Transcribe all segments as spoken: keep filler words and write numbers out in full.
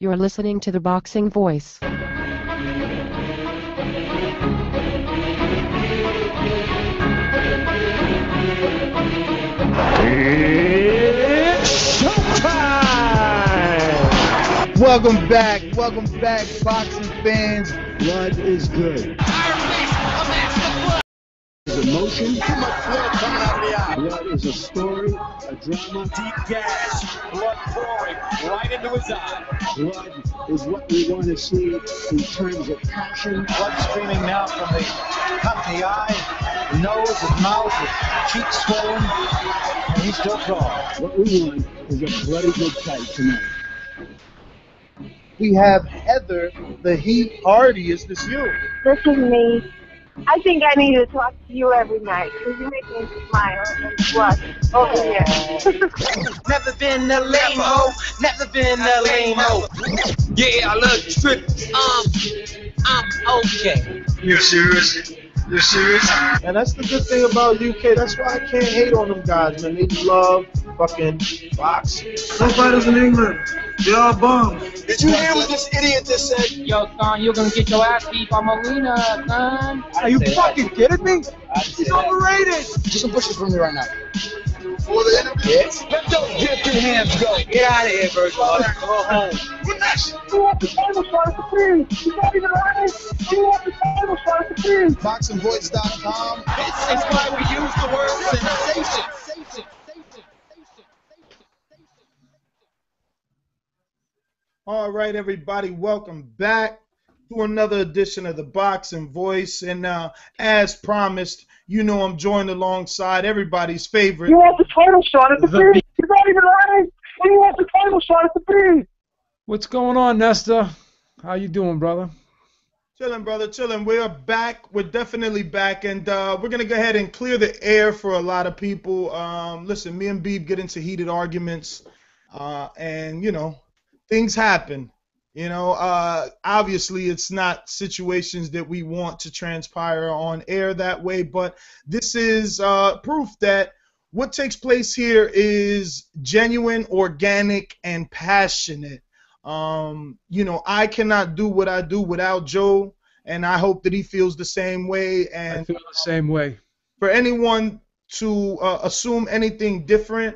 You're listening to The Boxing Voice. It's showtime! Welcome back, welcome back, boxing fans. Blood is good. There's emotion. Blood is a story, a drama. Deep gas, blood pouring right into his eye. Blood is what we want to see in terms of passion. Blood streaming now from the cut in the eye, the nose, the mouth, the cheek swollen, and he's still calm. What we want is a bloody good fight tonight. We have Heather, the Heat Hardy. Is this you? This is me. I think I need to talk to you every night, because you make me smile and blush over here. Never been a lame-ho, never been a lame-ho. Yeah, I love strippers. Um, I'm okay. You're serious? You're serious? And that's the good thing about U K. That's why I can't hate on them guys, man. They love fucking boxing. No fighters in England. They all bums. Did you hear what this idiot just said? Yo, son, you're gonna get your ass beat by Molina, son. Are you fucking kidding me? He's overrated. Do some pushes for me right now. For the interview? Yes. Let those gypsy hands go. Get out of here, Virgil. Go home. What next? You want the title shot at the period. You not even lying. You want the title shot at the period. boxing voice dot com. This is why we use the word sensation. Sensation. All right, everybody, welcome back to another edition of the Boxing Voice. And uh, as promised, you know I'm joined alongside everybody's favorite. You want the title shot at the period. You're not even lying. You want the title shot at the period. What's going on, Nesta? How you doing, brother? Chilling, brother, chilling. We are back. We're definitely back. And uh, we're going to go ahead and clear the air for a lot of people. Um, listen, me and Beeb get into heated arguments. Uh, and, you know... Things happen, you know, uh, obviously it's not situations that we want to transpire on air that way, but this is uh, proof that what takes place here is genuine, organic, and passionate. Um, you know, I cannot do what I do without Joe, and I hope that he feels the same way. And I feel the same way. For anyone to uh, assume anything different,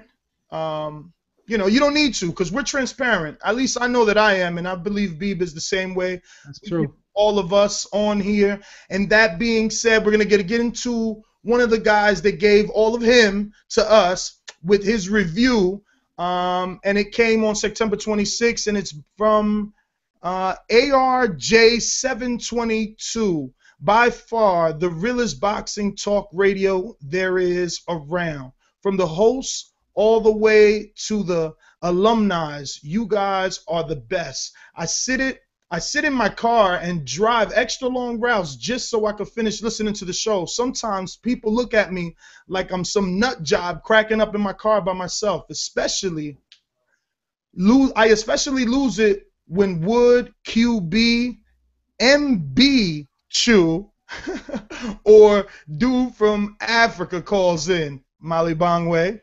um, you know, you don't need to, because we're transparent. At least I know that I am, and I believe Beeb is the same way. That's true. All of us on here. And that being said, we're going to get, get into one of the guys that gave all of him to us with his review, um, and it came on September twenty-sixth, and it's from uh, A R J seven twenty-two, by far the realest boxing talk radio there is around. From the hosts all the way to the alumni, you guys are the best. I sit it. I sit in my car and drive extra long routes just so I could finish listening to the show. Sometimes people look at me like I'm some nut job cracking up in my car by myself. Especially lose. I especially lose it when Wood, Q B, M B, Chew, or dude from Africa calls in. Mali Bangwe.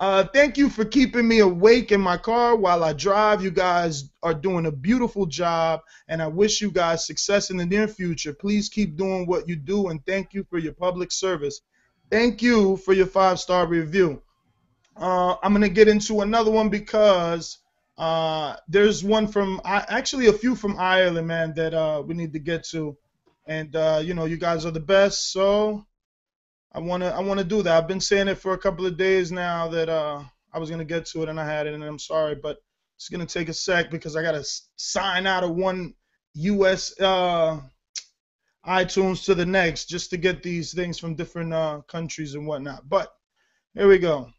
Uh, thank you for keeping me awake in my car while I drive. You guys are doing a beautiful job, and I wish you guys success in the near future. Please keep doing what you do, and thank you for your public service. Thank you for your five-star review. Uh, I'm going to get into another one because uh, there's one from uh, – actually a few from Ireland, man, that uh, we need to get to. And, uh, you know, you guys are the best, so – I wanna, I wanna do that. I've been saying it for a couple of days now that uh, I was gonna get to it, and I had it, and I'm sorry, but it's gonna take a sec because I gotta sign out of one U S uh, iTunes to the next just to get these things from different uh, countries and whatnot. But here we go.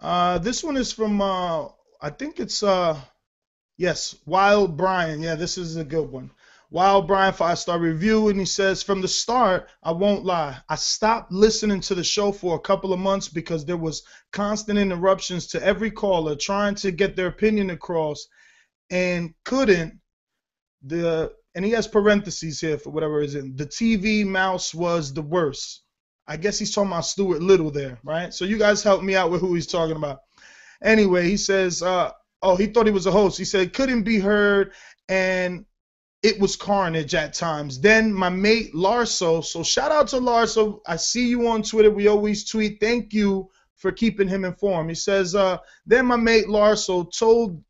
Uh, this one is from, uh, I think it's, uh, yes, Wild Brian. Yeah, this is a good one. Wild Brian, five-star review, and he says, from the start, I won't lie, I stopped listening to the show for a couple of months because there was constant interruptions to every caller trying to get their opinion across and couldn't. The and he has parentheses here for whatever reason. The T V mouse was the worst. I guess he's talking about Stuart Little there, right? So you guys help me out with who he's talking about. Anyway, he says, uh, oh, he thought he was a host. He said, couldn't be heard, and it was carnage at times. Then my mate Larso, so shout out to Larso. I see you on Twitter. We always tweet. Thank you for keeping him informed. He says, uh, then my mate Larso told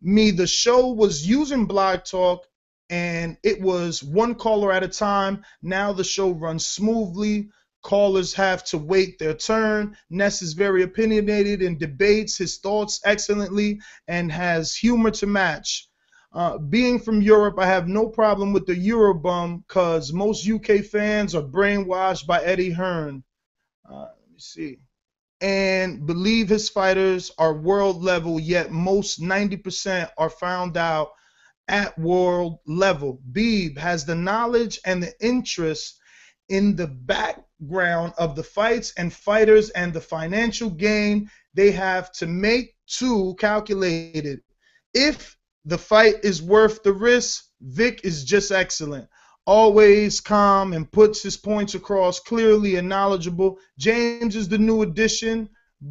me the show was using Blog Talk, and it was one caller at a time. Now the show runs smoothly. Callers have to wait their turn. Ness is very opinionated and debates his thoughts excellently and has humor to match. Uh, being from Europe, I have no problem with the Eurobum because most U K fans are brainwashed by Eddie Hearn. Uh, let me see. And believe his fighters are world level, yet most ninety percent are found out at world level. Beeb has the knowledge and the interest in the background of the fights and fighters and the financial gain they have to make to calculate it. If the fight is worth the risk, Vic is just excellent. Always calm and puts his points across clearly and knowledgeable. James is the new addition.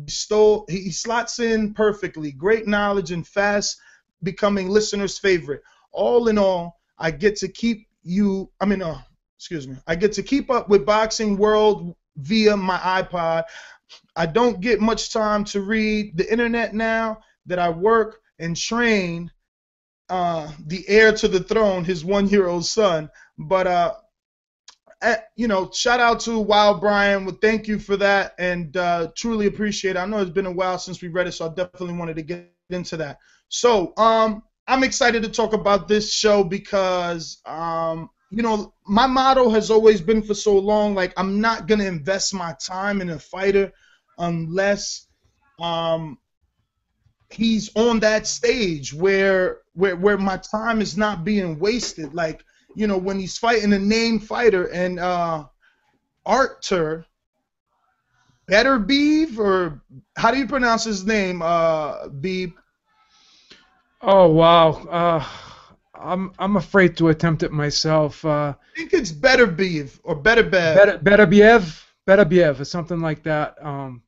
Stole, he slots in perfectly. Great knowledge and fast becoming listeners' favorite. All in all, I get to keep you, I mean, uh, excuse me, I get to keep up with Boxing World via my iPod. I don't get much time to read the internet now that I work and train uh, the heir to the throne, his one-year-old son. But, uh, at, you know, shout out to Wild Brian. Well, thank you for that, and uh, truly appreciate it. I know it's been a while since we read it, so I definitely wanted to get into that. So um, I'm excited to talk about this show because, um, you know, my motto has always been for so long, like, I'm not going to invest my time in a fighter unless um, he's on that stage where, where, where my time is not being wasted. Like, you know, when he's fighting a named fighter, and uh, Artur Beterbiev, or how do you pronounce his name, uh, Beeb? Oh wow, uh, I'm I'm afraid to attempt it myself. Uh, I think it's Beterbiev or Beterbiev. Beterbiev, Beterbiev, or something like that. Um,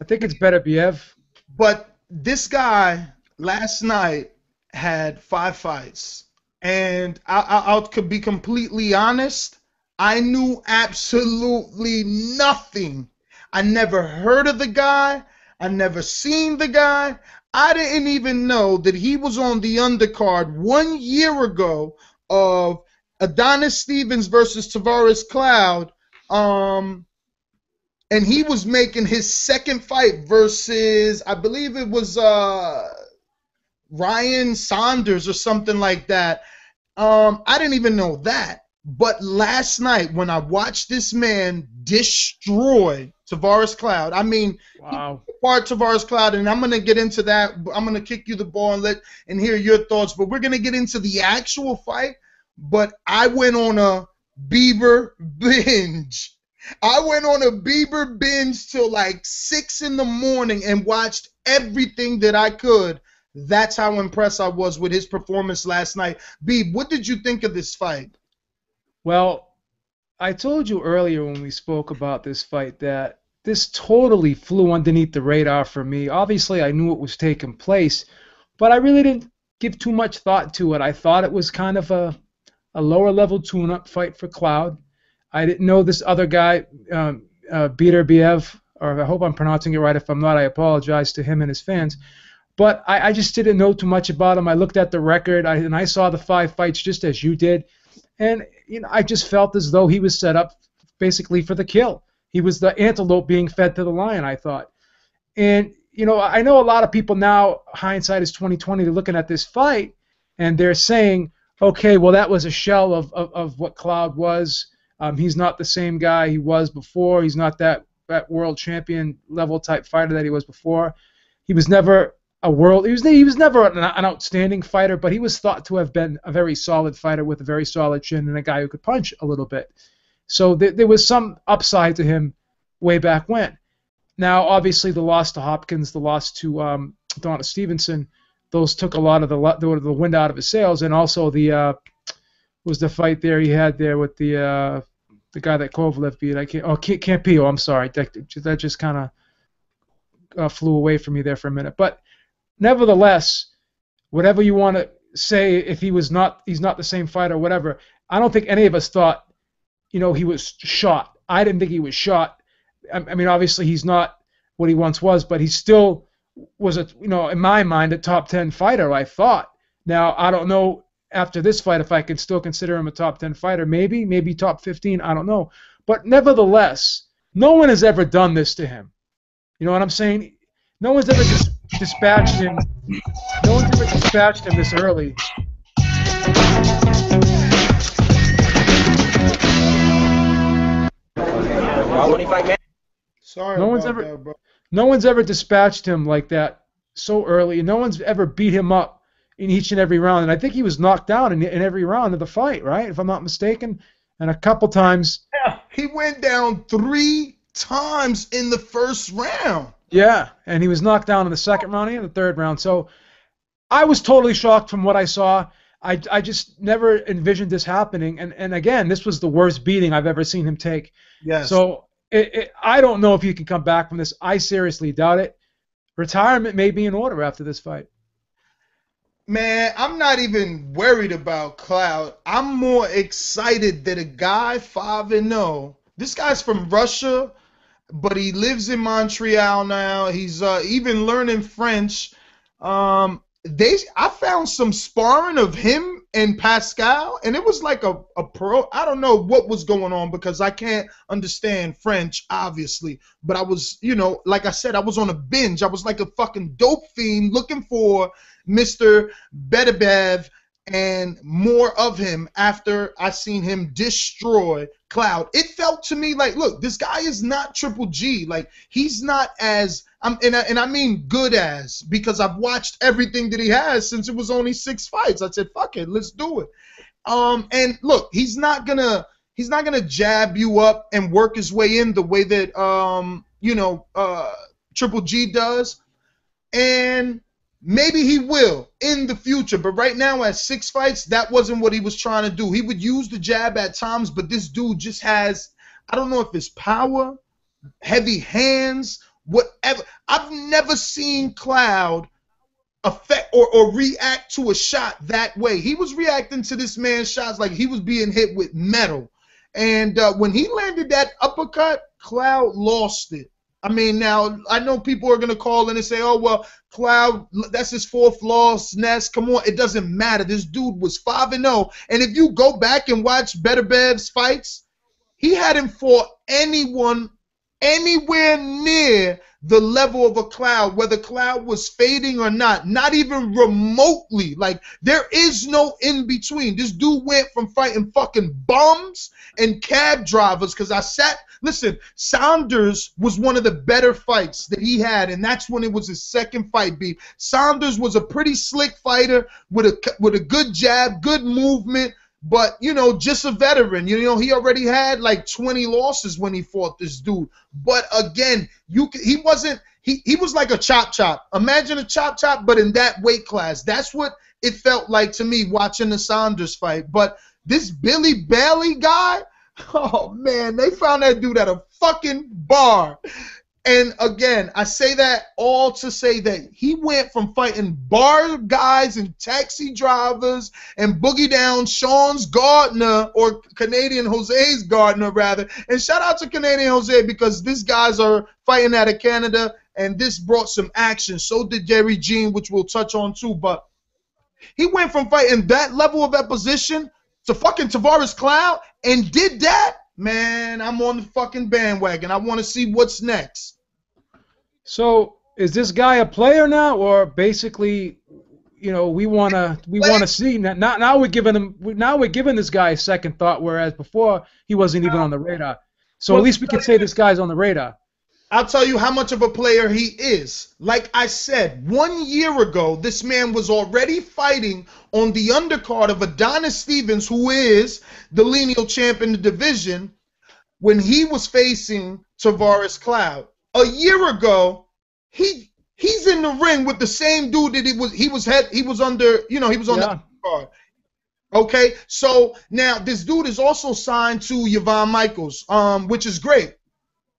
I think it's Beterbiev. But this guy last night had five fights, and I, I, I'll could be completely honest. I knew absolutely nothing. I never heard of the guy. I never seen the guy. I didn't even know that he was on the undercard one year ago of Adonis Stevens versus Tavoris Cloud, um, and he was making his second fight versus, I believe it was uh, Ryan Saunders or something like that. Um, I didn't even know that. But last night when I watched this man destroy Tavoris Cloud, I mean, wow. He part Tavoris Cloud, and I'm gonna get into that. I'm gonna kick you the ball and let and hear your thoughts. But we're gonna get into the actual fight. But I went on a Bieber binge. I went on a Bieber binge till like six in the morning and watched everything that I could. That's how impressed I was with his performance last night. Beeb, what did you think of this fight? Well, I told you earlier when we spoke about this fight that this totally flew underneath the radar for me. Obviously, I knew it was taking place, but I really didn't give too much thought to it. I thought it was kind of a, a lower-level tune-up fight for Cloud. I didn't know this other guy, um, uh, Beterbiev, or I hope I'm pronouncing it right. If I'm not, I apologize to him and his fans. But I, I just didn't know too much about him. I looked at the record, I, and I saw the five fights just as you did. And you know, I just felt as though he was set up basically for the kill. He was the antelope being fed to the lion, I thought. And you know, I know a lot of people now, hindsight is twenty twenty, they're looking at this fight and they're saying, okay, well that was a shell of, of, of what Cloud was. Um, he's not the same guy he was before. He's not that, that world champion level type fighter that he was before. He was never a world. He was he was never an, an outstanding fighter, but he was thought to have been a very solid fighter with a very solid chin and a guy who could punch a little bit. So there, there was some upside to him way back when. Now, obviously, the loss to Hopkins, the loss to um, Adonis Stevenson, those took a lot of the, the wind out of his sails, and also the uh, was the fight there he had there with the uh, the guy that Kovalev beat. I can't. Oh, Campillo. I'm sorry. That, that just kind of uh, flew away from me there for a minute. But nevertheless, whatever you want to say, if he was not, he's not the same fighter, whatever. I don't think any of us thought, you know, he was shot. I didn't think he was shot. I, I mean, obviously he's not what he once was, but he still was a, you know, in my mind, a top ten fighter. I thought. Now I don't know after this fight if I can still consider him a top ten fighter. Maybe, maybe top fifteen. I don't know. But nevertheless, no one has ever done this to him. You know what I'm saying? No one's ever dis dispatched him. No one's ever dispatched him this early. Sorry no one's ever that, bro. No one's ever dispatched him like that so early. No one's ever beat him up in each and every round. And I think he was knocked down in, in every round of the fight, right? If I'm not mistaken. And a couple times. Yeah, he went down three times in the first round. Yeah, and he was knocked down in the second round and the third round. So I was totally shocked from what I saw. I, I just never envisioned this happening. And, and again, this was the worst beating I've ever seen him take. Yes. So it, it, I don't know if he can come back from this. I seriously doubt it. Retirement may be in order after this fight. Man, I'm not even worried about Cloud. I'm more excited that a guy five and oh, this guy's from Russia, but he lives in Montreal now. He's uh, even learning French. Um, they, I found some sparring of him and Pascal, and it was like a, a pro. I don't know what was going on because I can't understand French, obviously. But I was, you know, like I said, I was on a binge. I was like a fucking dope fiend looking for Mister Beterbiev and more of him after I seen him destroy Cloud. It felt to me like, look, this guy is not Triple G. Like, he's not as, I'm, and, I, and I mean good as, because I've watched everything that he has since it was only six fights. I said, fuck it, let's do it. Um, and look, he's not going to, he's not going to jab you up and work his way in the way that, um, you know, uh, Triple G does. And maybe he will in the future, but right now at six fights, that wasn't what he was trying to do. He would use the jab at times, but this dude just has, I don't know if it's power, heavy hands, whatever. I've never seen Cloud affect or, or react to a shot that way. He was reacting to this man's shots like he was being hit with metal. And uh, when he landed that uppercut, Cloud lost it. I mean, now, I know people are going to call in and say, oh, well, Cloud, that's his fourth loss, Ness, come on. It doesn't matter. This dude was five and oh. And if you go back and watch Beterbiev's fights, he hadn't fought anyone anywhere near the level of a Cloud, whether Cloud was fading or not, not even remotely. Like, there is no in-between. This dude went from fighting fucking bums and cab drivers because I sat... Listen, Saunders was one of the better fights that he had, and that's when it was his second fight, Beef. Saunders was a pretty slick fighter with a, with a good jab, good movement, but, you know, just a veteran. You know, he already had like twenty losses when he fought this dude. But, again, you he wasn't he, – he was like a chop-chop. Imagine a chop-chop, but in that weight class. That's what it felt like to me watching the Saunders fight. But this Billy Bailey guy – oh, man, they found that dude at a fucking bar. And, again, I say that all to say that he went from fighting bar guys and taxi drivers and boogie down Sean's Gardner, or Canadian Jose's Gardner, rather. And shout out to Canadian Jose because these guys are fighting out of Canada, and this brought some action. So did Derrick Jean, which we'll touch on too. But he went from fighting that level of opposition to fucking Tavoris Cloud, and did that, man, I'm on the fucking bandwagon. I want to see what's next. So is this guy a player now, or basically, you know, we wanna we Play. wanna see now? Now we're giving him, now we're giving this guy a second thought, whereas before he wasn't even on the radar. So well, at least we can say this guy's on the radar. I'll tell you how much of a player he is. Like I said, one year ago, this man was already fighting on the undercard of Adonis Stevens, who is the lineal champ in the division, when he was facing Tavoris Cloud. A year ago, he he's in the ring with the same dude that he was he was head he was under, you know, he was on yeah. the undercard. Okay? So now this dude is also signed to Yvonne Michaels, um, which is great.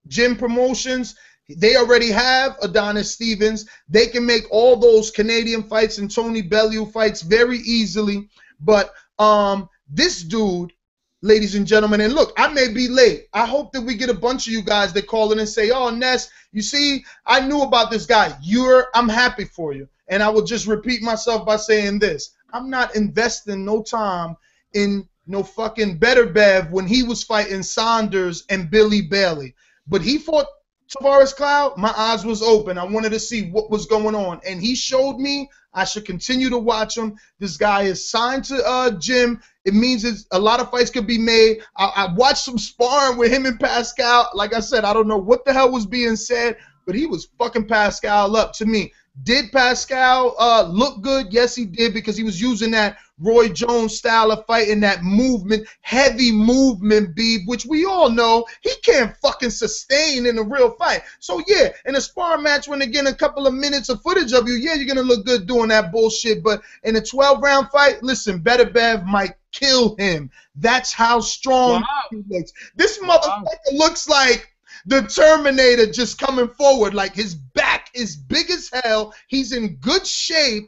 Gym Promotions. They already have Adonis Stevens. They can make all those Canadian fights and Tony Bellew fights very easily. But um, this dude, ladies and gentlemen, and look, I may be late. I hope that we get a bunch of you guys that call in and say, oh, Ness, you see, I knew about this guy. You're, I'm happy for you. And I will just repeat myself by saying this. I'm not investing no time in no fucking Beterbiev when he was fighting Saunders and Billy Bailey. But he fought Tavoris Cloud, my eyes was open. I wanted to see what was going on. And he showed me I should continue to watch him. This guy is signed to uh, Jim. It means it's, a lot of fights could be made. I, I watched some sparring with him and Pascal. Like I said, I don't know what the hell was being said, but he was fucking Pascal up to me. Did Pascal uh, look good? Yes, he did, because he was using that Roy Jones style of fighting, that movement, heavy movement, B, which we all know he can't fucking sustain in a real fight. So, yeah, in a sparring match when they get a couple of minutes of footage of you, yeah, you're going to look good doing that bullshit. But in a twelve-round fight, listen, Beterbiev might kill him. That's how strong wow. he looks. This motherfucker wow. looks like the Terminator just coming forward. Like, his back is big as hell. He's in good shape.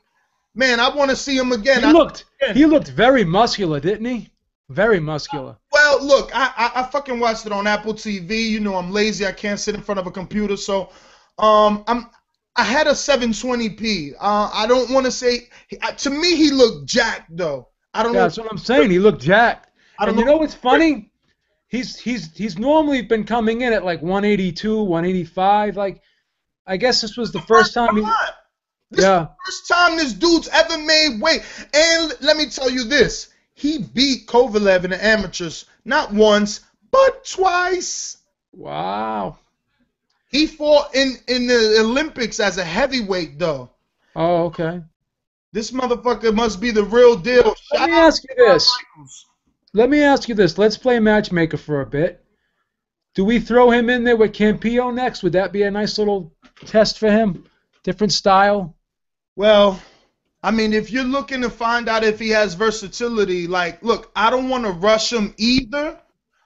Man, I want to see him again. He looked, I, he looked very muscular, didn't he? Very muscular. Well, look, I, I, I fucking watched it on Apple T V. You know, I'm lazy. I can't sit in front of a computer. So um, I'm, I had a seven twenty p. Uh, I don't want to say – to me, he looked jacked, though. I don't yeah, know. That's what I'm saying. He looked jacked. I don't and know. You know what's funny? He's, he's, he's normally been coming in at like one eighty-two, one eighty-five. Like, I guess this was the first time he – This yeah. is the first time this dude's ever made weight. And let me tell you this. He beat Kovalev in the amateurs not once, but twice. Wow. He fought in, in the Olympics as a heavyweight, though. Oh, okay. This motherfucker must be the real deal. Let Shout me ask you this. Michaels. Let me ask you this. Let's play matchmaker for a bit. Do we throw him in there with Campillo next? Would that be a nice little test for him? Different style? Well, I mean, if you're looking to find out if he has versatility, like, look, I don't want to rush him either.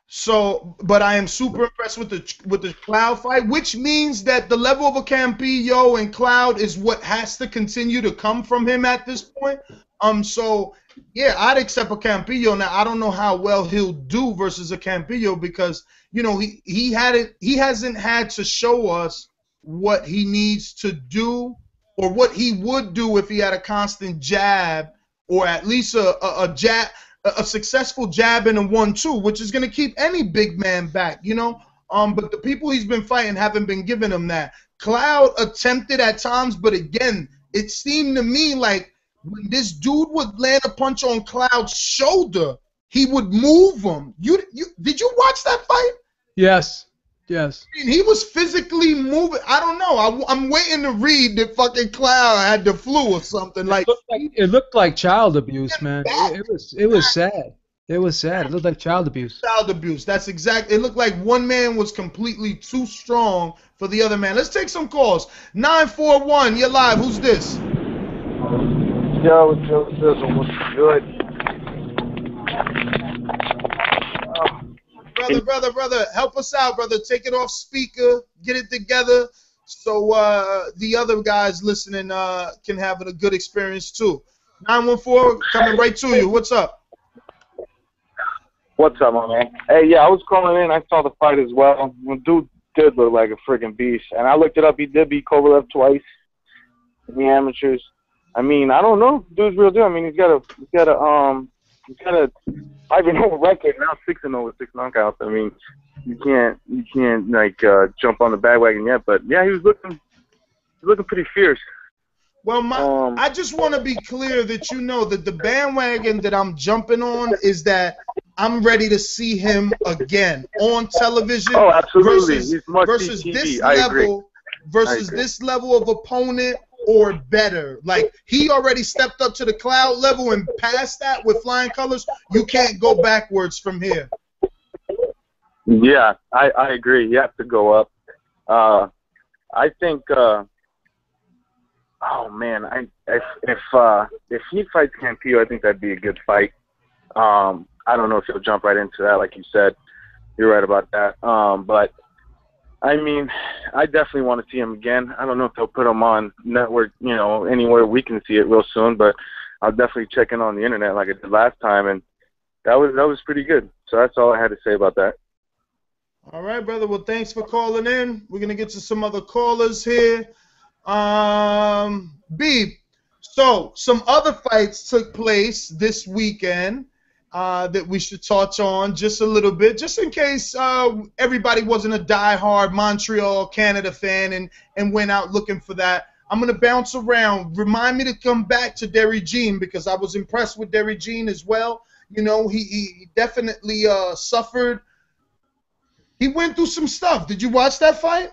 So, but I am super impressed with the with the Cloud fight, which means that the level of a Campillo and Cloud is what has to continue to come from him at this point. Um, so yeah, I'd accept a Campillo. Now I don't know how well he'll do versus a Campillo because you know he he had it. He hasn't had to show us what he needs to do or what he would do if he had a constant jab or at least a, a, a jab, a successful jab in a one two, which is going to keep any big man back, you know. Um, but the people he's been fighting haven't been giving him that. Cloud attempted at times, but again, it seemed to me like when this dude would land a punch on Cloud's shoulder, he would move him. You, you did you watch that fight? Yes. Yes. I mean, he was physically moving. I don't know. I, I'm waiting to read that fucking Cloud had the flu or something. It like, looked like it looked like child abuse, man. It, it was it was sad. It was sad. It looked like child abuse. Child abuse. That's exact. It looked like one man was completely too strong for the other man. Let's take some calls. nine four one. You're live. Who's this? Yo, Joe Sizzle. What's good? Brother, brother, brother, help us out, brother. Take it off speaker, get it together, so uh, the other guys listening uh, can have a good experience too. nine one four, coming right to you. What's up? What's up, my man? Hey, yeah, I was calling in. I saw the fight as well. Dude did look like a freaking beast, and I looked it up. He did beat Kovalev twice in the amateurs. I mean, I don't know. Dude's real deal. I mean, he's got a, he's got a, um, he's got a. I even know a record now, six and zero with six knockouts. I mean, you can't you can't like uh, jump on the bandwagon yet, but yeah, he was looking he was looking pretty fierce. Well, my um, I just want to be clear that you know that the bandwagon that I'm jumping on is that I'm ready to see him again on television. Oh, absolutely. Versus, He's much versus T V. this I level, agree. versus this level of opponent. Or better. Like, he already stepped up to the Cloud level and passed that with flying colors. You can't go backwards from here. Yeah, I, I agree. You have to go up. Uh, I think, uh, oh, man, I, if if, uh, if he fights Campillo, I think that'd be a good fight. Um, I don't know if he'll jump right into that, like you said. You're right about that. Um, but I mean, I definitely want to see him again. I don't know if they'll put him on network, you know, anywhere we can see it real soon, but I'll definitely check in on the internet like I did last time, and that was that was pretty good. So that's all I had to say about that. All right, brother. Well, thanks for calling in. We're going to get to some other callers here. Um, B, so some other fights took place this weekend uh, that we should touch on just a little bit, just in case uh, everybody wasn't a diehard Montreal, Canada fan and, and went out looking for that. I'm going to bounce around. Remind me to come back to Derrick Jean because I was impressed with Derrick Jean as well. You know, he, he definitely uh, suffered. He went through some stuff. Did you watch that fight?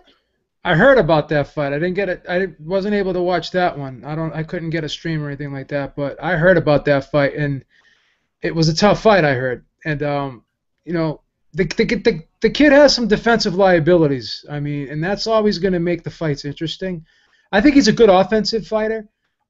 I heard about that fight. I didn't get it. I wasn't able to watch that one. I don't. I couldn't get a stream or anything like that. But I heard about that fight, and it was a tough fight. I heard, and um, you know, the the the the kid has some defensive liabilities. I mean, and that's always going to make the fights interesting. I think he's a good offensive fighter,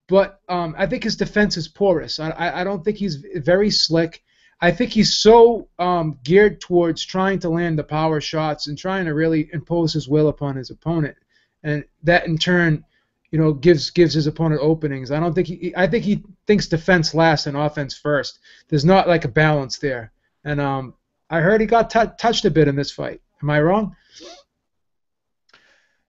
but um, I think his defense is porous. I I, I don't think he's very slick. I think he's so um, geared towards trying to land the power shots and trying to really impose his will upon his opponent, and that in turn, you know, gives gives his opponent openings. I don't think he. I think he thinks defense last and offense first. There's not like a balance there. And um, I heard he got t touched a bit in this fight. Am I wrong?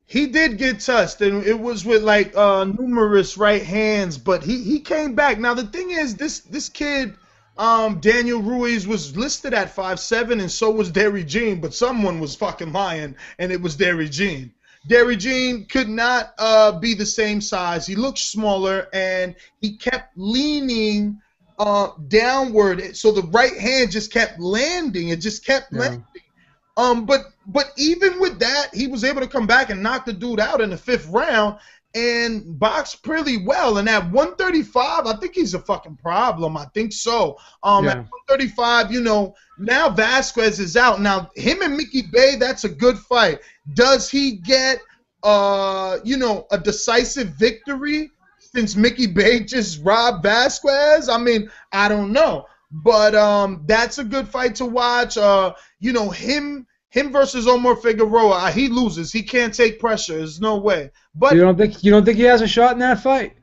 He did get touched, and it was with like uh, numerous right hands, but he he came back. Now the thing is, this this kid. Um, Daniel Ruiz was listed at five seven, and so was Derrick Jean, but someone was fucking lying, and it was Derrick Jean. Derrick Jean could not uh, be the same size. He looked smaller, and he kept leaning uh, downward, so the right hand just kept landing. It just kept yeah. landing. Um, but, but even with that, he was able to come back and knock the dude out in the fifth round, and boxed pretty well, and at one thirty-five, I think he's a fucking problem. I think so. Um, yeah. At one thirty-five, you know, now Vasquez is out. Now him and Mickey Bay, that's a good fight. Does he get, uh, you know, a decisive victory since Mickey Bay just robbed Vasquez? I mean, I don't know, but um, that's a good fight to watch. Uh, you know, him. Him versus Omar Figueroa, he loses. He can't take pressure. There's no way. But you don't think you don't think he has a shot in that fight?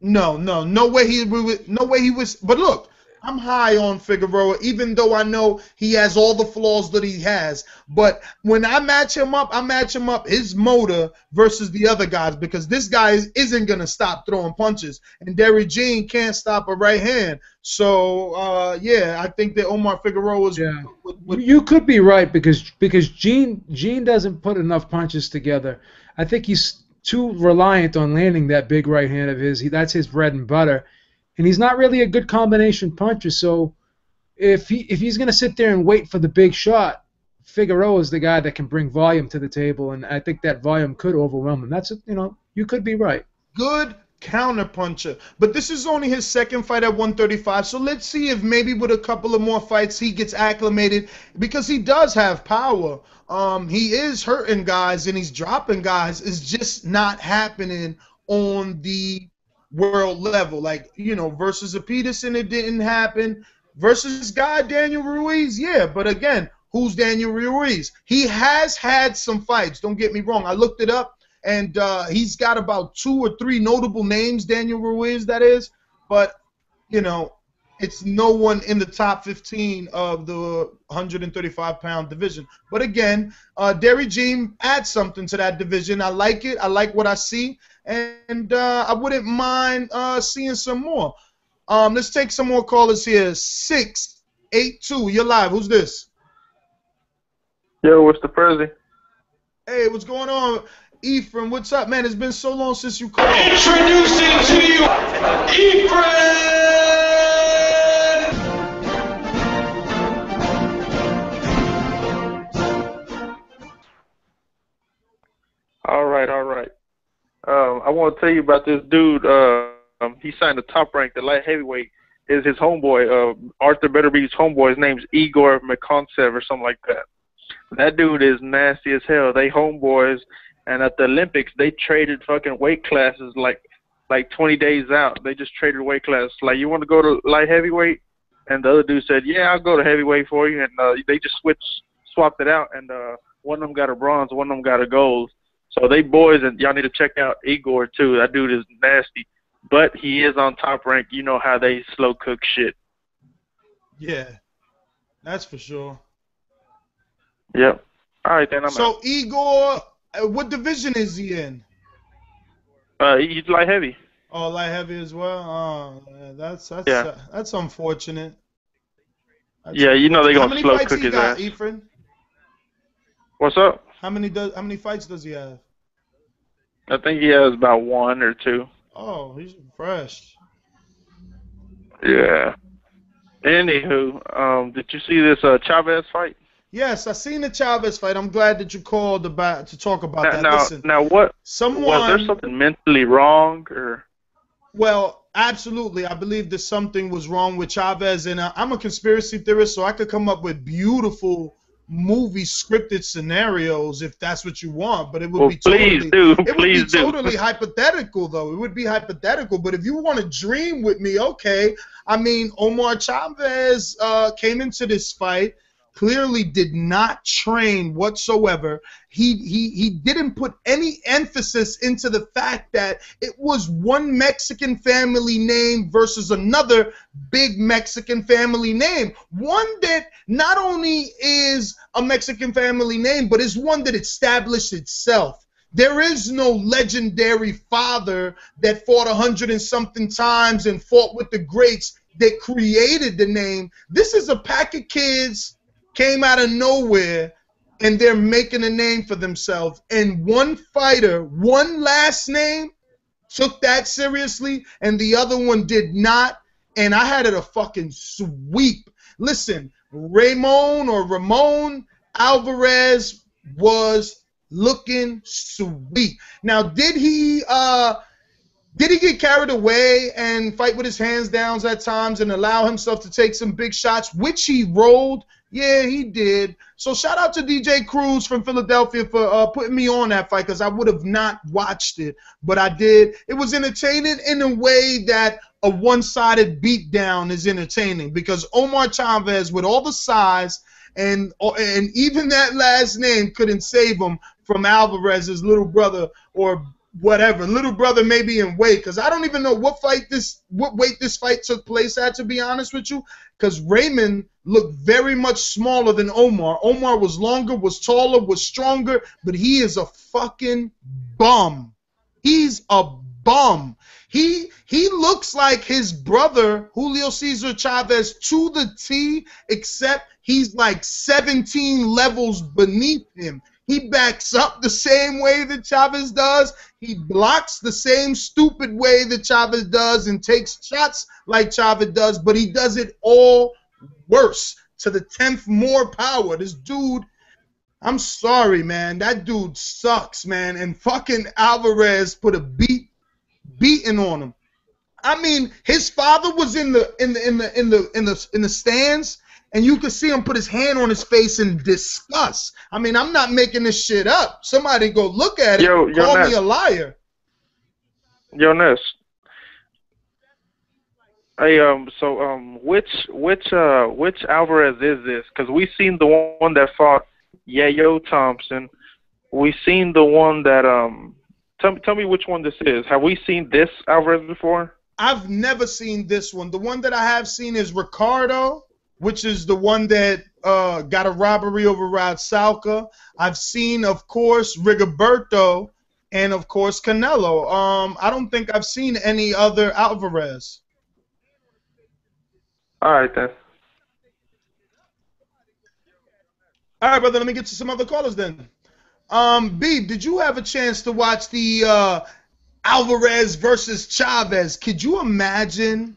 No, no, no way he no way he was. But look, I'm high on Figueroa, even though I know he has all the flaws that he has. But when I match him up, I match him up his motor versus the other guys because this guy is, isn't gonna stop throwing punches, and Derrick Jean can't stop a right hand. So uh, yeah, I think that Omar Figueroa is. Yeah. With, with you could be right because because Jean Jean doesn't put enough punches together. I think he's too reliant on landing that big right hand of his. He, that's his bread and butter, and he's not really a good combination puncher. So if he if he's gonna sit there and wait for the big shot, Figueroa is the guy that can bring volume to the table, and I think that volume could overwhelm him. That's a, you know you could be right. Good counterpuncher, but this is only his second fight at one thirty-five, so let's see if maybe with a couple of more fights he gets acclimated because he does have power. Um, he is hurting guys and he's dropping guys. It's just not happening on the world level. Like, you know, versus a Peterson, it didn't happen. Versus guy Daniel Ruiz, yeah, but again, who's Daniel Ruiz? He has had some fights, don't get me wrong. I looked it up. And uh, he's got about two or three notable names, Daniel Ruiz, that is. But, you know, it's no one in the top fifteen of the one thirty-five pound division. But, again, uh, Derrick Jean adds something to that division. I like it. I like what I see. And uh, I wouldn't mind uh, seeing some more. Um, let's take some more callers here. six eight two, you're live. Who's this? Yo, what's the Prezi? Hey, what's going on? Ephraim, what's up, man? It's been so long since you called. Introducing to you, Ephraim! All right, all right. Um, I want to tell you about this dude. Uh, um, he signed the Top Rank, the light heavyweight. Is his homeboy, uh, Artur Beterbiev's homeboy. His name's Igor Mekoncev or something like that. That dude is nasty as hell. They homeboys. And at the Olympics, they traded fucking weight classes like like twenty days out. They just traded weight classes. Like, you want to go to light heavyweight? And the other dude said, yeah, I'll go to heavyweight for you. And uh, they just switched, swapped it out. And uh, One of them got a bronze. One of them got a gold. So they boys, and y'all need to check out Igor, too. That dude is nasty. But he is on Top Rank. You know how they slow cook shit. Yeah, that's for sure. Yep. All right, then. I'm so, out. Igor, what division is he in? Uh, he's light heavy. Oh, light heavy as well? Oh, that's that's yeah. uh, that's unfortunate. That's yeah, unfortunate. You know they're going to slow cook his ass. How many fights he got, Efren? What's up? How many, does, how many fights does he have? I think he has about one or two. Oh, he's fresh. Yeah. Anywho, um, did you see this uh, Chavez fight? Yes, I seen the Chavez fight. I'm glad that you called about to talk about now, that. Now, Listen, now what? Someone, was there something mentally wrong, or? Well, absolutely. I believe that something was wrong with Chavez, and uh, I'm a conspiracy theorist, so I could come up with beautiful movie scripted scenarios if that's what you want. But it would well, be totally, please do. It please would be totally do. hypothetical, though. It would be hypothetical. But if you want to dream with me, okay. I mean, Omar Chavez uh, came into this fight. Clearly did not train whatsoever. He he he didn't put any emphasis into the fact that it was one Mexican family name versus another big Mexican family name. One that not only is a Mexican family name, but is one that established itself. There is no legendary father that fought a hundred and something times and fought with the greats that created the name. This is a pack of kids came out of nowhere, and they're making a name for themselves. And one fighter, one last name, took that seriously, and the other one did not. And I had it a fucking sweep. Listen, Raymond or Ramon Alvarez was looking sweet. Now, did he uh, did he get carried away and fight with his hands down at times and allow himself to take some big shots, which he rolled? Yeah, he did. So shout out to D J Cruz from Philadelphia for uh, putting me on that fight, because I would have not watched it, but I did. It was entertaining in a way that a one-sided beatdown is entertaining, because Omar Chavez, with all the size and and even that last name, couldn't save him from Alvarez's little brother or whatever. Little brother may be in weight, because I don't even know what fight this, what weight this fight took place at, to be honest with you, because Raymond looked very much smaller than Omar. Omar was longer, was taller, was stronger, but he is a fucking bum. He's a bum. He he looks like his brother, Julio Cesar Chavez, to the T, except he's like seventeen levels beneath him. He backs up the same way that Chavez does. He blocks the same stupid way that Chavez does and takes shots like Chavez does, but he does it all worse, to the tenth more power. This dude, I'm sorry, man. That dude sucks, man. And fucking Alvarez put a beat, beating on him. I mean, his father was in the in the in the in the in the in the stands. And you could see him put his hand on his face in disgust. I mean, I'm not making this shit up. Somebody go look at it. Yo, and call yo, me a liar. Yo, Ness. Hey, um, so um, which which uh which Alvarez is this? Because we seen the one that fought Yayo Thompson. We seen the one that um. Tell tell me which one this is. Have we seen this Alvarez before? I've never seen this one. The one that I have seen is Ricardo, which is the one that uh, got a robbery over Rod Salka. I've seen, of course, Rigoberto, and, of course, Canelo. Um, I don't think I've seen any other Alvarez. All right, then. All right, brother, let me get to some other callers then. Um, B, did you have a chance to watch the uh, Alvarez versus Chavez? Could you imagine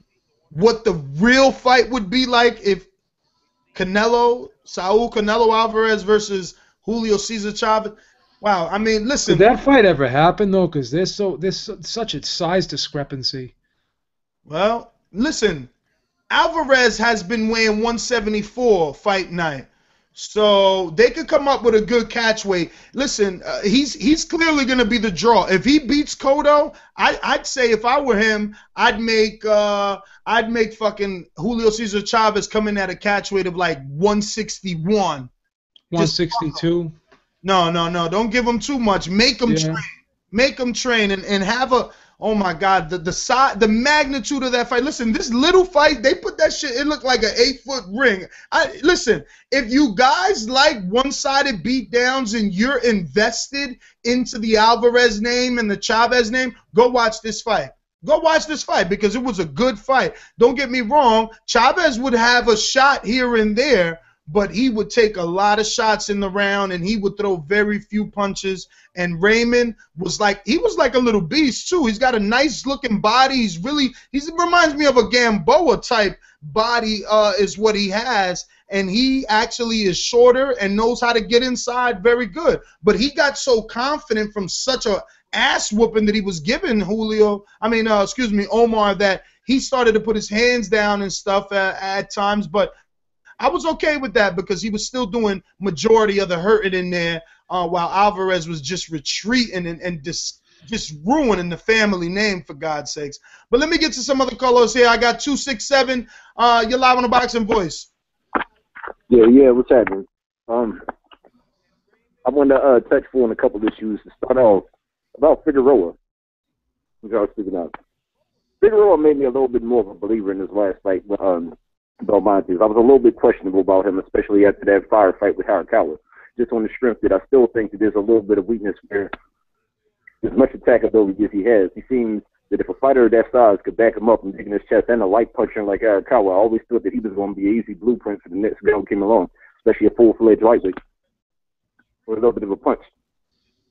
what the real fight would be like if Canelo, Saul Canelo Alvarez versus Julio Cesar Chavez? Wow, I mean, listen. Did that fight ever happen, though? Because there's so there's such a size discrepancy. Well, listen, Alvarez has been weighing one seventy-four fight night, so they could come up with a good catch weight. Listen, uh, he's he's clearly going to be the draw. If he beats Cotto, I, I'd say if I were him, I'd make uh, I'd make fucking Julio Cesar Chavez come in at a catch weight of like one sixty-one, one sixty-two. No, no, no. Don't give them too much. Make them yeah. train. Make them train and, and have a – oh, my God, the the size, the magnitude of that fight. Listen, this little fight, they put that shit – it looked like an eight-foot ring. I Listen, if you guys like one-sided beatdowns and you're invested into the Alvarez name and the Chavez name, go watch this fight. Go watch this fight because it was a good fight. Don't get me wrong. Chavez would have a shot here and there, but he would take a lot of shots in the round, and he would throw very few punches. And Raymond was like, he was like a little beast, too. He's got a nice-looking body. He's really, he reminds me of a Gamboa-type body uh, is what he has. And he actually is shorter and knows how to get inside very good. But he got so confident from such a ass-whooping that he was giving Julio, I mean, uh, excuse me, Omar, that he started to put his hands down and stuff at, at times, but I was okay with that because he was still doing majority of the hurting in there uh, while Alvarez was just retreating and, and dis, just ruining the family name, for God's sakes. But let me get to some other callers here. I got two six seven. Uh, you're live on the Boxing Voice. Yeah, yeah, what's happening? Um, I want to uh, touch on a couple issues to start off. About Figueroa, which I was speaking of. Figueroa made me a little bit more of a believer in his last fight with um, Belmonte. I was a little bit questionable about him, especially after that firefight with Harakawa, just on the strength that I still think that there's a little bit of weakness where as much attackability as he has, he seems that if a fighter of that size could back him up and digging his chest and a light puncher like Harakawa, I always thought that he was going to be an easy blueprint for the next guy who came along, especially a full-fledged lightweight with a little bit of a punch.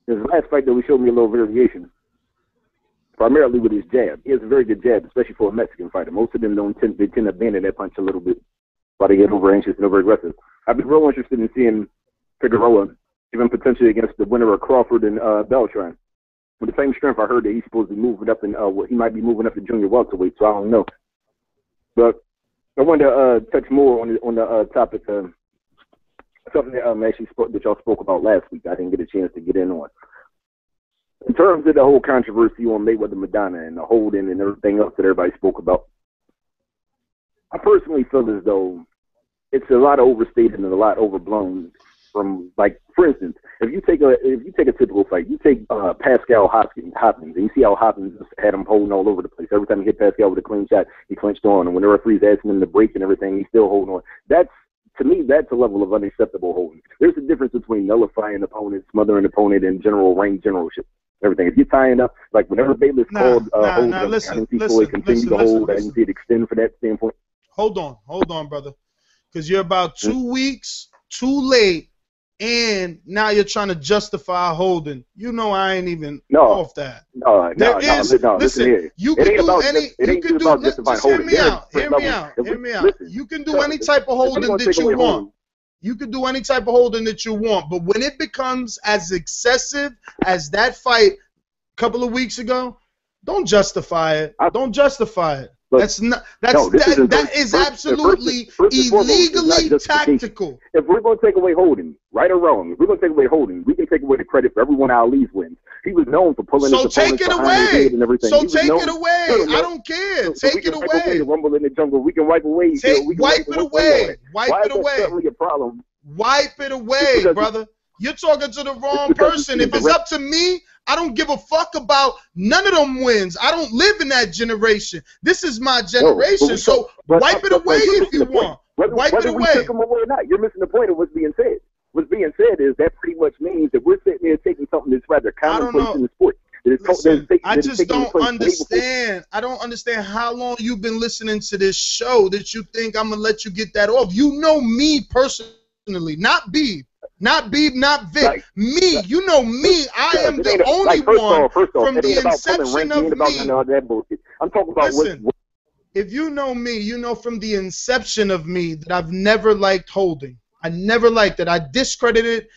His last fight, though, he showed me a little variation, primarily with his jab. He has a very good jab, especially for a Mexican fighter. Most of them don't tend, they tend to abandon that punch a little bit, but they get over anxious and over aggressive. I'd be real interested in seeing Figueroa, even potentially against the winner of Crawford and uh, Beltran. With the same strength, I heard that he's supposed to be moving up, and uh, well, he might be moving up to junior welterweight, so I don't know. But I wanted to uh, touch more on the, on the uh, topic of. Uh, Something that um, actually spoke, that y'all spoke about last week, I didn't get a chance to get in on. In terms of the whole controversy on Mayweather Maidana and the holding and everything else that everybody spoke about, I personally feel as though it's a lot overstated and a lot overblown. From like, for instance, if you take a if you take a typical fight, you take uh, Pascal Hopkins, Hopkins, and you see how Hopkins just had him holding all over the place. Every time he hit Pascal with a clean shot, he clinched on, and when the referee's asking him to break and everything, he's still holding on. That's To me, that's a level of unacceptable holding. There's a difference between nullifying opponents, smothering opponent, and general rank generalship. Everything. If you're tying up, like whenever Bayless nah, called uh, nah, hold, nah, listen, I didn't see listen, Floyd continue listen, to listen, hold. Listen. I didn't see it extend for that standpoint. Hold on, hold on, brother, because you're about two mm-hmm. weeks too late, and now you're trying to justify holding. You know, I ain't even no, off that. No, no, there no, is, no. Listen, listen you can do about, any. You can do. Let, just hear me out. Hear me out. Hear me out. You can do any type of holding that you want. You can do any type of holding that you want. But when it becomes as excessive as that fight a couple of weeks ago, don't justify it. Don't justify it. But that's not. That's no, that. Is that is first, absolutely first, first illegally foremost, tactical. If we're going to take away Holden, right or wrong, if we're going to take away Holden, we can take away the credit for everyone Ali's wins. He was known for pulling so his opponents behind his head and everything. So take known, it away. So take it away. I don't care. So, take so it away. We can wipe away the rumble in the jungle. We can wipe away. Take, so we can wipe, wipe it away. Wipe Why it is away. That suddenly a problem? Wipe it away, brother. You're talking to the wrong person. If it's up to me, I don't give a fuck about none of them wins. I don't live in that generation. This is my generation, no, so wipe it away if you want. Whether, wipe whether it away. Take them away or not, you're missing the point of what's being said. What's being said is that pretty much means that we're sitting there taking something that's rather commonplace in the sport. Listen, taking, I just don't understand. I don't understand how long you've been listening to this show that you think I'm going to let you get that off. You know me personally, not B. Not Beeb, not Vic. Like, me, like, you know me. I am the a, only like, first one off, first off, from the inception rank, of me. About that I'm talking about Listen, what, what, if you know me, you know from the inception of me that I've never liked holding. I never liked it. I discredited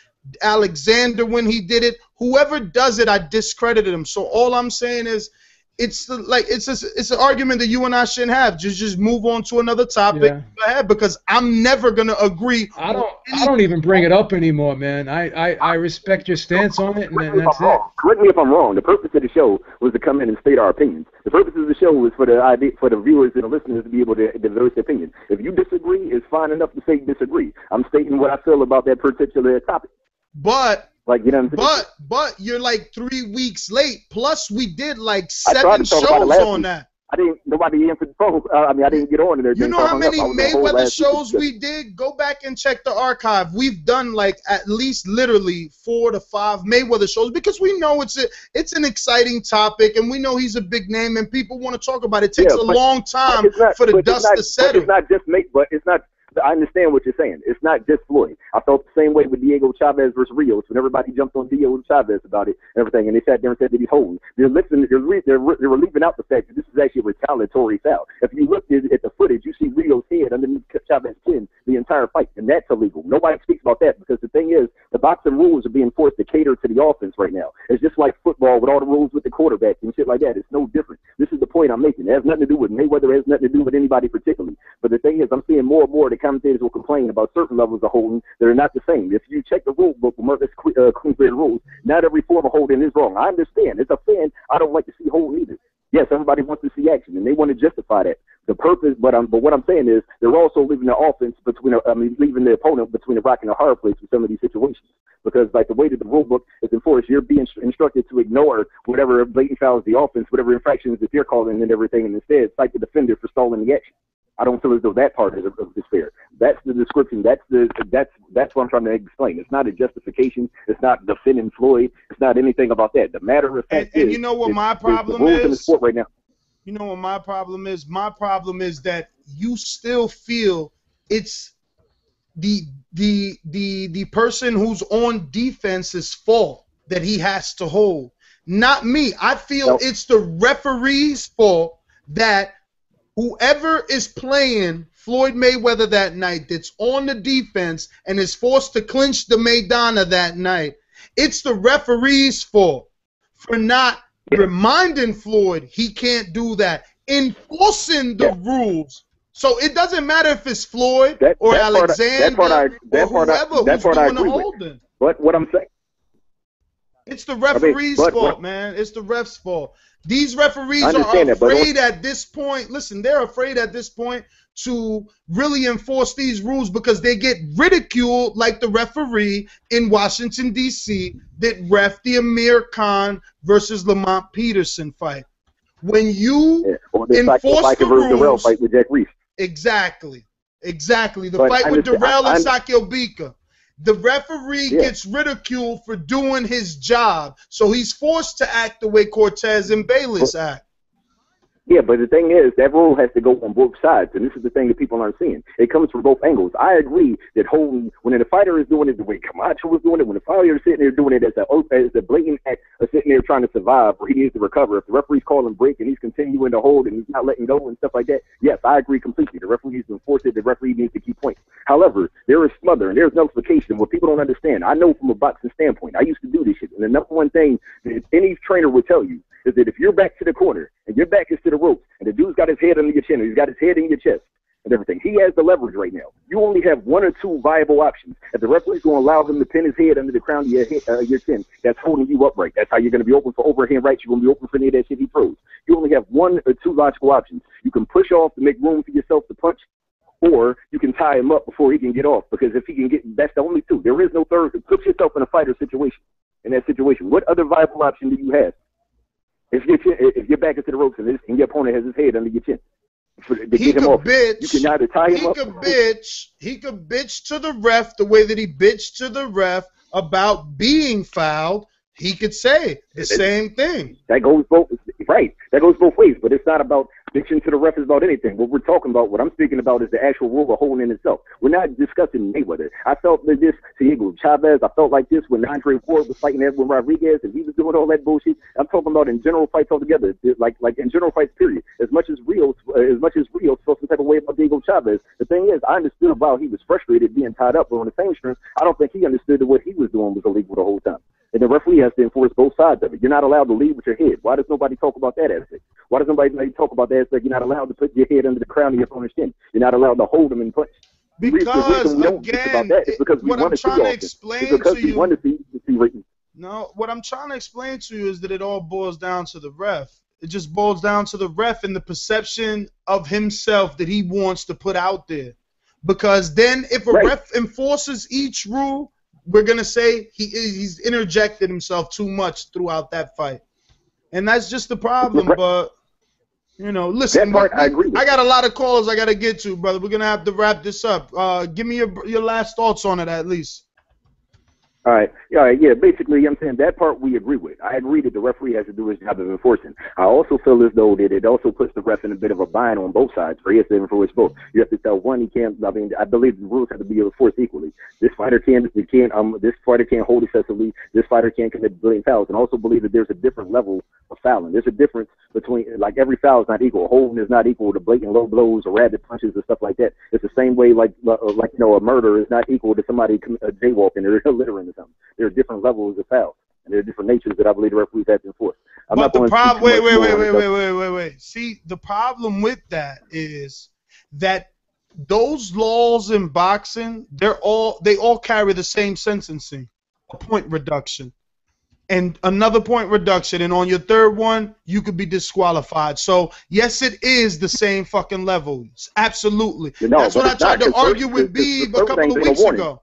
Alexander when he did it. Whoever does it, I discredited him. So all I'm saying is, it's like it's a, it's an argument that you and I shouldn't have. Just just move on to another topic. Yeah. Go ahead, because I'm never gonna agree. I don't I don't even bring it up anymore, man. I I, I respect your stance on it, and then that's it. Correct me if I'm wrong. The purpose of the show was to come in and state our opinions. The purpose of the show was for the idea for the viewers and the listeners to be able to diverse their opinion. If you disagree, it's fine enough to say disagree. I'm stating what I feel about that particular topic. But Like, you know what I'm saying? But but you're like three weeks late. Plus, we did like seven shows on that. I didn't. Nobody even for uh, I mean, I didn't get on in there. You know how many Mayweather shows we did? Go back and check the archive. We've done like at least literally four to five Mayweather shows because we know it's a, it's an exciting topic, and we know he's a big name, and people want to talk about it. It takes yeah, but, a long time not, for the dust not, to settle. It's not just make, but it's not. I understand what you're saying. It's not just Floyd. I felt the same way with Diego Chavez versus Rios when everybody jumped on Diego Chavez about it and everything, and they sat there and said that he's holding. They're listening. They're, they're, they're leaving out the fact that this is actually a retaliatory foul. If you look at, at the footage, you see Rios' head underneath Chavez's chin the entire fight, and that's illegal. Nobody speaks about that because the thing is, the boxing rules are being forced to cater to the offense right now. It's just like football with all the rules with the quarterback and shit like that. It's no different. This is the point I'm making. It has nothing to do with Mayweather. It has nothing to do with anybody particularly. But the thing is, I'm seeing more and more the commentators will complain about certain levels of holding that are not the same. If you check the rule book, Marcus uh, Queensberry rules, not every form of holding is wrong. I understand. As a fan, I don't like to see holding either. Yes, everybody wants to see action, and they want to justify that. The purpose, but um, but what I'm saying is they're also leaving the offense between, I mean, leaving the opponent between a rock and a hard place with some of these situations. Because like the way that the rule book is enforced, you're being instructed to ignore whatever blatant fouls the offense, whatever infractions that you're calling and everything, and instead cite the defender for stalling the action. I don't feel as though that part is, is fair. That's the description. That's the that's that's what I'm trying to explain. It's not a justification. It's not defending Floyd. It's not anything about that. The matter of fact and, is, and you know what my problem is. is in the sport right now. You know what my problem is. My problem is that you still feel it's the the the the person who's on defense's fault that he has to hold, not me. I feel no. It's the referee's fault that. Whoever is playing Floyd Mayweather that night that's on the defense and is forced to clinch the Maidana that night, it's the referee's fault for not yeah. reminding Floyd he can't do that, enforcing the yeah. rules. So it doesn't matter if it's Floyd that, or that Alexander part I, that part I, that or whoever that part who's I, that part doing I agree the holding. With. But what I'm saying. It's the referee's I mean, but, fault, but, man. It's the ref's fault. These referees are afraid that, at this point. Listen, they're afraid at this point to really enforce these rules because they get ridiculed like the referee in Washington, D C that ref the Amir Khan versus Lamont Peterson fight. When you yeah, well, enforce like, the, the rules. Durrell fight with Jack Reese. Exactly. Exactly. The but fight I with Durrell and Sakio Bika. The referee yeah. gets ridiculed for doing his job, so he's forced to act the way Cortez and Bayless but, act. Yeah, but the thing is, that rule has to go on both sides, and this is the thing that people aren't seeing. It comes from both angles. I agree that holding, when the fighter is doing it the way Camacho was doing it, when the fighter is sitting there doing it as a, as a blatant act of sitting there trying to survive or he needs to recover, if the referee's calling break and he's continuing to hold and he's not letting go and stuff like that, yes, I agree completely. The referee needs to enforce it. The referee needs to keep points. However, there is smothering. There's nullification. What people don't understand, I know from a boxing standpoint, I used to do this shit, and the number one thing that any trainer would tell you is that if you're back to the corner and your back is to the ropes and the dude's got his head under your chin and he's got his head in your chest and everything, he has the leverage right now. You only have one or two viable options. If the referee's going to allow him to pin his head under the crown of your, head, uh, your chin, that's holding you upright. That's how you're going to be open for overhand rights. You're going to be open for any of that shit he throws. You only have one or two logical options. You can push off to make room for yourself to punch, or you can tie him up before he can get off, because if he can get, that's the only two. There is no third. Put yourself in a fighter situation. In that situation, what other viable option do you have? If your, chin, if your back is to the ropes and, this, and your opponent has his head under your chin, for, to he get him off, bitch, you can either tie him he up. Could bitch, he could bitch to the ref the way that he bitched to the ref about being fouled. He could say the that, same thing. That goes both right. That goes both ways, but it's not about bitching to the ref. It's about anything. What we're talking about, what I'm speaking about, is the actual rule of holding in itself. We're not discussing Mayweather. I felt that this to Igor Chavez. I felt like this when Andre Ward was fighting Edwin Rodriguez and he was doing all that bullshit. I'm talking about in general fights altogether, like like in general fights period. As much as Rios, as much as Rios felt some type of way about Diego Chavez. The thing is, I understood why he was frustrated being tied up, but on the same strength, I don't think he understood that what he was doing was illegal the whole time. And the referee has to enforce both sides of it. You're not allowed to lead with your head. Why does nobody talk about that aspect? Why does nobody talk about that aspect? You're not allowed to put your head under the crown of your opponent's chin. You're not allowed to hold them in place. Because, we again, about that is because what we I'm to trying to explain because to we you... Want to see, to see right no, what I'm trying to explain to you is that it all boils down to the ref. It just boils down to the ref and the perception of himself that he wants to put out there. Because then if a right. ref enforces each rule, we're going to say he he's interjected himself too much throughout that fight. And that's just the problem, but, you know, listen, part, I, agree I got a lot of calls I got to get to, brother. We're going to have to wrap this up. Uh, give me your, your last thoughts on it at least. All right. All right. Yeah, basically, you know what I'm saying, that part we agree with. I agree that the referee has to do his job of enforcing. I also feel as though that it also puts the ref in a bit of a bind on both sides, for he has to enforce both. You have to tell one he can't. I mean, I believe the rules have to be enforced equally. This fighter can't. Can, um, this fighter can't hold excessively. This fighter can't commit blatant fouls. And also believe that there's a different level of fouling. There's a difference between, like, every foul is not equal. Holding is not equal to blatant low blows or rapid punches and stuff like that. It's the same way, like, uh, like you know, a murder is not equal to somebody uh, jaywalking or littering. Them. There are different levels of fouls, and there are different natures that I believe the referees have to enforce. I'm but not the problem, wait, wait, wait, wait, wait, wait, wait, wait. See, the problem with that is that those laws in boxing, they're all they all carry the same sentencing, a point reduction, and another point reduction, and on your third one, you could be disqualified. So yes, it is the same fucking level, absolutely. You know, that's what I tried to argue with Beeb a couple of weeks ago.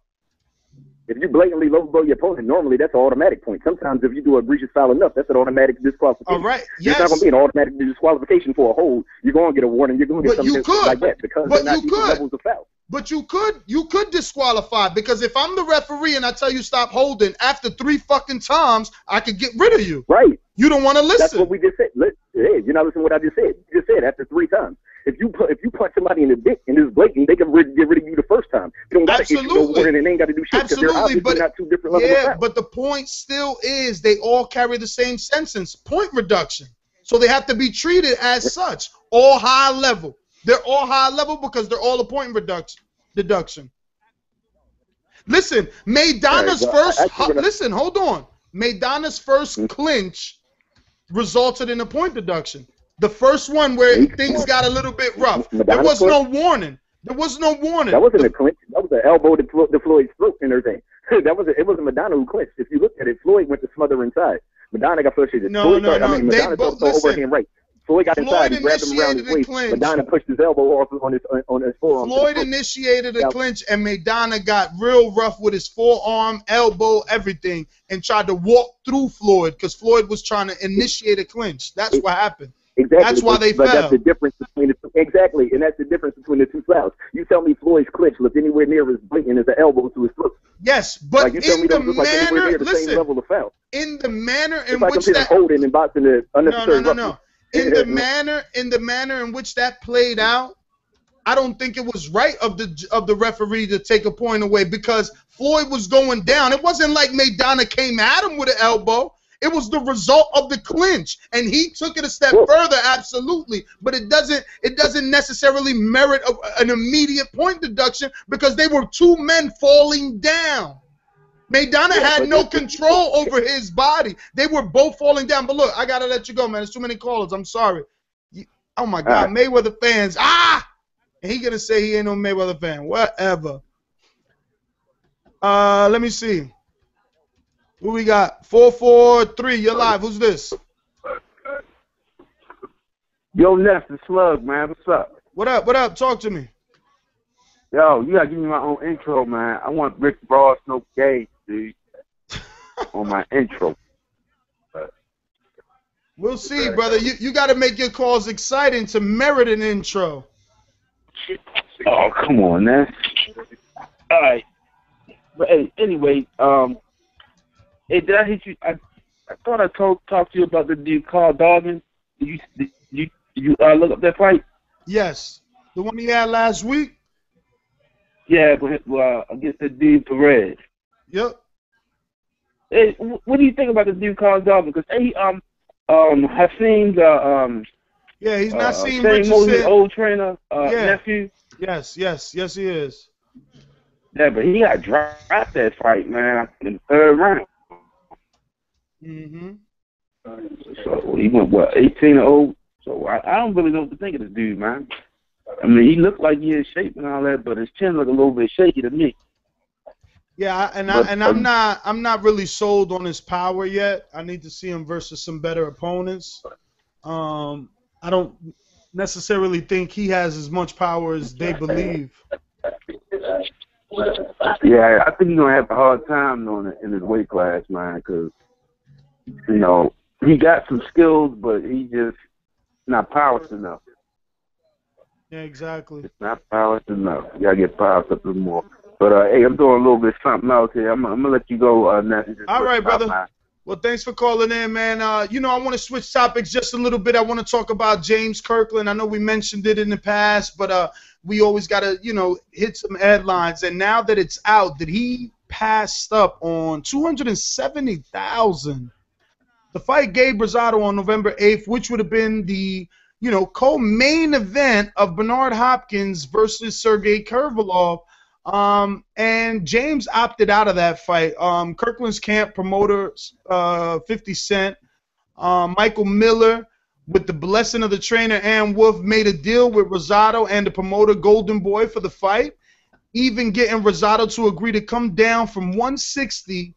If you blatantly low blow your opponent, normally that's an automatic point. Sometimes if you do an egregious foul enough, that's an automatic disqualification. All right, yes. It's not going to be an automatic disqualification for a hold. You're going to get a warning. You're going to get but something could, like that because but they're not equal levels of foul. But you could. You could disqualify because if I'm the referee and I tell you stop holding, after three fucking times, I could get rid of you. Right. You don't want to listen. That's what we just said. Listen, hey, you're not listening to what I just said. You just said after three times. If you put, if you punch somebody in the dick and it's blatant, they can rid, get rid of you the first time. They don't got to issue no warning and they ain't got to do shit because they're obviously but, not two different levels. Yeah, but the point still is they all carry the same sentence, point reduction. So they have to be treated as such, all high level. They're all high level because they're all a point reduction deduction. Listen, Maidana's right, well, first. I, I listen, hold on. Maidana's first mm-hmm. clinch resulted in a point deduction. The first one where things got a little bit rough. There was no warning. There was no warning. That wasn't a clinch. That was an elbow to Floyd's throat and everything. That was a, it wasn't Maidana who clinched. If you look at it, Floyd went to smother inside. Maidana got frustrated. No, no, no. I mean, Maidana got the overhand right. Floyd got inside. He grabbed him around his waist. Maidana pushed his elbow off on his on his forearm. Floyd initiated a clinch, and Maidana got real rough with his forearm, elbow, everything, and tried to walk through Floyd because Floyd was trying to initiate a clinch. That's what happened. Exactly. That's why they but fell. That's the difference between the two. Exactly, and that's the difference between the two fouls. You tell me Floyd's clinch looked anywhere near as blatant as the elbow to his throat. Yes, but like you tell in me the manner, like near the listen, same level of foul. In the manner in which that holding and boxing the unnecessary no, no, no, no. In the manner, in the manner in which that played out, I don't think it was right of the of the referee to take a point away because Floyd was going down. It wasn't like Maidana came at him with an elbow. It was the result of the clinch, and he took it a step Whoa. further, absolutely. But it doesn't it doesn't necessarily merit a, an immediate point deduction because they were two men falling down. Maidana yeah, had no control over his body. They were both falling down. But look, I got to let you go, man. There's too many callers. I'm sorry. You, oh, my God. Right. Mayweather fans. Ah! And he going to say he ain't no Mayweather fan. Whatever. Uh, let me see. Who we got? four four three, you're live. Who's this? Yo, Ness, the Slug, man. What's up? What up? What up? Talk to me. Yo, you got to give me my own intro, man. I want Rick Ross, no gay, dude, on my intro. But, we'll see, but, brother. You, you got to make your calls exciting to merit an intro. Oh, come on, Ness. All right. But, hey, anyway, um... Hey, did I hit you? I, I thought I told talked to you about the dude Carl Dawkins. Did you did you did you uh, look up that fight? Yes, the one he had last week. Yeah, well, against the dude Perez. Yep. Hey, what do you think about the dude Carl Dawkins? Because hey, um, um, Haseem's uh, um. Yeah, he's not uh, seen Richardson. Old trainer, uh, yeah. nephew. Yes, yes, yes, he is. Yeah, but he got dropped that fight, man, in the third round. Mm-hmm. So he went what eighteen and oh. So I, I don't really know what to think of this dude, man. I mean, he looked like he in shape and all that, but his chin looked a little bit shaky to me. Yeah, and I but, and I'm um, not I'm not really sold on his power yet. I need to see him versus some better opponents. Um, I don't necessarily think he has as much power as they believe. Yeah, I think he's gonna have a hard time on in his weight class, man, because you know he got some skills, but he just not powerful enough. Yeah, exactly. It's not powerful enough. You gotta get powerful up a little more. But uh, hey, I'm doing a little bit something else here. I'm, I'm gonna let you go. Uh, now. All right, brother. My... Well, thanks for calling in, man. Uh, you know, I want to switch topics just a little bit. I want to talk about James Kirkland. I know we mentioned it in the past, but uh, we always got to, you know, hit some headlines. And now that it's out, that he passed up on two hundred seventy thousand dollars to fight Gabe Rosado on November eighth, which would have been the, you know, co-main event of Bernard Hopkins versus Sergey Kovalev. Um, and James opted out of that fight. Um, Kirkland's camp promoter, uh, fifty Cent, uh, Michael Miller, with the blessing of the trainer Ann Wolf, made a deal with Rosado and the promoter Golden Boy for the fight, even getting Rosado to agree to come down from one sixty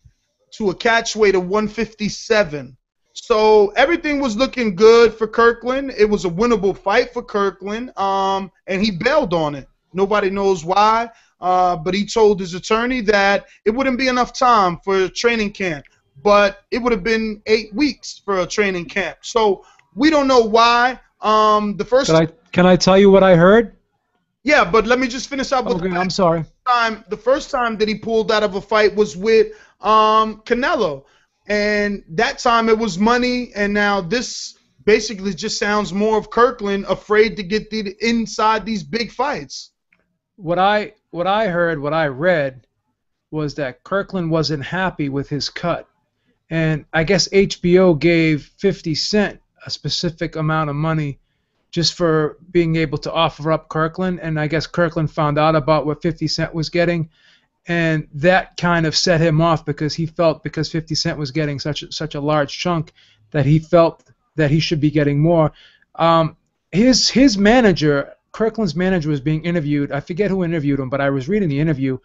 to a catchweight of one fifty-seven. So everything was looking good for Kirkland. It was a winnable fight for Kirkland, um, and he bailed on it. Nobody knows why. Uh, but he told his attorney that it wouldn't be enough time for a training camp, but it would have been eight weeks for a training camp. So we don't know why. Um, the first can I can I tell you what I heard? Yeah, but let me just finish up with. Okay, I'm sorry. Time the first time that he pulled out of a fight was with um, Canelo, and that time it was money, and now this basically just sounds more of Kirkland afraid to get the, inside these big fights. What I what I heard, what I read, was that Kirkland wasn't happy with his cut, and I guess H B O gave fifty Cent a specific amount of money just for being able to offer up Kirkland, and I guess Kirkland found out about what fifty Cent was getting, and that kind of set him off because he felt because fifty Cent was getting such a, such a large chunk that he felt that he should be getting more. Um, his his manager. Kirkland's manager was being interviewed. I forget who interviewed him, but I was reading the interview,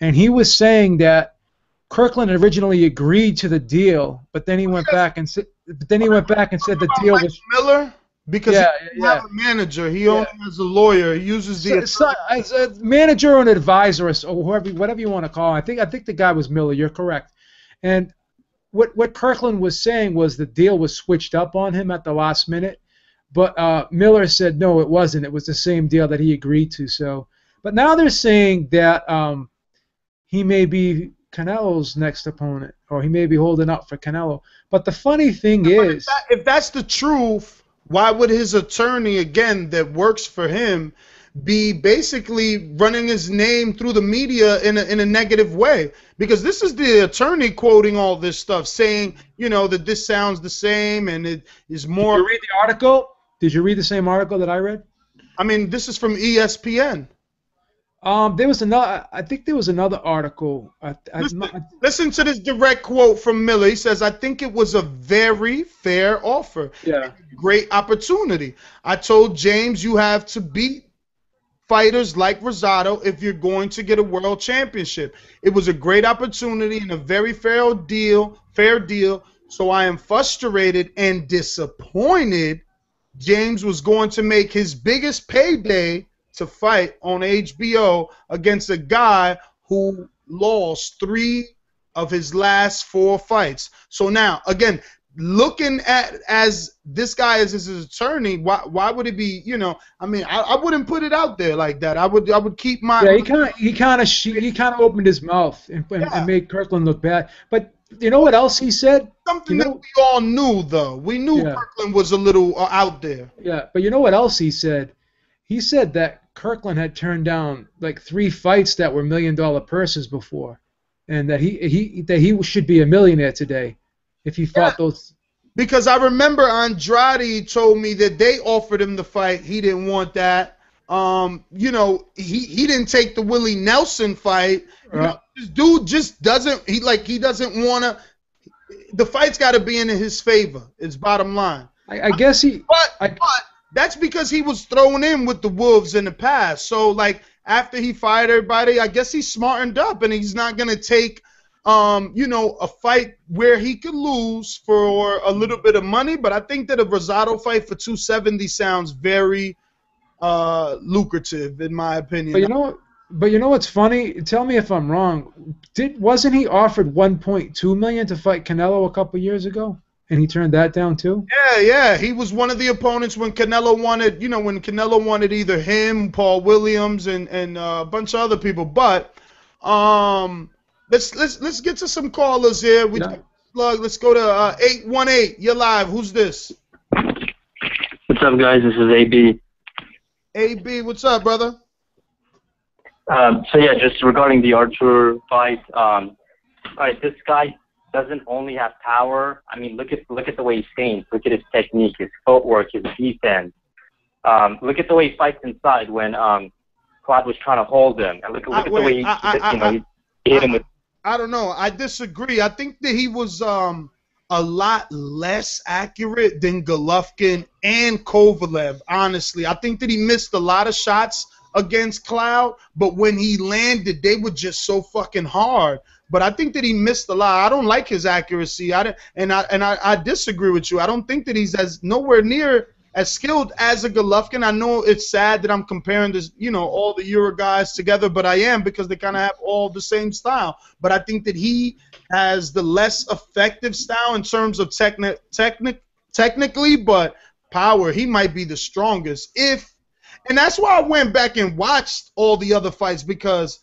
and he was saying that Kirkland originally agreed to the deal, but then he went yes. back and but then he went back and said the deal was Miller because yeah, he yeah. not a manager. He yeah. only has a lawyer. He uses the so, so, as a manager or an advisor or whoever, whatever you want to call him. I think I think the guy was Miller. You're correct. And what what Kirkland was saying was the deal was switched up on him at the last minute. But uh, Miller said, no, it wasn't. It was the same deal that he agreed to. So, but now they're saying that um, he may be Canelo's next opponent, or he may be holding up for Canelo. But the funny thing but is... If, that, if that's the truth, why would his attorney, again, that works for him, be basically running his name through the media in a, in a negative way? Because this is the attorney quoting all this stuff, saying, you know, that this sounds the same and it is more... Did you read the article? Did you read the same article that I read? I mean, this is from E S P N. Um, there was another. I think there was another article. I, I, listen, I, listen to this direct quote from Miller. He says, "I think it was a very fair offer. Yeah, great opportunity. I told James you have to beat fighters like Rosado if you're going to get a world championship. It was a great opportunity and a very fair deal. Fair deal. So I am frustrated and disappointed." James was going to make his biggest payday to fight on H B O against a guy who lost three of his last four fights. So now, again, looking at as this guy is his attorney, why why would it be? You know, I mean, I, I wouldn't put it out there like that. I would I would keep my. Yeah, he kind of he kind of he kind of opened his mouth and, yeah. and made Kirkland look bad, but. You know what else he said? Something you know, that we all knew, though. We knew yeah. Kirkland was a little uh, out there. Yeah, but you know what else he said? He said that Kirkland had turned down like three fights that were million-dollar purses before, and that he he that he should be a millionaire today if he fought yeah. those. Because I remember Andrade told me that they offered him the fight. He didn't want that. Um, you know, he he didn't take the Willie Nelson fight. You know, this dude just doesn't he like he doesn't wanna. The fight's got to be in his favor. It's bottom line. I, I guess he. But, I, but that's because he was thrown in with the Wolves in the past. So like after he fired everybody, I guess he smartened up and he's not gonna take, um, you know, a fight where he could lose for a little bit of money. But I think that a Rosado fight for two seventy sounds very uh, lucrative in my opinion. But you know what? But you know what's funny? Tell me if I'm wrong. Did wasn't he offered one point two million dollars to fight Canelo a couple years ago, and he turned that down too? Yeah, yeah. He was one of the opponents when Canelo wanted, you know, when Canelo wanted either him, Paul Williams, and and uh, a bunch of other people. But um, let's let's let's get to some callers here. We yeah. plug. Let's go to uh, eight one eight. You're live. Who's this? What's up, guys? This is A B. A B, what's up, brother? Um, so yeah, just regarding the Artur fight, um, all right, this guy doesn't only have power. I mean, look at look at the way he stands. Look at his technique, his footwork, his defense. Um, look at the way he fights inside when um, Cloud was trying to hold him, and look, look I, at wait, the way he, I, I, you know, I, he hit I, him with. I don't know. I disagree. I think that he was um, a lot less accurate than Golovkin and Kovalev. Honestly, I think that he missed a lot of shots against Cloud, but when he landed, they were just so fucking hard. But I think that he missed a lot. I don't like his accuracy. I and I and I, I disagree with you. I don't think that he's as nowhere near as skilled as a Golovkin. I know it's sad that I'm comparing this, you know, all the Euro guys together, but I am because they kind of have all the same style. But I think that he has the less effective style in terms of technic technic technically, but power. He might be the strongest if. And that's why I went back and watched all the other fights, because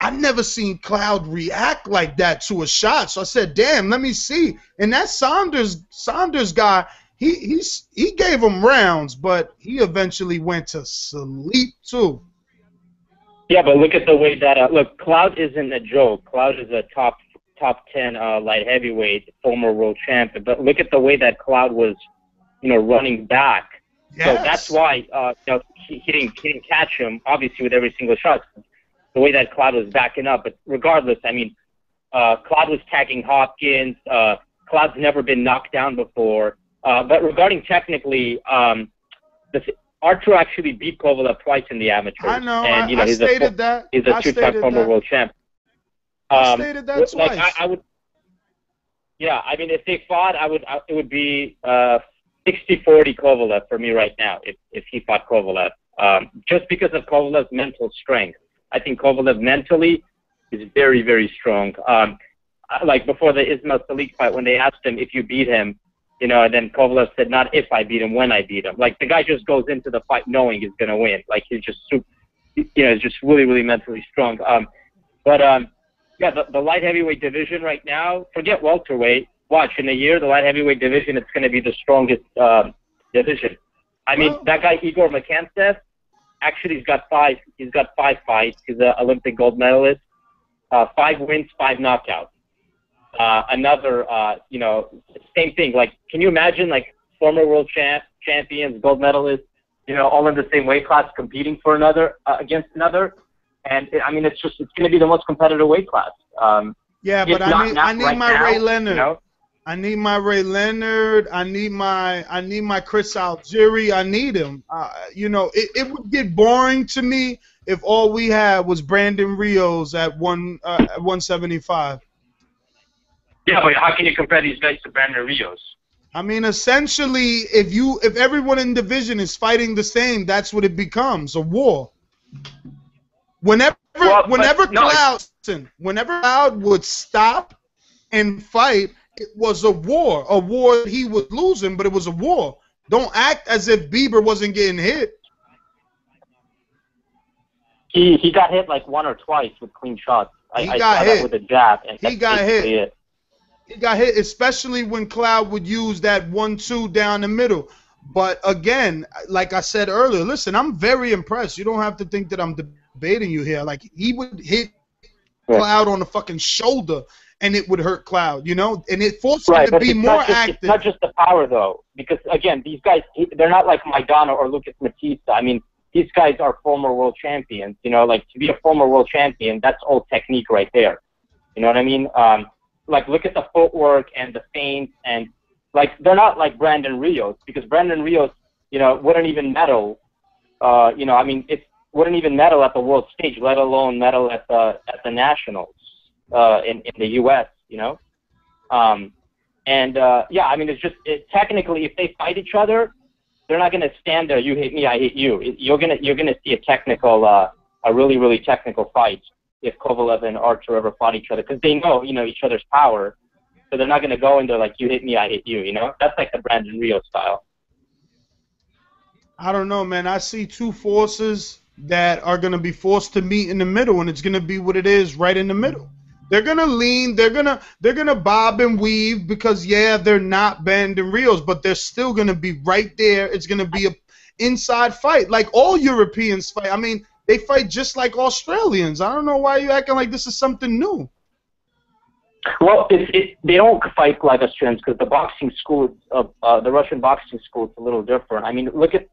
I've never seen Cloud react like that to a shot. So I said, damn, let me see. And that Saunders Saunders guy, he he's, he gave him rounds, but he eventually went to sleep too. Yeah, but look at the way that uh, – look, Cloud isn't a joke. Cloud is a top top ten uh, light heavyweight, former world champ. But look at the way that Cloud was, you know, running back. Yes. So that's why uh, you know, he, he, didn't, he didn't catch him, obviously, with every single shot, the way that Cloud was backing up. But regardless, I mean, uh, Cloud was tagging Hopkins. Uh, Cloud's never been knocked down before. Uh, but regarding technically, um, the, Artur actually beat Kovalev twice in the amateurs. I know. And, I, you know I he's stated a, that. He's a two-time former that. world champ. Um, I stated that like, twice. I, I would, yeah, I mean, if they fought, I would. I, it would be uh, sixty forty Kovalev for me right now, if, if he fought Kovalev. Um, just because of Kovalev's mental strength. I think Kovalev mentally is very, very strong. Um, like before the Ismail Salik fight, when they asked him if you beat him, you know, and then Kovalev said, not if I beat him, when I beat him. Like the guy just goes into the fight knowing he's going to win. Like he's just super, you know, he's just really, really mentally strong. Um, but um, yeah, the, the light heavyweight division right now, forget welterweight. Watch, in a year, the light heavyweight division, it's going to be the strongest um, division. I mean, well, that guy Igor Mekoncev, actually, he's got five. He's got five fights. He's an Olympic gold medalist. Uh, five wins, five knockouts. Uh, another, uh, you know, same thing. Like, can you imagine, like, former world champ, champions, gold medalists, you know, all in the same weight class, competing for another uh, against another? And it, I mean, it's just it's going to be the most competitive weight class. Um, yeah, but I need I need my Ray Leonard. You know? I need my Ray Leonard. I need my I need my Chris Algieri. I need him. Uh, you know, it, it would get boring to me if all we had was Brandon Rios at one uh, at one seventy-five. Yeah, but how can you compare these guys to Brandon Rios? I mean, essentially, if you if everyone in the division is fighting the same, that's what it becomes, a war. Whenever well, whenever Cloud no, whenever Cloud would stop and fight. It was a war, a war that he was losing, but it was a war. Don't act as if Bieber wasn't getting hit. He he got hit like one or twice with clean shots. I, he I got hit with a jab, and he got hit. It. He got hit, especially when Cloud would use that one two down the middle. But again, like I said earlier, listen, I'm very impressed. You don't have to think that I'm debating you here. Like he would hit Cloud on the fucking shoulder. And it would hurt Cloud, you know, and it forced right, him to be more just, active. It's not just the power, though, because again, these guys—they're not like Maidana or Lucas Matista. I mean, these guys are former world champions. You know, like to be a former world champion, that's all technique right there. You know what I mean? Um, like, look at the footwork and the feints, and like they're not like Brandon Rios, because Brandon Rios, you know, wouldn't even medal. Uh, you know, I mean, it wouldn't even medal at the world stage, let alone medal at the at the nationals. Uh, in, in the U S, you know? Um, and, uh, yeah, I mean, it's just, it, technically, if they fight each other, they're not going to stand there, you hit me, I hit you. It, you're going to you're gonna see a technical uh, a really, really technical fight if Kovalev and Artur ever fought each other, because they know, you know, each other's power. So they're not going to go in there like, you hit me, I hit you, you know? That's like the Brandon Rio style. I don't know, man. I see two forces that are going to be forced to meet in the middle, and it's going to be what it is right in the middle. They're going to lean. They're going to they're gonna bob and weave because, yeah, they're not Brandon Rios, but they're still going to be right there. It's going to be an inside fight, like all Europeans fight. I mean, they fight just like Australians. I don't know why you're acting like this is something new. Well, it, it, they don't fight like Australians because the boxing school, uh, uh, the Russian boxing school, is a little different. I mean, look at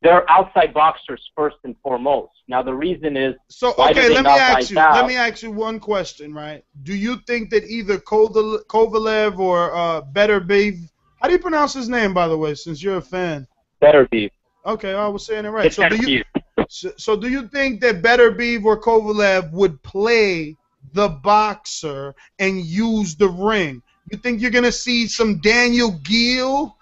they're outside boxers first and foremost. Now the reason is so. Why okay, do they let not me ask you. Out? Let me ask you one question, right? Do you think that either Kovalev or uh, Beterbiev? How do you pronounce his name, by the way? Since you're a fan. Beterbiev. Okay, I was saying it right. It's so do you? So, so do you think that Beterbiev or Kovalev would play the boxer and use the ring? You think you're gonna see some Daniel Gill?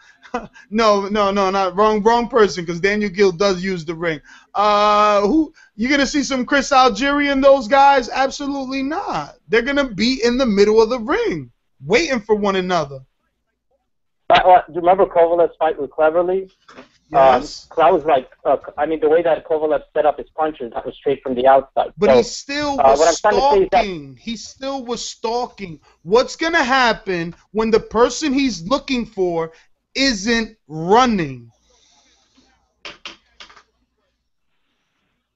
no, no, no, not wrong, wrong person. Because Daniel Gill does use the ring. Uh, who you gonna see some Chris Algieri and those guys? Absolutely not. They're gonna be in the middle of the ring, waiting for one another. But, uh, do you remember Kovalev's fight with Cleverly? Yes. Um, that was like, uh, I mean, the way that Kovalev set up his punches, that was straight from the outside. But so, he still was uh, stalking. He still was stalking. What's going to happen when the person he's looking for isn't running?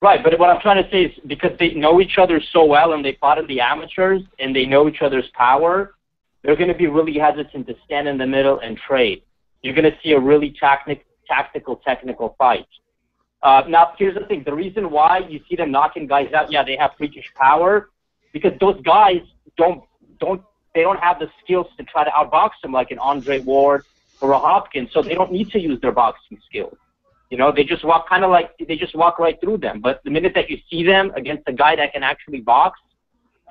Right, but what I'm trying to say is because they know each other so well and they fought in the amateurs and they know each other's power, they're going to be really hesitant to stand in the middle and trade. You're going to see a really tactic. tactical, technical fight. Uh, now, here's the thing. The reason why you see them knocking guys out, yeah, they have freakish power, because those guys don't, don't, they don't have the skills to try to outbox them like an Andre Ward or a Hopkins, so they don't need to use their boxing skills. You know, they just walk kind of like, they just walk right through them. But the minute that you see them against a guy that can actually box,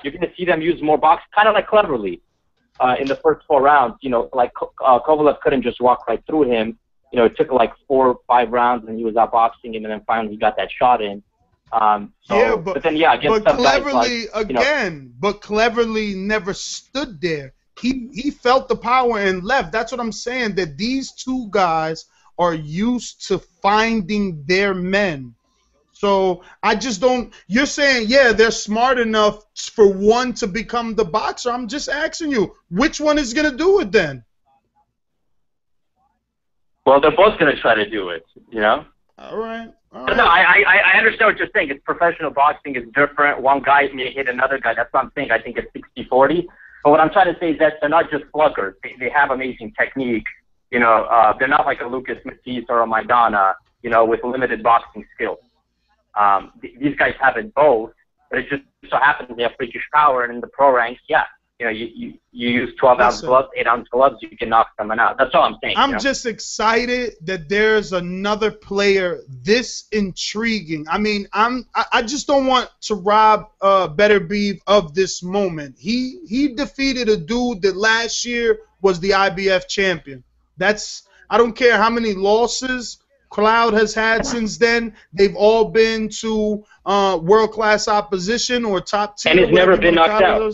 you're going to see them use more box, kind of like Cleverly uh, in the first four rounds. You know, like uh, Kovalev couldn't just walk right through him. You know, it took like four or five rounds, and he was out boxing him, and then finally he got that shot in. Um, so, yeah, but, but then, yeah, against but Cleverly, like, again, you know, but Cleverly never stood there. He, he felt the power and left. That's what I'm saying, that these two guys are used to finding their men. So I just don't – you're saying, yeah, they're smart enough for one to become the boxer. I'm just asking you, which one is going to do it then? Well, they're both going to try to do it, you know? All right. All right. No, I, I, I understand what you're saying. It's professional boxing is different. One guy may hit another guy. That's what I'm saying. I think it's sixty forty. But what I'm trying to say is that they're not just sluggers. They, they have amazing technique. You know, uh, they're not like a Lucas Matisse or a Maidana, you know, with limited boxing skills. Um, th these guys have it both, but it just so happens they have freakish power. And in the pro ranks, yeah. You know, you, you, you use twelve ounce gloves, eight ounce gloves, you can knock someone out. That's all I'm saying. I'm you know? just excited that there's another player this intriguing. I mean, I'm, I, I just don't want to rob uh, Beterbiev of this moment. He, he defeated a dude that last year was the I B F champion. That's, I don't care how many losses Cloud has had since then. They've all been to uh, world-class opposition or top tier. And he's never been knocked out.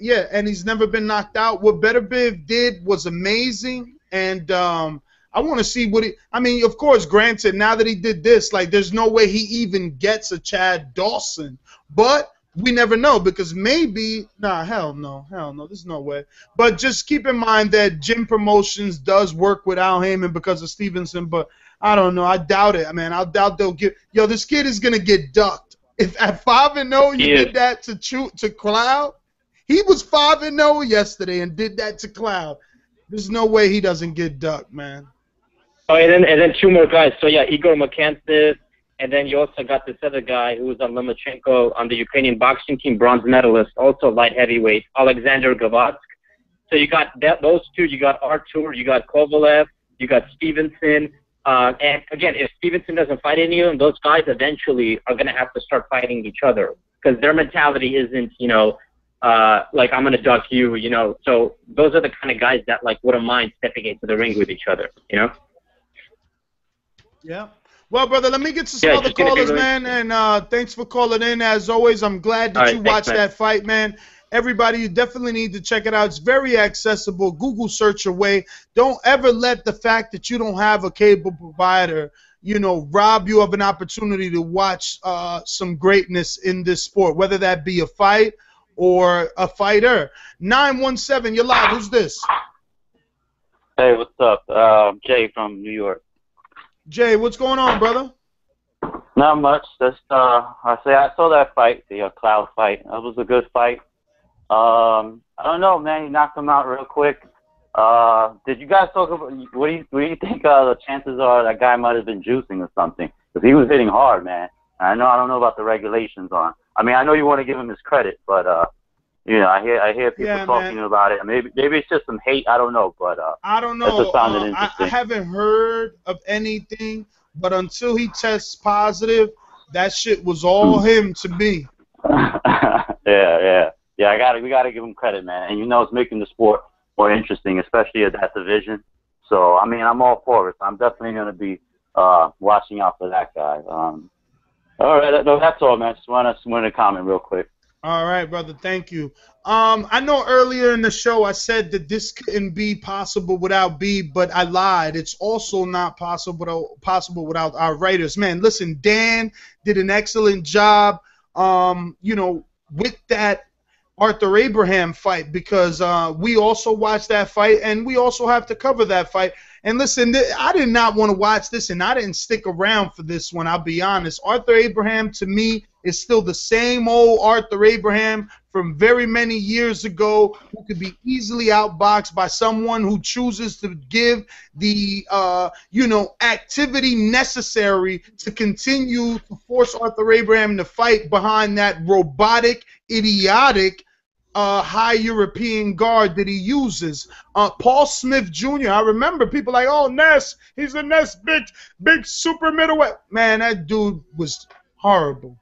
Yeah, and he's never been knocked out. What Beterbiev did was amazing, and um, I want to see what he – I mean, of course, granted, now that he did this, like there's no way he even gets a Chad Dawson. But we never know because maybe – nah, hell no, hell no, there's no way. But just keep in mind that Gym Promotions does work with Al Haymon because of Stevenson, but I don't know. I doubt it. I mean, I doubt they'll get – yo, this kid is going to get ducked. If at five and oh you did that to, to Cloud – he was five and oh yesterday and did that to Cloud. There's no way he doesn't get ducked, man. Oh, and then, and then two more guys. So, yeah, Igor Mekoncev, and then you also got this other guy who was on Lomachenko on the Ukrainian boxing team, bronze medalist, also light heavyweight, Alexander Gavatsk. So you got that, those two. You got Artur, you got Kovalev, you got Stevenson. Uh, and, again, if Stevenson doesn't fight any of them, those guys eventually are going to have to start fighting each other because their mentality isn't, you know, Uh, like, I'm going to duck you, you know. So those are the kind of guys that, like, wouldn't mind stepping into the ring with each other, you know? Yeah. Well, brother, let me get to some yeah, other callers, really man, and uh, thanks for calling in. As always, I'm glad that right, you watched that fight, man. Everybody, you definitely need to check it out. It's very accessible. Google search away. Don't ever let the fact that you don't have a cable provider, you know, rob you of an opportunity to watch uh, some greatness in this sport, whether that be a fight or a fighter. nine one seven, you're live. Who's this? Hey, what's up? Uh, Jay from New York. Jay, what's going on, brother? Not much. Just uh, I say I saw that fight, the uh, Cloud fight. That was a good fight. Um, I don't know, man. You knocked him out real quick. Uh, did you guys talk about what do you what do you think uh, the chances are that guy might have been juicing or something? Because he was hitting hard, man. I know I don't know about the regulations on. I mean, I know you want to give him his credit, but uh, you know, I hear I hear people yeah, talking man. about it. Maybe maybe it's just some hate. I don't know, but uh, I don't know. Uh, I, I haven't heard of anything. But until he tests positive, that shit was all him to me. yeah, yeah, yeah. I got We gotta give him credit, man. And you know, it's making the sport more interesting, especially at that division. So, I mean, I'm all for it. I'm definitely gonna be uh, watching out for that guy. Um, all right, no, that's all, man. Just wanna wanna comment real quick. All right, brother. Thank you. Um, I know earlier in the show I said that this couldn't be possible without B, but I lied. It's also not possible possible without our writers. Man, listen, Dan did an excellent job, um, you know, with that Arthur Abraham fight because uh, we also watched that fight and we also have to cover that fight. And listen, I did not want to watch this, and I didn't stick around for this one, I'll be honest. Arthur Abraham, to me, is still the same old Arthur Abraham from very many years ago who could be easily outboxed by someone who chooses to give the, uh, you know, activity necessary to continue to force Arthur Abraham to fight behind that robotic, idiotic, Uh, high European guard that he uses. Uh, Paul Smith Junior, I remember people like, oh, Ness, he's a Ness, big, big super middleweight. Man, that dude was horrible.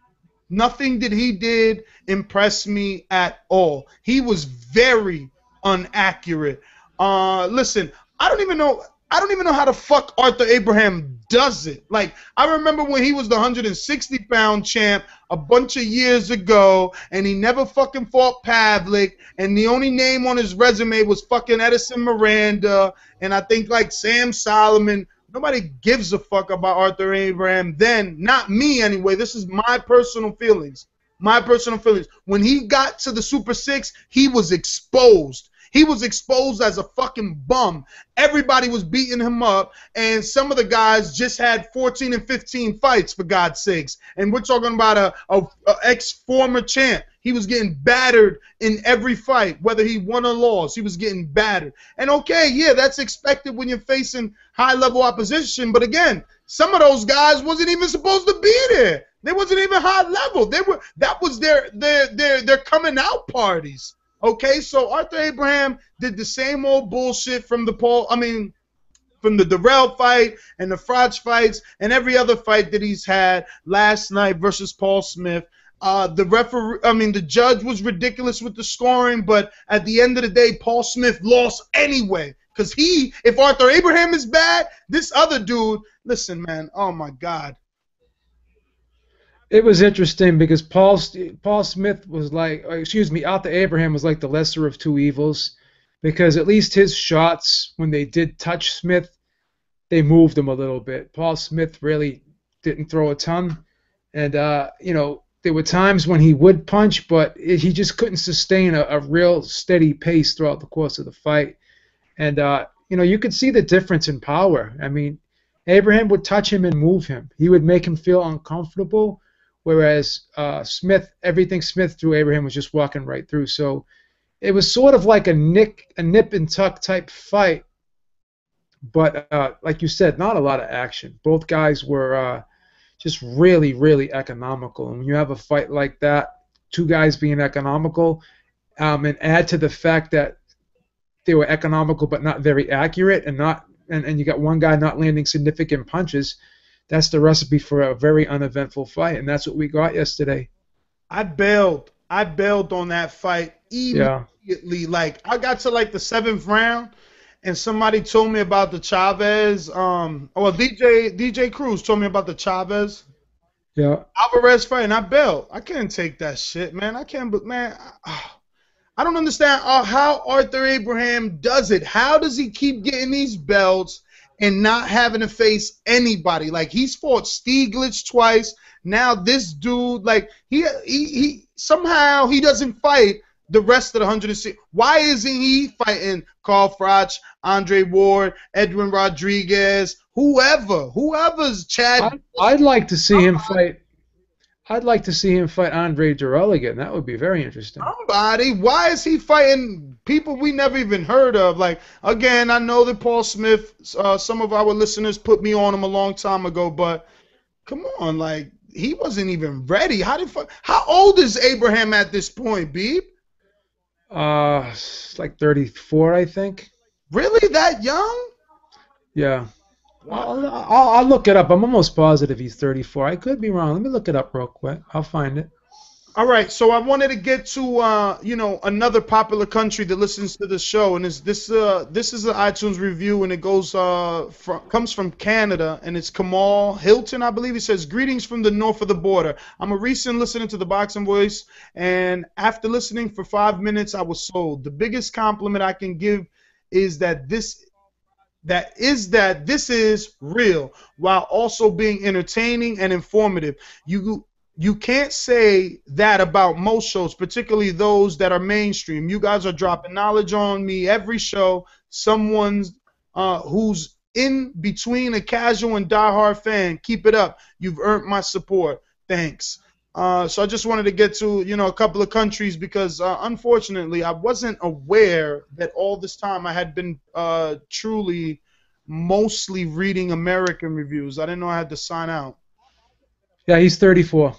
Nothing that he did impressed me at all. He was very inaccurate. Uh, listen, I don't even know... I don't even know how the fuck Arthur Abraham does it. Like, I remember when he was the one hundred sixty pound champ a bunch of years ago, and he never fucking fought Pavlik, and the only name on his resume was fucking Edison Miranda, and I think, like, Sam Solomon. Nobody gives a fuck about Arthur Abraham then. Not me, anyway. This is my personal feelings. My personal feelings. When he got to the Super Six, he was exposed. He was exposed as a fucking bum. Everybody was beating him up, and some of the guys just had fourteen and fifteen fights, for God's sakes. And we're talking about a, a, a ex-former champ. He was getting battered in every fight, whether he won or lost. He was getting battered. And, okay, yeah, that's expected when you're facing high-level opposition. But, again, some of those guys wasn't even supposed to be there. They wasn't even high-level. They were. That was their, their, their, their coming-out parties. Okay, so Arthur Abraham did the same old bullshit from the Paul, I mean, from the Durrell fight and the Frotch fights and every other fight that he's had last night versus Paul Smith. Uh, the referee, I mean, the judge was ridiculous with the scoring, but at the end of the day, Paul Smith lost anyway. Because he, if Arthur Abraham is bad, this other dude, listen, man, oh my God. It was interesting because Paul Paul Smith was like, excuse me, Arthur Abraham was like the lesser of two evils, because at least his shots, when they did touch Smith, they moved him a little bit. Paul Smith really didn't throw a ton, and uh, you know, there were times when he would punch, but it, he just couldn't sustain a, a real steady pace throughout the course of the fight. And uh, you know, you could see the difference in power. I mean, Abraham would touch him and move him. He would make him feel uncomfortable. Whereas uh, Smith, everything Smith threw Abraham was just walking right through. So it was sort of like a nick, a nip and tuck type fight, but uh, like you said, not a lot of action. Both guys were uh, just really, really economical. And when you have a fight like that, two guys being economical, um, and add to the fact that they were economical but not very accurate, and not, and, and you got one guy not landing significant punches. That's the recipe for a very uneventful fight, and that's what we got yesterday. I bailed. I bailed on that fight immediately. Yeah. Like, I got to, like, the seventh round, and somebody told me about the Chavez. Um, well, D J D J Cruz told me about the Chavez. Yeah. Alvarez fight, and I bailed. I can't take that shit, man. I can't, but man, I, I don't understand how Arthur Abraham does it. How does he keep getting these belts and not having to face anybody? Like, he's fought Stieglitz twice. Now this dude, like, he he, he somehow he doesn't fight the rest of the one hundred six. Why isn't he fighting Carl Froch, Andre Ward, Edwin Rodriguez, whoever, whoever's Chad? I'd, I'd like to see him fight. I'd like to see him fight Andre Durrell again. That would be very interesting. Somebody, why is he fighting people we never even heard of? Like, again, I know that Paul Smith, uh, some of our listeners put me on him a long time ago, but come on, like, he wasn't even ready. How did how old is Abraham at this point, Beeb? Uh, like thirty-four, I think. Really, that young? Yeah. I'll, I'll, I'll look it up. I'm almost positive he's thirty-four. I could be wrong. Let me look it up real quick. I'll find it. All right, so I wanted to get to uh, you know, another popular country that listens to the show, and it's this uh this is an iTunes review, and it goes uh from, comes from Canada, and it's Kamal Hilton, I believe. He says, "Greetings from the north of the border. I'm a recent listener to the Boxing Voice, and after listening for five minutes, I was sold. The biggest compliment I can give is that this." That is that this is real, while also being entertaining and informative. You you can't say that about most shows, particularly those that are mainstream. You guys are dropping knowledge on me every show. Someone's uh, who's in between a casual and diehard fan. Keep it up. You've earned my support. Thanks. Uh, so I just wanted to get to, you know, a couple of countries because, uh, unfortunately, I wasn't aware that all this time I had been uh, truly mostly reading American reviews. I didn't know I had to sign out. Yeah, he's thirty-four.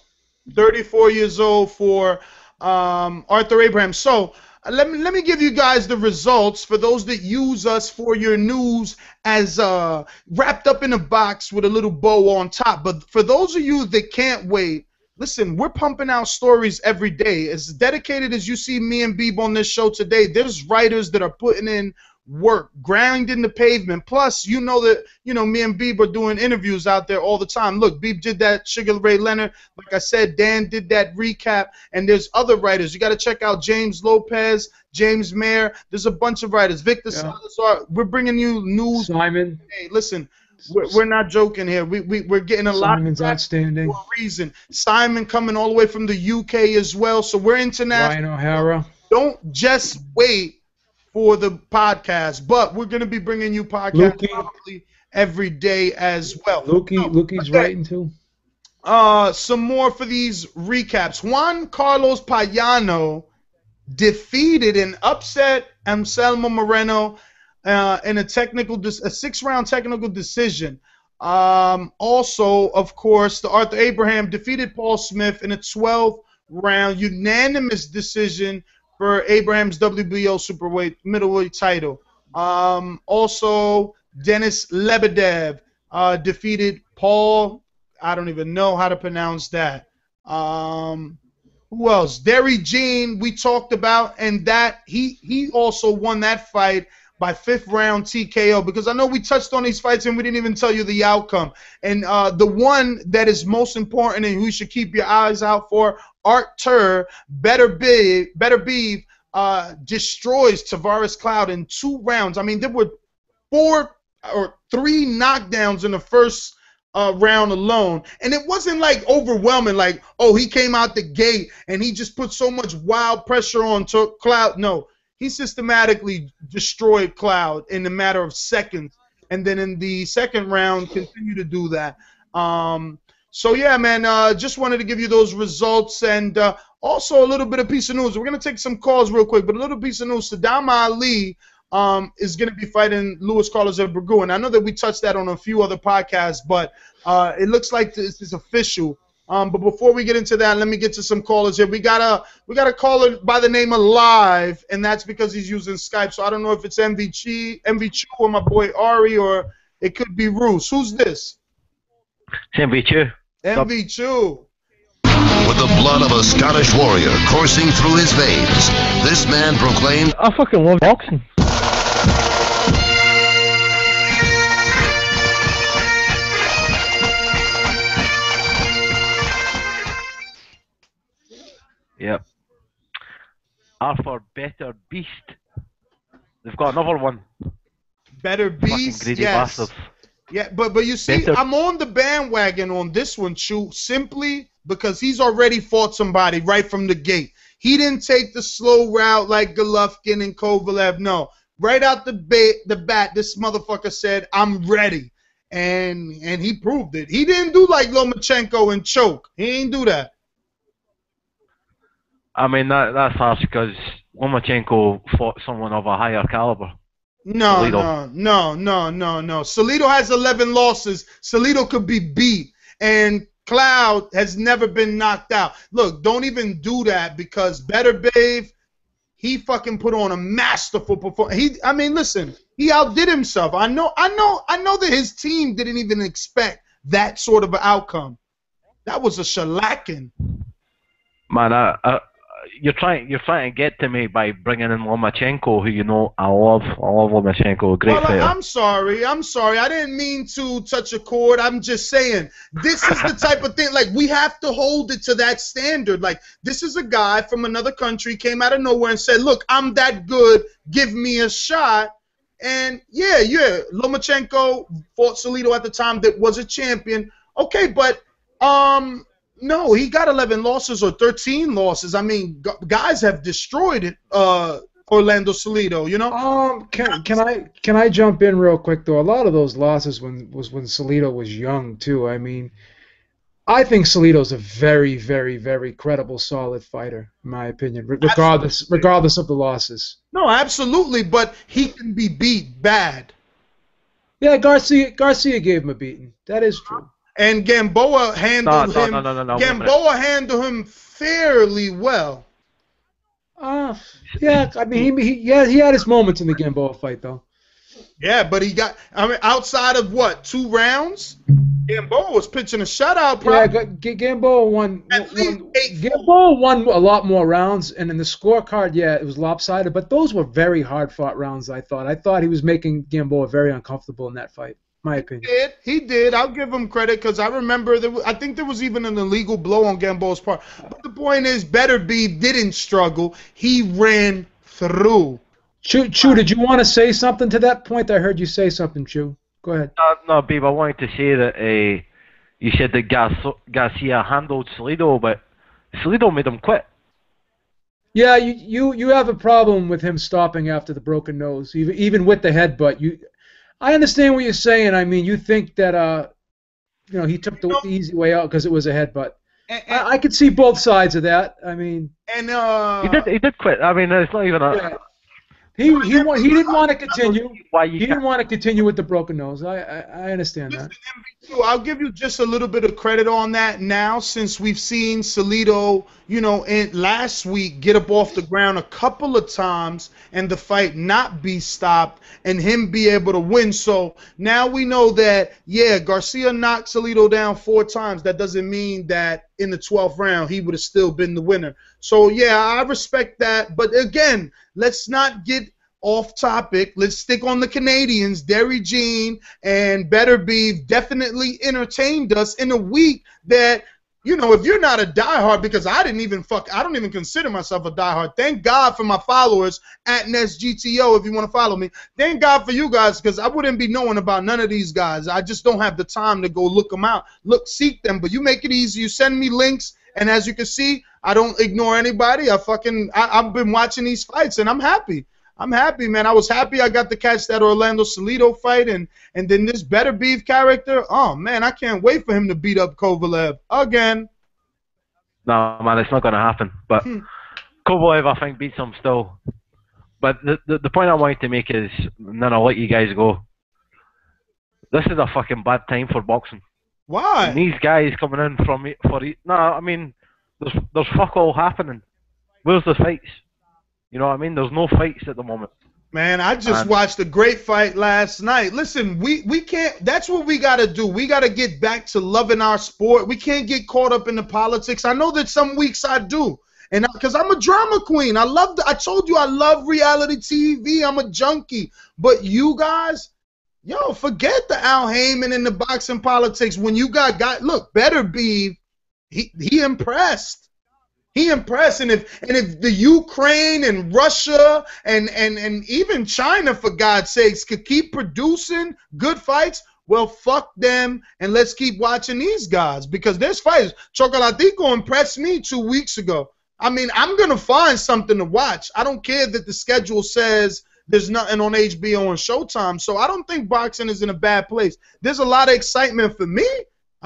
thirty-four years old for um, Arthur Abraham. So uh, let me let me give you guys the results for those that use us for your news as uh, wrapped up in a box with a little bow on top. But for those of you that can't wait, listen, we're pumping out stories every day. As dedicated as you see me and Beeb on this show today, there's writers that are putting in work, grinding the pavement. Plus, you know that, you know, me and Beeb are doing interviews out there all the time. Look, Beeb did that Sugar Ray Leonard. Like I said, Dan did that recap. And there's other writers. You got to check out James Lopez, James Mayer. There's a bunch of writers. Victor yeah. Salazar. We're bringing you news. Simon. Hey, listen. We're, we're not joking here. We, we, we're getting a lot of outstanding for a reason. Simon coming all the way from the U K as well. So we're international. Ryan O'Hara. Don't just wait for the podcast, but we're going to be bringing you podcasts probably every day as well. Lukey, so, Lukey's okay. writing too. Uh, some more for these recaps. Juan Carlos Payano defeated and upset Anselmo Moreno Uh, in a technical, a six-round technical decision. Um, also, of course, the Arthur Abraham defeated Paul Smith in a twelve-round unanimous decision for Abraham's W B O superweight middleweight title. Um, also, Denis Lebedev uh, defeated Paul. I don't even know how to pronounce that. Um, who else? Derrick Jean. We talked about, and that he he also won that fight by fifth-round T K O, because I know we touched on these fights and we didn't even tell you the outcome. And uh, the one that is most important and who you should keep your eyes out for, Artur Beterbiev, Beterbiev, uh, destroys Tavoris Cloud in two rounds. I mean, there were four or three knockdowns in the first uh, round alone. And it wasn't, like, overwhelming, like, oh, he came out the gate and he just put so much wild pressure on Cloud. No. He systematically destroyed Cloud in a matter of seconds, and then in the second round continued to do that. Um, so, yeah, man, uh, just wanted to give you those results, and uh, also a little bit of piece of news. We're going to take some calls real quick, but a little piece of news. Sadam Ali um, is going to be fighting Luis Carlos Abregu, and I know that we touched that on a few other podcasts, but uh, it looks like this is official. Um, but before we get into that, let me get to some callers here. We got a we got a caller by the name of Live, and that's because he's using Skype. So I don't know if it's M V Chu or my boy Ari, or it could be Roos. Who's this? It's M V Chu. M V Chu. With the blood of a Scottish warrior coursing through his veins, this man proclaimed, "I fucking love boxing." Artur Beterbiev. They've got another one. Beterbiev, yes. Bastards. Yeah, but but you see, Better. I'm on the bandwagon on this one, Chu, simply because he's already fought somebody right from the gate. He didn't take the slow route like Golovkin and Kovalev. No, right out the bat, the bat, this motherfucker said, "I'm ready," and and he proved it. He didn't do like Lomachenko and choke. He ain't do that. I mean, that that's harsh because Lomachenko fought someone of a higher caliber. No, no, no, no, no, no. Salido has eleven losses. Salido could be beat, and Cloud has never been knocked out. Look, don't even do that because Beterbiev, he fucking put on a masterful performance. He, I mean, listen, he outdid himself. I know, I know, I know that his team didn't even expect that sort of an outcome. That was a shellacking. Man, I. I You're trying, you're trying to get to me by bringing in Lomachenko, who you know I love. I love Lomachenko, a great well, player. I'm sorry, I'm sorry. I didn't mean to touch a chord. I'm just saying this is the type of thing. Like we have to hold it to that standard. Like this is a guy from another country came out of nowhere and said, "Look, I'm that good. Give me a shot." And yeah, yeah. Lomachenko fought Salido at the time that was a champion. Okay, but um. No, he got eleven losses or thirteen losses. I mean, guys have destroyed it. Uh, Orlando Salido, you know. Um, can can I can I jump in real quick though? A lot of those losses when was when Salido was young too. I mean, I think Salido's a very, very, very credible, solid fighter, in my opinion. Regardless, absolutely. regardless of the losses. No, absolutely, but he can be beat bad. Yeah, Garcia Garcia gave him a beating. That is true. And Gamboa handled no, no, him. No, no, no, no, Gamboa handled him fairly well. Uh, yeah, I mean, he, he yeah he had his moments in the Gamboa fight though. Yeah, but he got. I mean, outside of what two rounds, Gamboa was pitching a shutout. Probably. Yeah, Gamboa won. At won, least eight. Gamboa won a lot more rounds, and in the scorecard, yeah, it was lopsided. But those were very hard-fought rounds. I thought. I thought he was making Gamboa very uncomfortable in that fight. My opinion. He did. He did. I'll give him credit because I remember there was, I think there was even an illegal blow on Gamboa's part. But the point is, Beterbiev didn't struggle. He ran through. Chu, Chu, did you want to say something to that point? I heard you say something, Chu. Go ahead. Uh, no, Beeb, I wanted to say that uh, you said that Gar- Garcia handled Salido, but Salido made him quit. Yeah, you, you, you have a problem with him stopping after the broken nose, even, even with the headbutt. You. I understand what you're saying. I mean, you think that uh, you know, he took the, you know, the easy way out because it was a headbutt. And, and, I, I could see both sides of that. I mean, and uh, he did. He did quit. I mean, it's not even a. Yeah. He he he, he didn't want to continue. Why he didn't want to continue with the broken nose. I I, I understand that. I'll give you just a little bit of credit on that now, since we've seen Salido, you know, in last week get up off the ground a couple of times and the fight not be stopped and him be able to win. So now we know that yeah, Garcia knocked Salido down four times. That doesn't mean that in the twelfth round he would have still been the winner. So yeah, I respect that. But again, let's not get off topic. Let's stick on the Canadians. Derrick Jean and Beterbiev definitely entertained us in a week that, you know, if you're not a diehard, because I didn't even fuck, I don't even consider myself a diehard. Thank God for my followers at N E S G T O if you want to follow me. Thank God for you guys because I wouldn't be knowing about none of these guys. I just don't have the time to go look them out. Look, seek them, but you make it easy. You send me links. And as you can see, I don't ignore anybody. I fucking, I, I've been watching these fights, and I'm happy. I'm happy, man. I was happy I got to catch that Orlando Salido fight, and, and then this Beterbiev character. Oh, man, I can't wait for him to beat up Kovalev again. No, man, it's not going to happen. But hmm. Kovalev, I think, beats him still. But the, the, the point I wanted to make is, and then I'll let you guys go. This is a fucking bad time for boxing. Why? And these guys coming in from for no, I mean, there's there's fuck all happening. Where's the fights? You know what I mean? There's no fights at the moment. Man, I just and, watched a great fight last night. Listen, we we can't. That's what we gotta do. We gotta get back to loving our sport. We can't get caught up in the politics. I know that some weeks I do, and because I'm a drama queen, I love. The, I told you I love reality T V. I'm a junkie. But you guys. Yo, forget the Al Haymon and the boxing politics. When you got, got look, Beterbiev, he, he impressed. He impressed, and if and if the Ukraine and Russia and and and even China, for God's sakes, could keep producing good fights, well, fuck them, and let's keep watching these guys, because there's fighters. Chocolatico impressed me two weeks ago. I mean, I'm gonna find something to watch. I don't care that the schedule says there's nothing on H B O and Showtime, so I don't think boxing is in a bad place. There's a lot of excitement for me.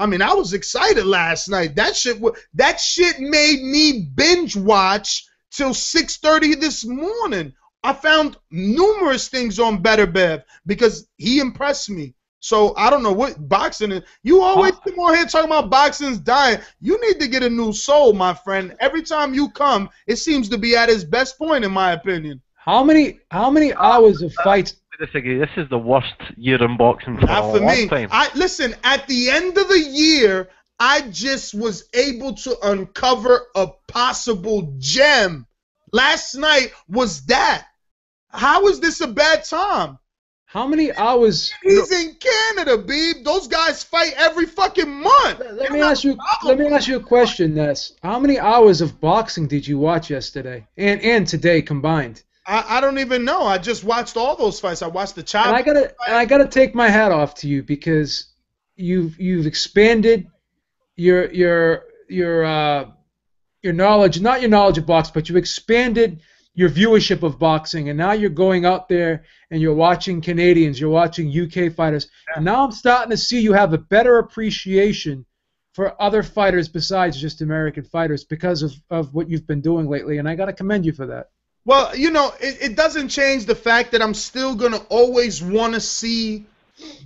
I mean, I was excited last night. That shit, that shit made me binge watch till six thirty this morning. I found numerous things on Beterbiev because he impressed me. So I don't know what boxing is. You always huh? come on here talking about boxing's dying. You need to get a new soul, my friend. Every time you come, it seems to be at its best point, in my opinion. How many? How many hours of fights? This is the worst year in boxing for Not for me. Time. I, listen, at the end of the year, I just was able to uncover a possible gem. Last night was that. How is this a bad time? How many hours? He's in Canada, babe. Those guys fight every fucking month. Let, let me ask you. Let me ask you a question, Ness. How many hours of boxing did you watch yesterday and and today combined? I, I don't even know. I just watched all those fights. I watched the Chavez. And I gotta, fight. I gotta take my hat off to you because you've you've expanded your your your uh, your knowledge, not your knowledge of boxing, but you expanded your viewership of boxing, and now you're going out there and you're watching Canadians, you're watching U K fighters, yeah. and now I'm starting to see you have a better appreciation for other fighters besides just American fighters because of of what you've been doing lately, and I gotta commend you for that. Well, you know, it, it doesn't change the fact that I'm still going to always want to see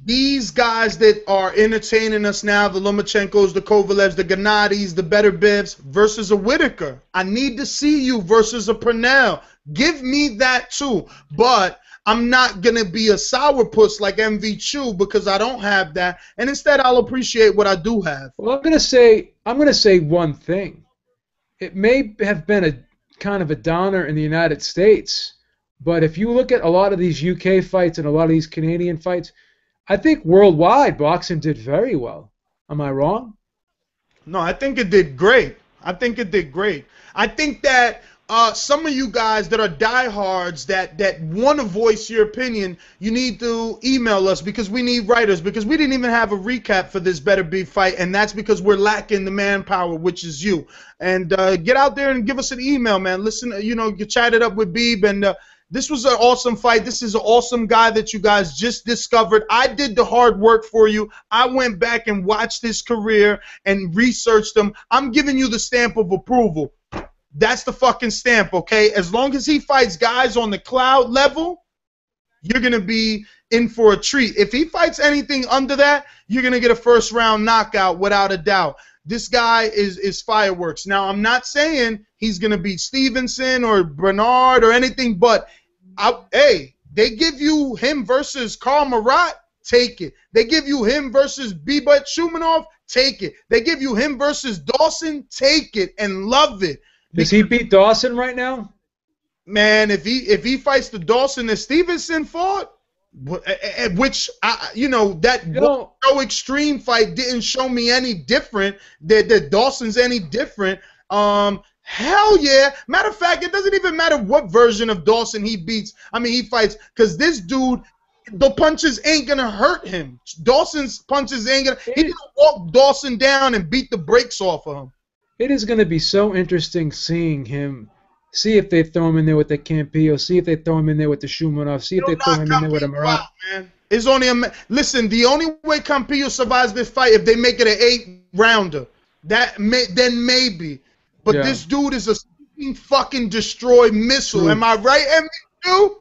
these guys that are entertaining us now, the Lomachenkos, the Kovalevs, the Gennadys, the Beterbievs, versus a Whitaker. I need to see you versus a Purnell. Give me that too. But I'm not going to be a sourpuss like M V Chu because I don't have that. And instead, I'll appreciate what I do have. Well, I'm going to say, I'm going to say one thing. It may have been a kind of a downer in the United States, but if you look at a lot of these U K fights and a lot of these Canadian fights, I think worldwide boxing did very well. Am I wrong? No, I think it did great. I think it did great. I think that uh, some of you guys that are diehards that, that want to voice your opinion, you need to email us because we need writers, because we didn't even have a recap for this Beterbiev fight, and that's because we're lacking the manpower, which is you. And uh, get out there and give us an email, man. Listen, you know, you chatted up with Beeb, and uh, this was an awesome fight. This is an awesome guy that you guys just discovered. I did the hard work for you. I went back and watched his career and researched him. I'm giving you the stamp of approval. That's the fucking stamp, okay? As long as he fights guys on the cloud level, you're going to be in for a treat. If he fights anything under that, you're going to get a first-round knockout without a doubt. This guy is, is fireworks. Now, I'm not saying he's going to beat Stevenson or Bernard or anything, but, I, hey, they give you him versus Karl Murat, take it. They give you him versus Bibut Shumanov, take it. They give you him versus Dawson, take it and love it. Does he beat Dawson right now? Man, if he if he fights the Dawson that Stevenson fought, which I, you know that you know, no extreme fight didn't show me any different. That that Dawson's any different. Um, hell yeah. Matter of fact, it doesn't even matter what version of Dawson he beats. I mean, he fights because this dude, the punches ain't gonna hurt him. Dawson's punches ain't gonna. He didn't walk Dawson down and beat the brakes off of him. It is going to be so interesting seeing him, see if they throw him in there with the Campillo, see if they throw him in there with the Shumanov, see if they throw him in there with a Murat. It's only a, listen, the only way Campillo survives this fight if they make it an eight-rounder. That may, then maybe. But yeah. This dude is a fucking destroy missile. Dude. Am I right, M two?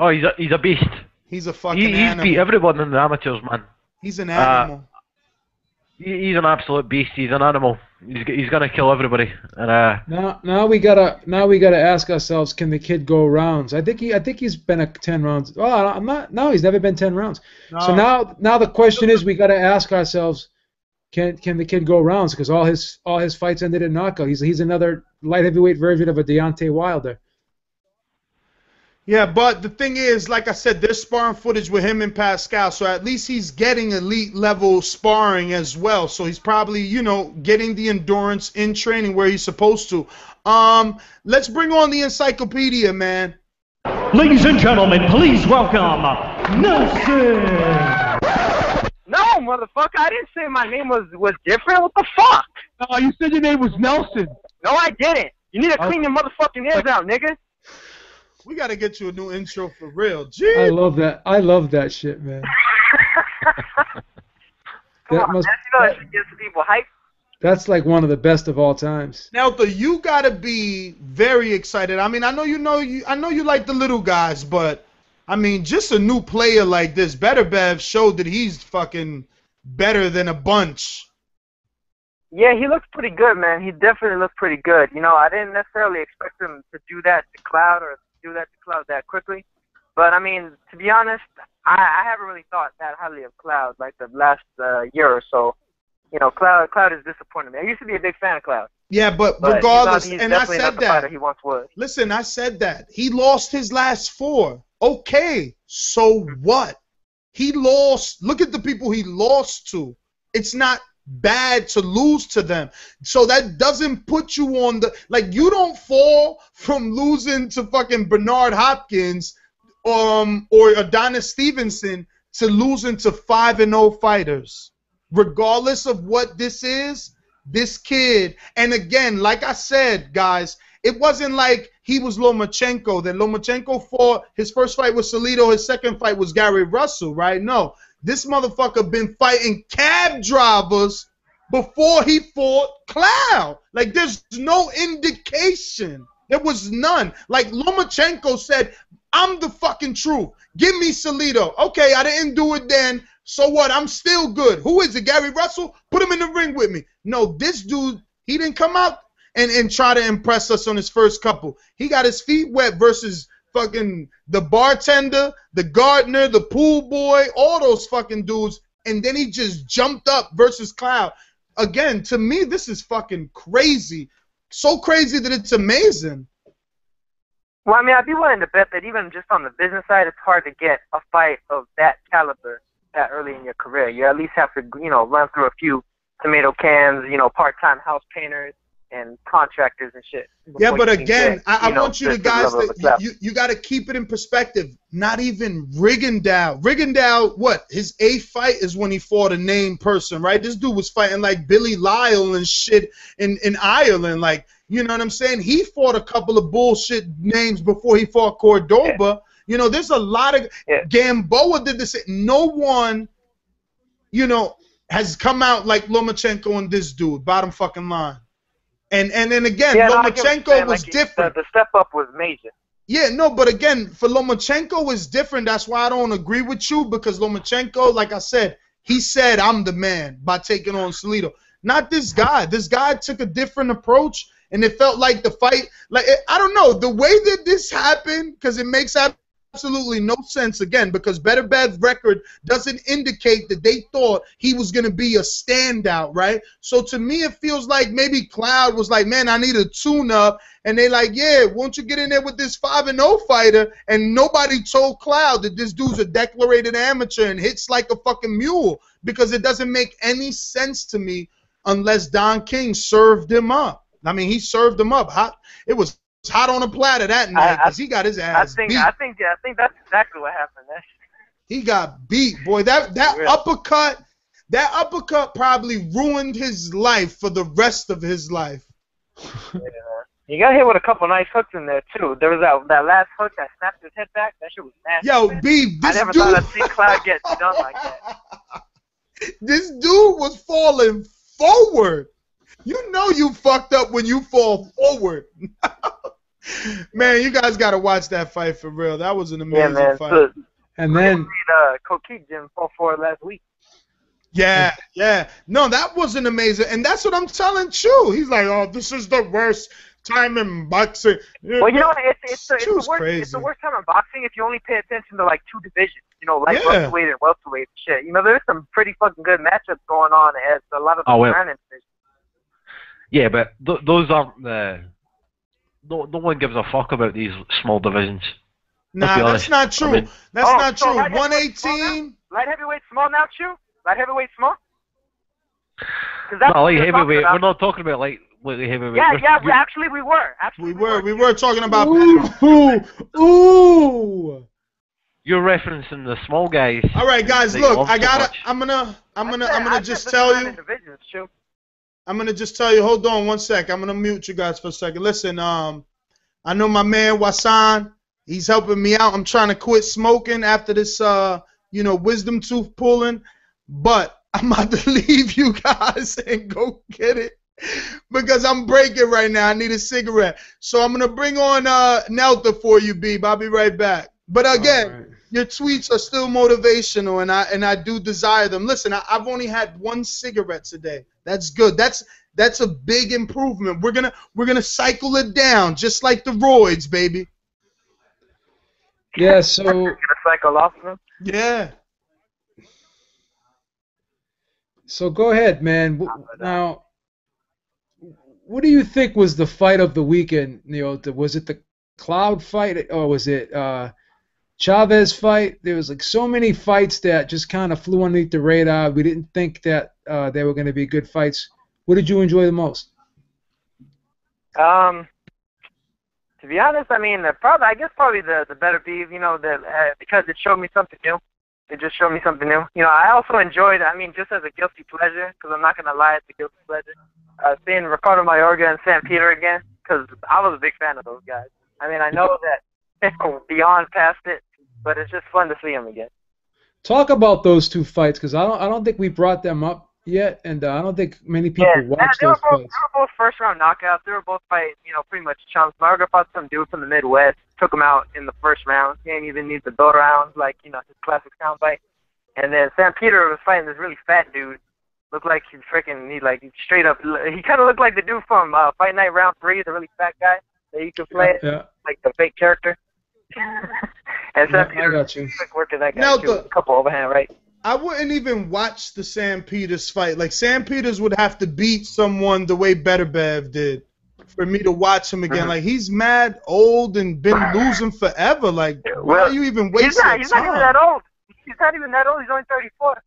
Oh, he's a, he's a beast. He's a fucking he, he's animal. He's beat everyone in the amateurs, man. He's an animal. Uh, He's an absolute beast. He's an animal. He's he's gonna kill everybody. And uh, now now we gotta now we gotta ask ourselves: can the kid go rounds? I think he I think he's been a ten rounds. Oh, I'm not. No, he's never been ten rounds. No. So now now the question is: we gotta ask ourselves: can can the kid go rounds? Because all his all his fights ended in knockout. He's he's another light heavyweight version of a Deontay Wilder. Yeah, but the thing is, like I said, there's sparring footage with him and Pascal, so at least he's getting elite-level sparring as well. So he's probably, you know, getting the endurance in training where he's supposed to. Um, let's bring on the encyclopedia, man. Ladies and gentlemen, please welcome Nelson. No, motherfucker, I didn't say my name was, was different. What the fuck? No, you said your name was Nelson. No, I didn't. You need to clean your motherfucking ears out, nigga. We gotta get you a new intro for real. Jeez. I love that. I love that shit, man. Come that on, must, man. You know that, that shit gets people hyped. That's like one of the best of all times. Now, you gotta be very excited. I mean, I know you know you. I know you like the little guys, but I mean, just a new player like this, Beterbiev showed that he's fucking better than a bunch. Yeah, he looks pretty good, man. He definitely looks pretty good. You know, I didn't necessarily expect him to do that to Cloud or do that to Cloud that quickly. But, I mean, to be honest, I, I haven't really thought that highly of Cloud like the last uh, year or so. You know, Cloud Cloud is disappointing me. I used to be a big fan of Cloud. Yeah, but, but regardless, he's not, he's and I said that. Fighter he once was. Listen, I said that. He lost his last four. Okay, so what? He lost. Look at the people he lost to. It's not bad to lose to them, so that doesn't put you on the, like, you don't fall from losing to fucking Bernard Hopkins um or Adonis Stevenson to losing to five and oh fighters, regardless of what this is, this kid. And again, like I said, guys, it wasn't like he was Lomachenko, that Lomachenko fought, his first fight was Salido, his second fight was Gary Russell, right? No. This motherfucker been fighting cab drivers before he fought Cloud. Like, there's no indication. There was none. Like, Lomachenko said, I'm the fucking truth. Give me Salido. Okay, I didn't do it then. So what? I'm still good. Who is it, Gary Russell? Put him in the ring with me. No, this dude, he didn't come out and, and try to impress us on his first couple. He got his feet wet versus fucking the bartender, the gardener, the pool boy, all those fucking dudes, and then he just jumped up versus Cloud. Again, to me, this is fucking crazy. So crazy that it's amazing. Well, I mean, I'd be willing to bet that even just on the business side, it's hard to get a fight of that caliber that early in your career. You at least have to, you know, run through a few tomato cans, you know, part-time house painters and contractors and shit. Yeah, but again, get, I, I know, want you to guys, to, you, you got to keep it in perspective. Not even Rigondeaux. Rigondeaux, what? His eighth fight is when he fought a named person, right? This dude was fighting like Billy Lyle and shit in, in Ireland. Like, you know what I'm saying? He fought a couple of bullshit names before he fought Cordoba. Yeah. You know, there's a lot of, yeah. Gamboa did this. No one, you know, has come out like Lomachenko and this dude, bottom fucking line. And and then again, yeah, Lomachenko no, was like different. The, the step up was major. Yeah, no, but again, for Lomachenko is different. That's why I don't agree with you, because Lomachenko, like I said, he said I'm the man by taking on Salido. Not this guy. This guy took a different approach, and it felt like the fight. Like it, I don't know the way that this happened, because it makes absolutely no sense again, because Beterbiev's record doesn't indicate that they thought he was going to be a standout, right? So to me, it feels like maybe Cloud was like, man, I need a tune-up, and they like, yeah, won't you get in there with this five and oh fighter, and nobody told Cloud that this dude's a declared amateur and hits like a fucking mule, because it doesn't make any sense to me unless Don King served him up. I mean, he served him up. How, it was hot on a platter that night, because he got his ass I think, beat. I think, yeah, I think that's exactly what happened. That's... He got beat, boy. That that really? uppercut, that uppercut probably ruined his life for the rest of his life. Yeah. You got hit with a couple nice hooks in there too. There was that that last hook that snapped his head back. That shit was nasty. Yo, B, this I never dude... thought I'd see Cloud get done like that. This dude was falling forward. You know you fucked up when you fall forward. Man, you guys got to watch that fight for real. That was an amazing yeah, fight. So, and then uh, Koki Jim fought for it last week. Yeah, yeah. No, that was an amazing. And that's what I'm telling Chu. He's like, oh, this is the worst time in boxing. Well, you know, it's, it's, it's, the, it's, the, worst, it's the worst time in boxing if you only pay attention to, like, two divisions. You know, like yeah. welterweight and welterweight and shit. You know, there's some pretty fucking good matchups going on as a lot of the oh, well. divisions. Yeah, but th those aren't the... No, no one gives a fuck about these small divisions. Nah, that's not true. That's not true. one eighteen. Light heavyweight small now, Chew? Light heavyweight small? No, light heavyweight. We're not talking about light heavyweight. Yeah, yeah. We actually we were. Actually, we were. We were talking about. Ooh, ooh. You're referencing the small guys. All right, guys. Look, I gotta. I'm gonna. I'm gonna. I'm gonna just tell you. I'm gonna just tell you. Hold on one sec. I'm gonna mute you guys for a second. Listen, um, I know my man Wasan. He's helping me out. I'm trying to quit smoking after this, uh, you know, wisdom tooth pulling. But I'm about to leave you guys and go get it because I'm breaking right now. I need a cigarette. So I'm going to bring on uh, Nelta for you, Beeb. I'll be right back. But again, right. Your tweets are still motivational, and I and I do desire them. Listen, I, I've only had one cigarette today. That's good. That's that's a big improvement. We're gonna we're gonna cycle it down just like the roids, baby. Yeah, so yeah. So go ahead, man. Now, what do you think was the fight of the weekend, Neota? Was it the Cloud fight, or was it uh, Chavez fight? There was like so many fights that just kind of flew underneath the radar. We didn't think that uh, they were going to be good fights. What did you enjoy the most? Um. To be honest, I mean, probably I guess probably the the better beef, you know, the uh, because it showed me something new. It just showed me something new. You know, I also enjoyed, I mean, just as a guilty pleasure, because I'm not gonna lie, it's a guilty pleasure. Uh, seeing Ricardo Mayorga and Sam Peter again, because I was a big fan of those guys. I mean, I know that beyond past it, but it's just fun to see them again. Talk about those two fights, because I don't I don't think we brought them up yet, and uh, I don't think many people yeah, watch yeah, those both, fights. They were both first-round knockouts. They were both fighting, you know, pretty much chumps. Mayorga fought some dude from the Midwest, took him out in the first round. He didn't even need the door rounds, like, you know, his classic sound bite. And then Sam Peter was fighting this really fat dude. Looked like he freaking, he, like, straight up, he kind of looked like the dude from uh, Fight Night Round three, the really fat guy that you could play, yeah, yeah. like the fake character. and Sam yeah, Peter was quick working that guy, now, too, a couple overhand, right? I wouldn't even watch the Sam Peters fight. Like, Sam Peters would have to beat someone the way Beterbiev did for me to watch him again. Mm-hmm. Like, he's mad old and been losing forever. Like, well, why are you even wasting he's not, he's time? He's not even that old. He's not even that old. He's only thirty-four.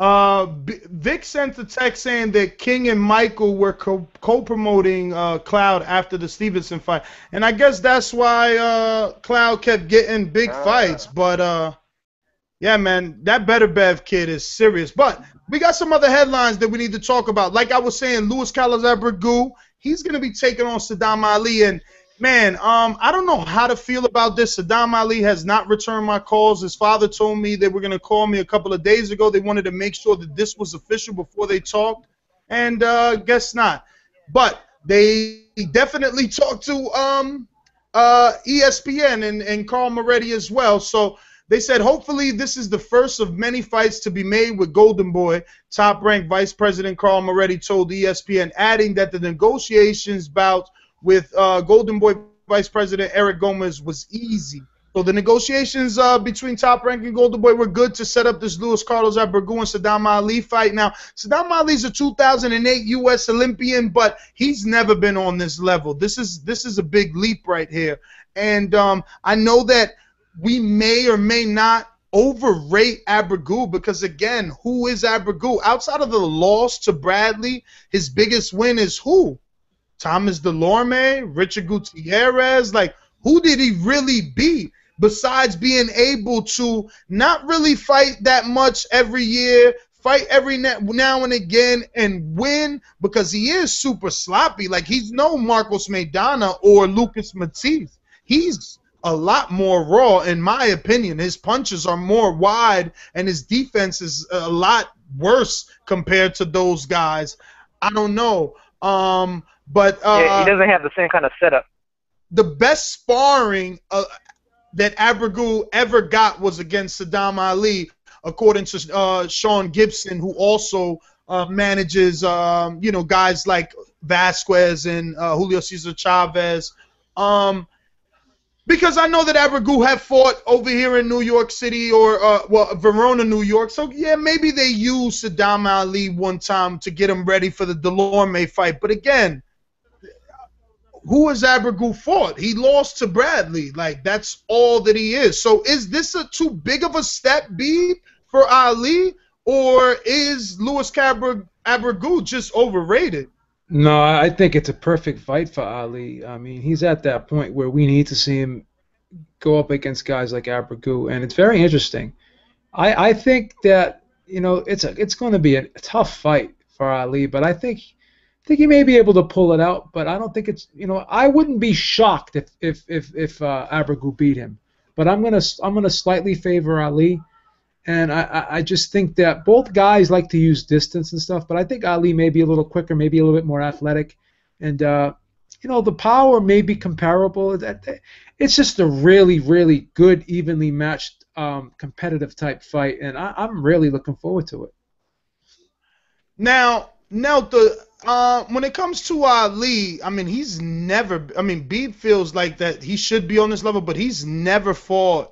Uh, Vic sent a text saying that King and Michael were co co-promoting uh, Cloud after the Stevenson fight, and I guess that's why uh, Cloud kept getting big uh. fights. But uh, yeah, man, that Beterbiev kid is serious. But we got some other headlines that we need to talk about. Like I was saying, Luis Carlos Abregu, he's gonna be taking on Sadam Ali, and man, um, I don't know how to feel about this. Sadam Ali has not returned my calls. His father told me they were going to call me a couple of days ago. They wanted to make sure that this was official before they talked, and uh, guess not. But they definitely talked to um, uh, E S P N and, and Carl Moretti as well. So they said hopefully this is the first of many fights to be made with Golden Boy. Top Rank Vice President Carl Moretti told E S P N, adding that the negotiations about with uh, Golden Boy Vice President Eric Gomez was easy. So the negotiations uh, between Top Rank and Golden Boy were good to set up this Luis Carlos Abregu and Sadam Ali fight. Now, Sadam Ali's a two thousand eight U S Olympian, but he's never been on this level. This is this is a big leap right here. And um, I know that we may or may not overrate Abregu because, again, who is Abregu? Outside of the loss to Bradley, his biggest win is who? Thomas Delorme, Richard Gutierrez, like, who did he really beat besides being able to not really fight that much every year, fight every now and again and win because he is super sloppy. Like, he's no Marcos Maidana or Lucas Matisse. He's a lot more raw, in my opinion. His punches are more wide, and his defense is a lot worse compared to those guys. I don't know. Um... But uh, yeah, he doesn't have the same kind of setup. The best sparring uh, that Abregu ever got was against Sadam Ali, according to uh, Sean Gibson, who also uh, manages, um, you know, guys like Vasquez and uh, Julio Cesar Chavez. Um, because I know that Abregu have fought over here in New York City or, uh, well, Verona, New York. So, yeah, maybe they used Sadam Ali one time to get him ready for the Delorme fight. But, again, who has Abregu fought? He lost to Bradley. Like, that's all that he is. So is this a too big of a step, B, for Ali, or is Luis Abregu just overrated? No, I think it's a perfect fight for Ali. I mean, he's at that point where we need to see him go up against guys like Abregu, and it's very interesting. I, I think that, you know, it's a, it's going to be a tough fight for Ali, but I think I think he may be able to pull it out. But I don't think it's, you know, I wouldn't be shocked if if if if uh, Abregu beat him. But I'm gonna I'm gonna slightly favor Ali, and I I just think that both guys like to use distance and stuff. But I think Ali may be a little quicker, maybe a little bit more athletic, and uh, you know, the power may be comparable. It's just a really really good evenly matched Um, competitive type fight, and I, I'm really looking forward to it. Now, now the uh, when it comes to Ali, I mean, he's never. I mean, Beeb feels like that he should be on this level, but he's never fought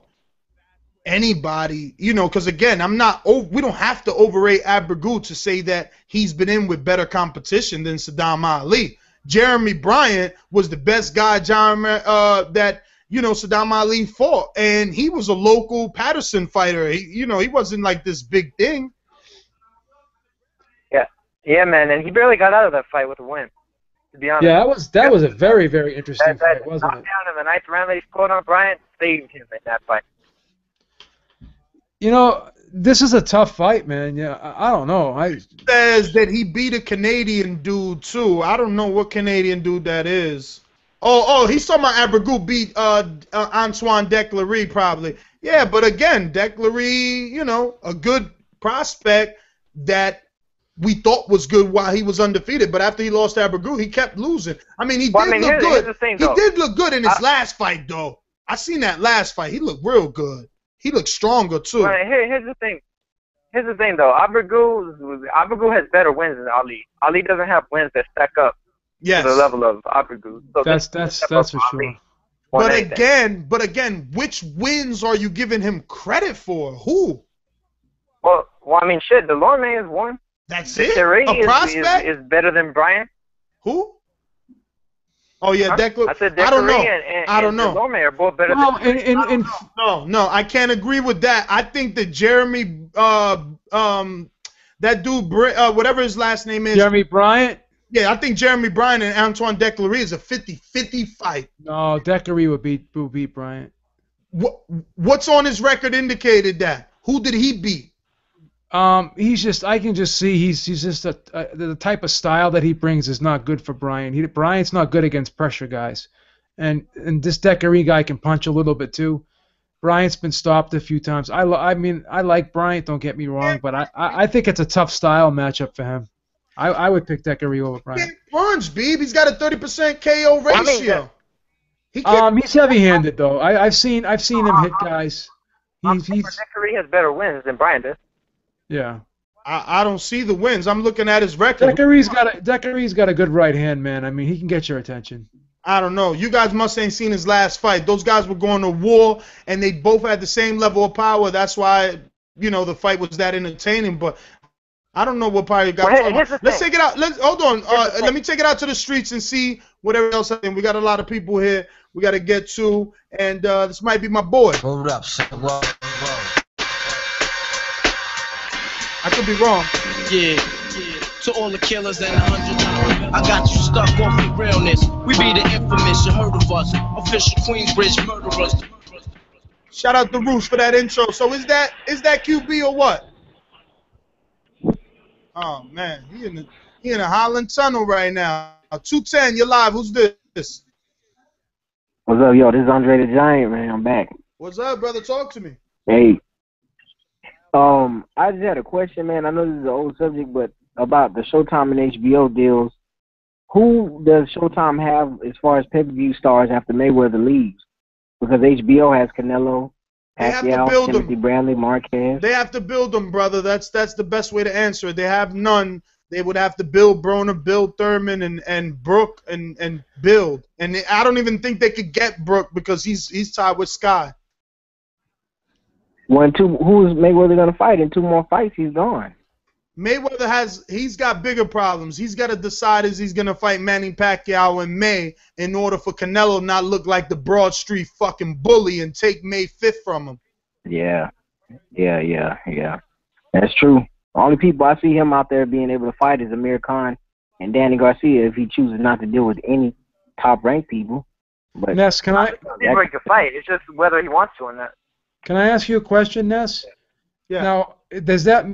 anybody, you know. Because again, I'm not. Oh, we don't have to overrate Abregu to say that he's been in with better competition than Sadam Ali. Jeremy Bryant was the best guy, John, uh, that. You know, Sadam Ali fought, and he was a local Patterson fighter. He, you know, he wasn't like this big thing. Yeah, yeah, man, and he barely got out of that fight with a win. To be honest. Yeah, that was that yeah. was a very, very interesting that, that fight, wasn't it? Knockdown in the ninth round, they scored on Bryant, saved him in that fight. You know, this is a tough fight, man. Yeah, I, I don't know. I it says that he beat a Canadian dude too. I don't know what Canadian dude that is. Oh, oh, he's talking about Abregu beat uh, uh, Antoine Declery probably. Yeah, but again, Declery, you know, a good prospect that we thought was good while he was undefeated, but after he lost to Abregu, he kept losing. I mean, he well, did I mean, look here's, good. Here's the thing, he did look good in his uh, last fight, though. I seen that last fight. He looked real good. He looked stronger, too. All right, here, here's the thing. Here's the thing, though. Abregu, Abregu has better wins than Ali. Ali doesn't have wins that stack up. Yes. The level of Abregu. So that's that's that's for sure. But again, but again, which wins are you giving him credit for? Who? Well, well, I mean, shit. Delorme is one. That's it. A prospect is, is, is better than Bryant. Who? Oh yeah, huh? Declan. I said I don't know. And, and, I don't know. Delorme are both better. No, than and, and, and, no, no, I can't agree with that. I think that Jeremy, uh, um, that dude, uh, whatever his last name is, Jeremy Bryant. Yeah, I think Jeremy Bryant and Antoine Declery is a fifty fifty fight. No, Declery would beat, would beat Bryant. What, what's on his record indicated that? Who did he beat? Um, he's just, I can just see he's he's just a, a, the type of style that he brings is not good for Bryant. He, Bryant's not good against pressure guys. And and this Declery guy can punch a little bit too. Bryant's been stopped a few times. I, I mean, I like Bryant, don't get me wrong, but I, I, I think it's a tough style matchup for him. I, I would pick Declery over Bryant. He can't punch, Beeb. He's got a thirty percent K O ratio. He um, he's heavy-handed though. I, I've seen I've seen him hit guys. He's, he's Declery has better wins than Bryant does. Yeah. I, I don't see the wins. I'm looking at his record. Declery's got a Declery's got a good right hand, man. I mean, he can get your attention. I don't know. You guys must ain't seen his last fight. Those guys were going to war, and they both had the same level of power. That's why, you know, the fight was that entertaining, but. I don't know what power you got. Well, let's thing. take it out. Let's hold on. Uh, let me take it out to the streets and see whatever else. I think we got a lot of people here. We got to get to, and uh, this might be my boy. Hold up, whoa, whoa. I could be wrong. Yeah. yeah. To all the killers and the hundreds, I got you stuck off the realness. We be the infamous. You heard of us? Official Queensbridge murderers. Shout out to Roots for that intro. So is that is that Q B or what? Oh, man, he in, the, he in the Holland Tunnel right now. two ten, you're live. Who's this? What's up, yo? This is Andre the Giant, man. I'm back. What's up, brother? Talk to me. Hey. Um, I just had a question, man. I know this is an old subject, but about the Showtime and H B O deals. Who does Showtime have as far as pay-per-view stars after Mayweather leaves? Because H B O has Canelo. They have to build them. Bradley, Marquez. They have to build them, brother. That's that's the best way to answer it. They have none. They would have to build Broner, build Thurman, and and Brooke, and and build. And they, I don't even think they could get Brooke because he's he's tied with Sky. One, two. Who's Mayweather gonna fight in two more fights? He's gone. Mayweather has, he's got bigger problems. He's got to decide if he's going to fight Manny Pacquiao in May in order for Canelo not look like the Broad Street fucking bully and take May fifth from him. Yeah. Yeah, yeah, yeah. That's true. The only people I see him out there being able to fight is Amir Khan and Danny Garcia if he chooses not to deal with any top-ranked people. But Ness, can I... He can fight. It's just whether he wants to or not. Can I ask you a question, Ness? Yeah. Now, does that...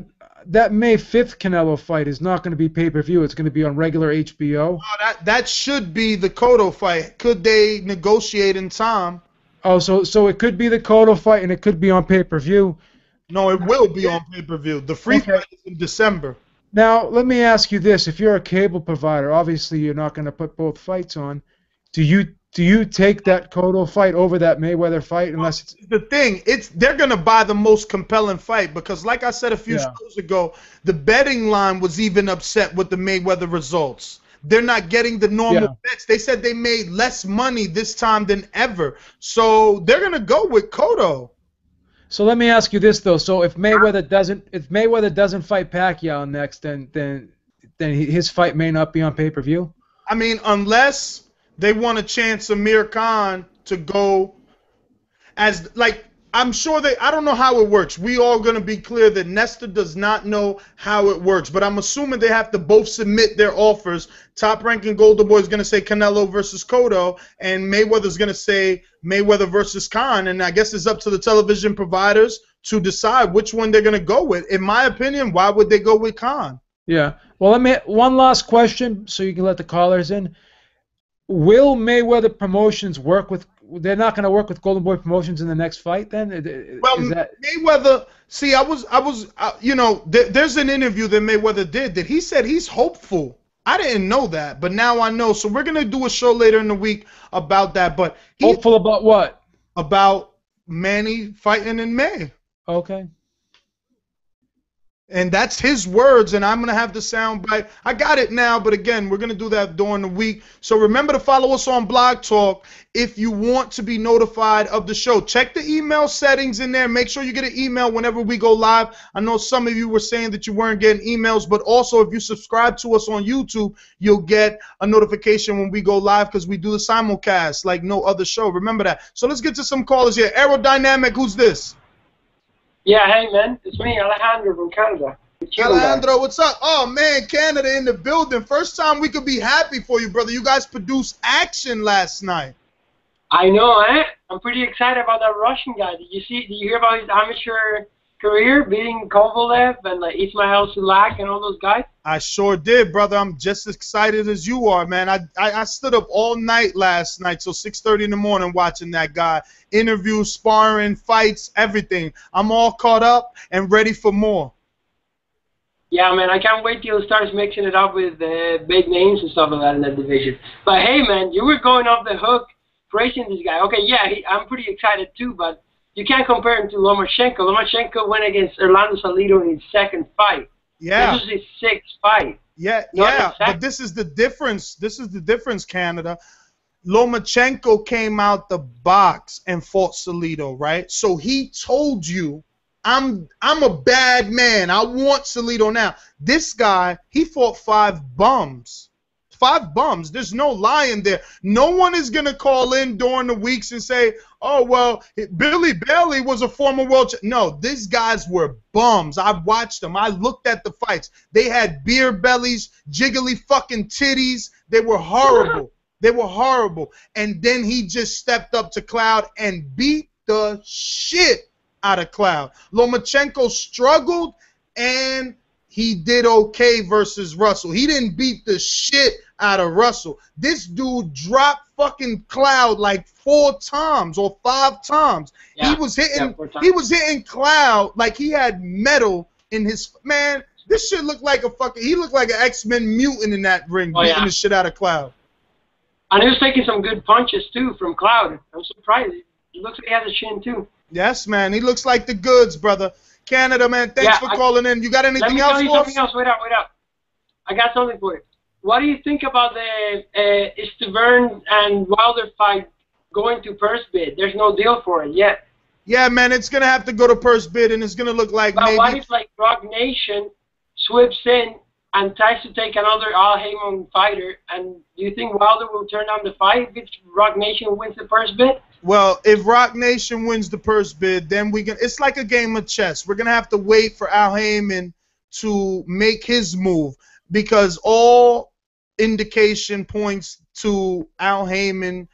That May fifth Canelo fight is not going to be pay-per-view. It's going to be on regular H B O. Oh, that that should be the Cotto fight. Could they negotiate in time? Oh, so so it could be the Cotto fight and it could be on pay-per-view. No, it will be on pay-per-view. The free okay. fight is in December. Now, let me ask you this: if you're a cable provider, obviously you're not going to put both fights on. Do you do you take that Cotto fight over that Mayweather fight unless it's the thing? It's they're going to buy the most compelling fight because, like I said a few yeah. shows ago, the betting line was even upset with the Mayweather results. They're not getting the normal yeah. bets. They said they made less money this time than ever, so they're going to go with Cotto. So let me ask you this though: so if Mayweather doesn't, if Mayweather doesn't fight Pacquiao next, then then then his fight may not be on pay per view. I mean, unless they want to chance Amir Khan to go as like I'm sure they. I don't know how it works. We all gonna be clear that Nestor does not know how it works, but I'm assuming they have to both submit their offers. Top Rank and Golden Boy is gonna say Canelo versus Cotto, and Mayweather's gonna say Mayweather versus Khan, and I guess it's up to the television providers to decide which one they're going to go with. In my opinion, why would they go with Khan? Yeah. Well, let me one last question so you can let the callers in. Will Mayweather Promotions work with they're not going to work with Golden Boy Promotions in the next fight then? Well, Is that... Mayweather, see, I was I was uh, you know, th there's an interview that Mayweather did that he said he's hopeful. I didn't know that, but now I know. So we're going to do a show later in the week about that. But he, hopeful about what? About Manny fighting in May. Okay. And that's his words, and I'm going to have the soundbite. I got it now, but again, we're going to do that during the week. So remember to follow us on Blog Talk if you want to be notified of the show. Check the email settings in there. Make sure you get an email whenever we go live. I know some of you were saying that you weren't getting emails, but also if you subscribe to us on YouTube, you'll get a notification when we go live because we do the simulcast like no other show. Remember that. So let's get to some callers here. Aerodynamic, who's this? Yeah, hey, man. It's me, Alejandro from Canada. Alejandro, what's up? Oh, man, Canada in the building. First time we could be happy for you, brother. You guys produced action last night. I know, eh? I'm pretty excited about that Russian guy. Did you see? Did you hear about his amateur career beating Kovalev and like, Ismail Sulak and all those guys? I sure did, brother. I'm just as excited as you are, man. I, I, I stood up all night last night, so six thirty in the morning watching that guy. Interviews, sparring, fights, everything. I'm all caught up and ready for more. Yeah, man, I can't wait till he starts mixing it up with uh, big names and stuff like that in that division. But, hey, man, you were going off the hook praising this guy. Okay, yeah, he, I'm pretty excited too, but you can't compare him to Lomachenko. Lomachenko went against Orlando Salido in his second fight. Yeah. This is his sixth fight. Yeah, Not yeah. But this is the difference. This is the difference, Canada. Lomachenko came out the box and fought Salido, right? So he told you, I'm I'm a bad man. I want Salido now. This guy, he fought five bums. Five bums. There's no lying there. No one is going to call in during the weeks and say, oh, well, Billy Bailey was a former world champion. No, these guys were bums. I watched them. I looked at the fights. They had beer bellies, jiggly fucking titties. They were horrible. They were horrible. And then he just stepped up to Cloud and beat the shit out of Cloud. Lomachenko struggled and he did okay versus Russell. He didn't beat the shit out of Russell. This dude dropped fucking Cloud like four times or five times. Yeah, he was hitting yeah, he was hitting Cloud like he had metal in his man. This shit looked like a fucking he looked like an X-Men mutant in that ring, oh, beating yeah. the shit out of Cloud. And he was taking some good punches too from Cloud. I'm surprised. He looks like he has a chin too. Yes, man. He looks like the goods, brother. Canada, man, thanks yeah, for I, calling in. You got anything let me else tell you for something us? Else. Wait up, wait up. I got something for you. What do you think about the uh, Stevens and Wilder fight going to purse bid? There's no deal for it yet. Yeah, man, it's going to have to go to purse bid, and it's going to look like but maybe... But what if, like, Roc Nation swoops in and tries to take another Al Haymon fighter, and do you think Wilder will turn on the fight if Roc Nation wins the first bid? Well, if Roc Nation wins the first bid, then we can. It's like a game of chess. We're gonna have to wait for Al Haymon to make his move, because all indication points to Al Haymon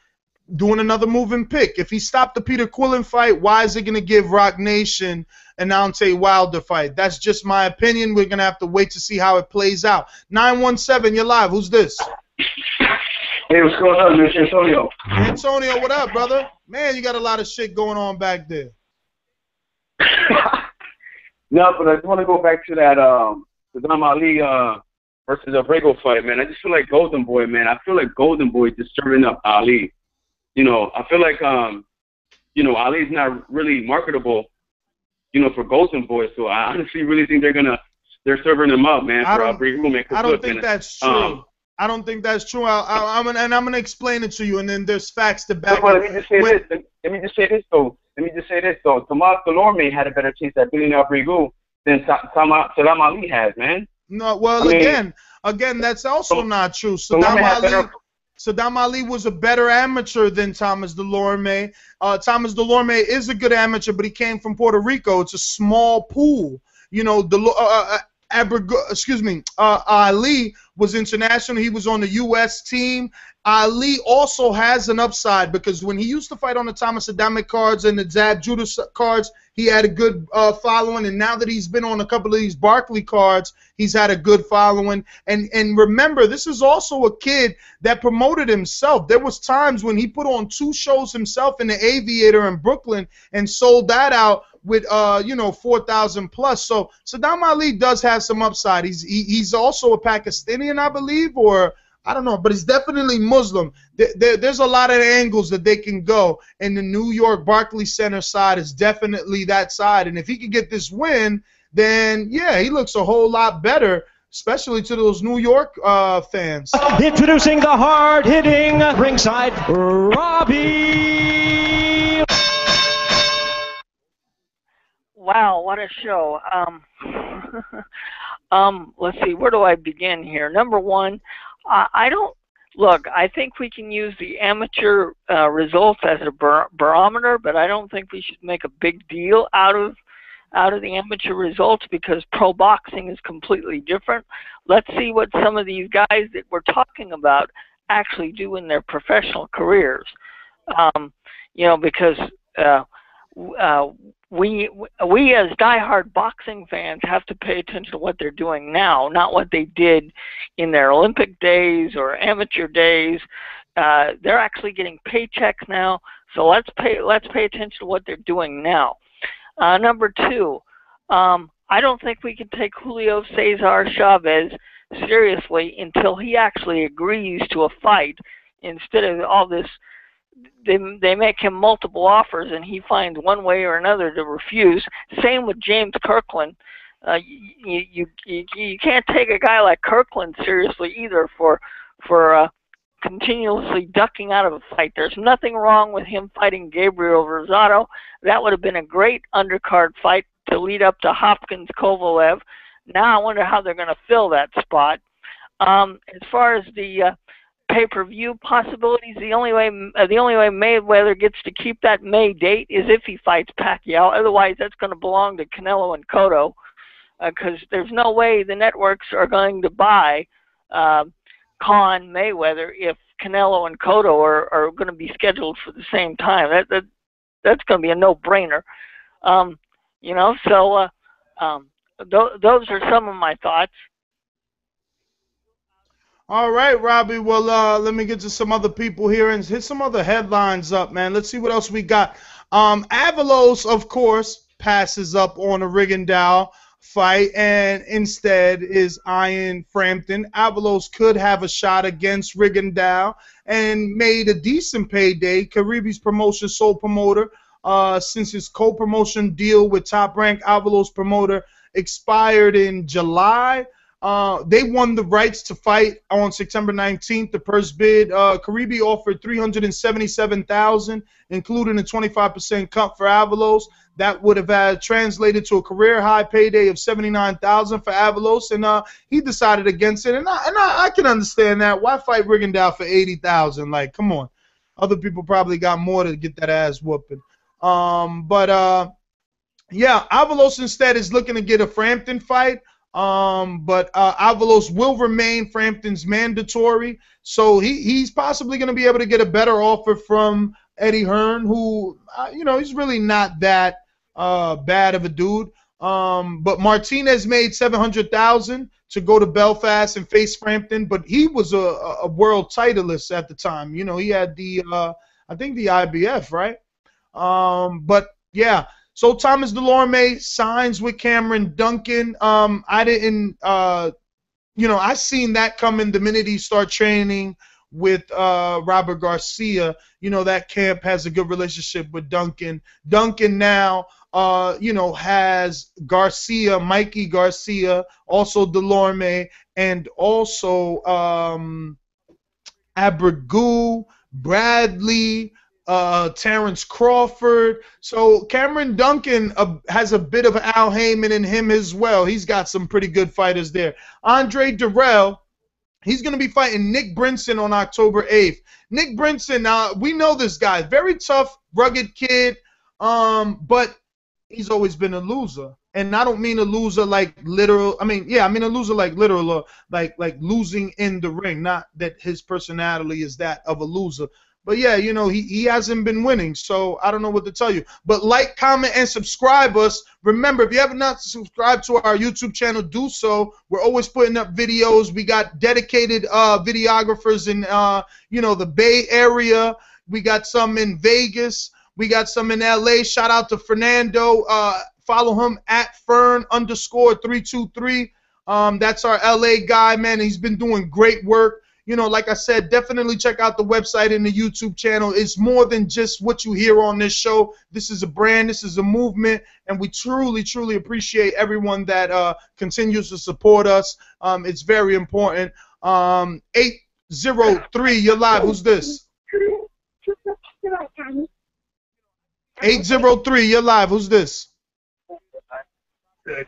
doing another move and pick. If he stopped the Peter Quillen fight, why is he going to give Roc Nation an Ante Wilder fight? That's just my opinion. We're going to have to wait to see how it plays out. nine one seven, you're live. Who's this? Hey, what's going on, Mister Antonio? Antonio, what up, brother? Man, you got a lot of shit going on back there. No, but I just want to go back to that um, Sadam Ali uh, versus Abregu fight, man. I just feel like Golden Boy, man. I feel like Golden Boy just stirring up Ali. You know, I feel like, um, you know, Ali's not really marketable, you know, for Golden Boy. So I honestly really think they're going to, they're serving him up, man, for Abregu. I don't, I don't think that's true. Um, I don't think that's true. I, I, I'm gonna, and I'm going to explain it to you, and then there's facts to back it up. Let me just say this. Let, let me just say this, though. Let me just say this, though. Thomas Delorme had a better chance at beating Abregu than Sadam Ali has, man. No, well, I mean, again, again, that's also so, not true. Sadam Ali... Sadam Ali was a better amateur than Thomas Delorme. Uh, Thomas Delorme is a good amateur, but he came from Puerto Rico. It's a small pool. You know, Delor uh, uh, Abregu excuse me, uh, Ali was international. He was on the U S team. Ali also has an upside because when he used to fight on the Thomas Adamek cards and the Jab Judas cards, he had a good uh, following. And now that he's been on a couple of these Barkley cards, he's had a good following. And and remember, this is also a kid that promoted himself. There was times when he put on two shows himself in the Aviator in Brooklyn and sold that out with uh you know four thousand plus. So Sadam Ali does have some upside. He's he, he's also a Pakistani, I believe, or I don't know, but he's definitely Muslim. There, there, there's a lot of angles that they can go, and the New York Barclays Center side is definitely that side. And if he can get this win, then, yeah, he looks a whole lot better, especially to those New York uh, fans. Introducing the hard-hitting ringside, Robbie. Wow, what a show. Um, um, let's see, where do I begin here? Number one, I don't look. I think we can use the amateur uh, results as a bar barometer, but I don't think we should make a big deal out of out of the amateur results because pro boxing is completely different. Let's see what some of these guys that we're talking about actually do in their professional careers. Um, you know, because uh, uh, we we as diehard boxing fans have to pay attention to what they're doing now, not what they did in their Olympic days or amateur days. Uh, they're actually getting paychecks now, so let's pay let's pay attention to what they're doing now. Uh, number two, um, I don't think we can take Julio Cesar Chavez seriously until he actually agrees to a fight instead of all this. They, they make him multiple offers, and he finds one way or another to refuse. Same with James Kirkland. Uh, you, you, you, you can't take a guy like Kirkland seriously either for, for uh, continuously ducking out of a fight. There's nothing wrong with him fighting Gabriel Rosado. That would have been a great undercard fight to lead up to Hopkins Kovalev. Now I wonder how they're going to fill that spot. Um, as far as the... Uh, pay-per-view possibilities. The only way uh, the only way Mayweather gets to keep that May date is if he fights Pacquiao. Otherwise, that's going to belong to Canelo and Cotto, because uh, there's no way the networks are going to buy uh, Khan Mayweather if Canelo and Cotto are, are going to be scheduled for the same time. That, that that's going to be a no-brainer. Um, you know, so uh, um, th those are some of my thoughts. All right, Robbie. Well, uh, let me get to some other people here and hit some other headlines up, man. Let's see what else we got. Um, Avalos, of course, passes up on a Rigondeaux fight and instead is eyeing Frampton. Avalos could have a shot against Rigondeaux and made a decent payday. Karibi's promotion sole promoter, uh, since his co-promotion deal with Top Rank, Avalos promoter, expired in July. Uh, they won the rights to fight on September nineteenth. The purse bid, uh, Karibi offered three hundred seventy-seven thousand dollars, including a twenty-five percent cut for Avalos. That would have uh, translated to a career-high payday of seventy-nine thousand dollars for Avalos, and uh, he decided against it. And I, and I, I can understand that. Why fight Rigondeaux for eighty thousand dollars? Like, come on. Other people probably got more to get that ass whooping. Um, but, uh, yeah, Avalos instead is looking to get a Frampton fight. Um, but uh, Avalos will remain Frampton's mandatory, so he, he's possibly going to be able to get a better offer from Eddie Hearn, who, uh, you know, he's really not that uh, bad of a dude. Um, but Martinez made seven hundred thousand dollars to go to Belfast and face Frampton, but he was a, a world titleist at the time. You know, he had the, uh, I think the I B F, right? Um, but, yeah. So Thomas Delorme signs with Cameron Duncan. Um, I didn't, uh, you know, I seen that coming the minute he started training with uh, Robert Garcia. You know, that camp has a good relationship with Duncan. Duncan now, uh, you know, has Garcia, Mikey Garcia, also Delorme, and also um, Abregu, Bradley, Uh, Terrence Crawford. So Cameron Duncan uh, has a bit of Al Haymon in him as well. He's got some pretty good fighters there. Andre Durrell, he's going to be fighting Nick Brinson on October eighth. Nick Brinson, uh, we know this guy. Very tough, rugged kid, um, but he's always been a loser. And I don't mean a loser like literal. I mean, yeah, I mean a loser like literal, or like, like losing in the ring, not that his personality is that of a loser. But, yeah, you know, he, he hasn't been winning, so I don't know what to tell you. But like, comment, and subscribe us. Remember, if you have not subscribed to our YouTube channel, do so. We're always putting up videos. We got dedicated uh, videographers in, uh, you know, the Bay Area. We got some in Vegas. We got some in L A. Shout out to Fernando. Uh, follow him at Fern underscore three two three. Um, that's our L A guy, man. He's been doing great work. You know, like I said, definitely check out the website and the YouTube channel. It's more than just what you hear on this show. This is a brand. This is a movement. And we truly, truly appreciate everyone that uh, continues to support us. Um, it's very important. Um, eight zero three, you're live. Who's this? eight zero three, you're live. Who's this?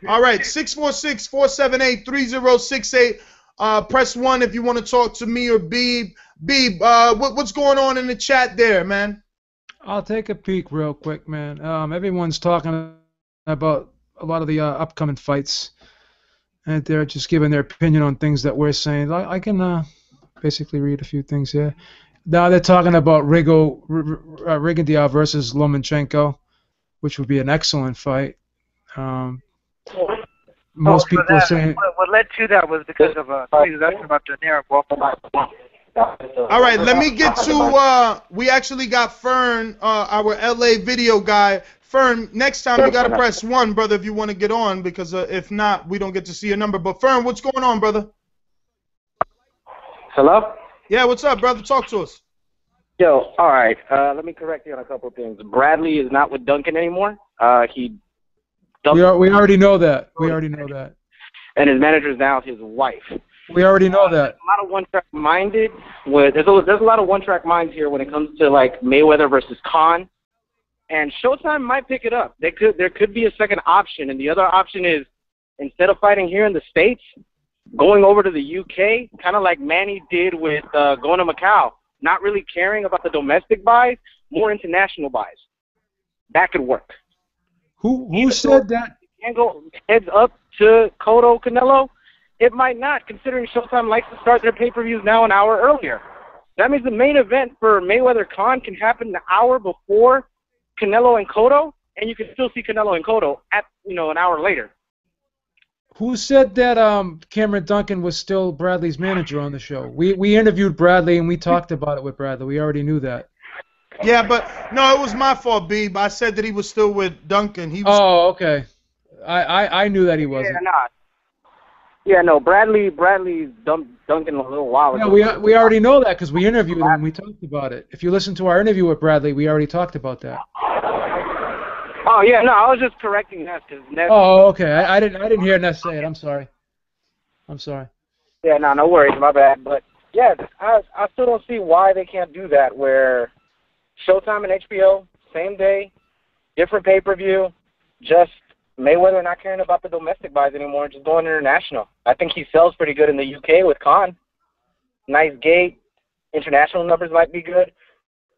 All right, six four six, four seven eight, three zero six eight. Uh, press one if you want to talk to me or Beeb. Beeb, uh, what, what's going on in the chat there, man? I'll take a peek real quick, man. Um, everyone's talking about a lot of the uh, upcoming fights, and they're just giving their opinion on things that we're saying. I, I can uh, basically read a few things here. Now they're talking about Rigo, R R Rigondeaux versus Lomachenko, which would be an excellent fight. Um, Most oh, people that, saying what, what led to that was because of uh, that's about Daenerys Walker. All right, let me get to. Uh, we actually got Fern, uh, our L A video guy. Fern, next time you gotta press one, brother, if you want to get on, because uh, if not, we don't get to see your number. But Fern, what's going on, brother? Hello. Yeah, what's up, brother? Talk to us. Yo, all right. Uh, let me correct you on a couple of things. Bradley is not with Duncan anymore. Uh, he. We, are, we already know that. We already know that. And his manager is now his wife. We already know that. A lot of one-track minded. With there's a, there's a lot of one-track minds here when it comes to like Mayweather versus Khan, and Showtime might pick it up. They could there could be a second option, and the other option is instead of fighting here in the States, going over to the U K, kind of like Manny did with uh, going to Macau, not really caring about the domestic buys, more international buys. That could work. Who who Even said that? Can go heads up to Cotto Canelo. It might not, considering Showtime likes to start their pay-per-views now an hour earlier. That means the main event for Mayweather Khan can happen an hour before Canelo and Cotto, and you can still see Canelo and Cotto at you know an hour later. Who said that? Um, Cameron Duncan was still Bradley's manager on the show. We we interviewed Bradley and we talked about it with Bradley. We already knew that. Yeah, but no, it was my fault, Beeb. I said that he was still with Duncan. He was oh, okay. I, I, I knew that he wasn't. Yeah, nah. yeah no, Bradley Bradley dumped Duncan a little while ago. No, we, we already know that because we interviewed him and we talked about it. If you listen to our interview with Bradley, we already talked about that. Oh, yeah, no, I was just correcting that. Cause Ness, oh, okay. I, I, didn't, I didn't hear Ness say it. I'm sorry. I'm sorry. Yeah, no, no worries. My bad. But, yeah, I, I still don't see why they can't do that where Showtime and H B O, same day, different pay-per-view, just Mayweather not caring about the domestic buys anymore, just going international. I think he sells pretty good in the U K with Khan. Nice gate. International numbers might be good.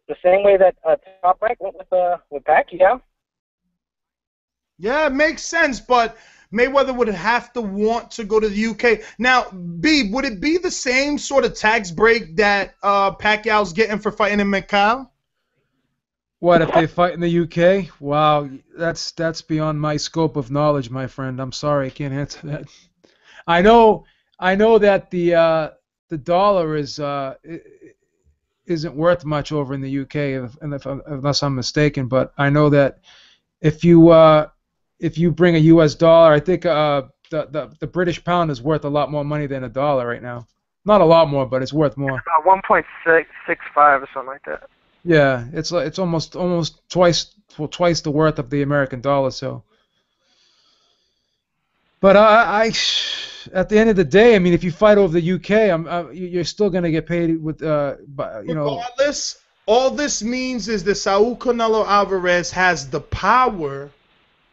The same way that uh, Top Rank went with, uh, with Pacquiao. Yeah, it makes sense, but Mayweather would have to want to go to the U K. Now, B, would it be the same sort of tax break that uh, Pacquiao's getting for fighting in Macau? What, if they fight in the U K? Wow, that's that's beyond my scope of knowledge, my friend. I'm sorry, I can't answer that. I know, I know that the uh, the dollar is uh, isn't worth much over in the U K, if, if, unless I'm mistaken. But I know that if you uh, if you bring a U S dollar, I think uh, the, the the British pound is worth a lot more money than a dollar right now. Not a lot more, but it's worth more. About one point six six five or something like that. Yeah, it's it's almost almost twice well, twice the worth of the American dollar. So, but I, I at the end of the day, I mean, if you fight over the U K, I'm I, you're still gonna get paid with uh, you know. Regardless, all this means is that Saul Canelo Alvarez has the power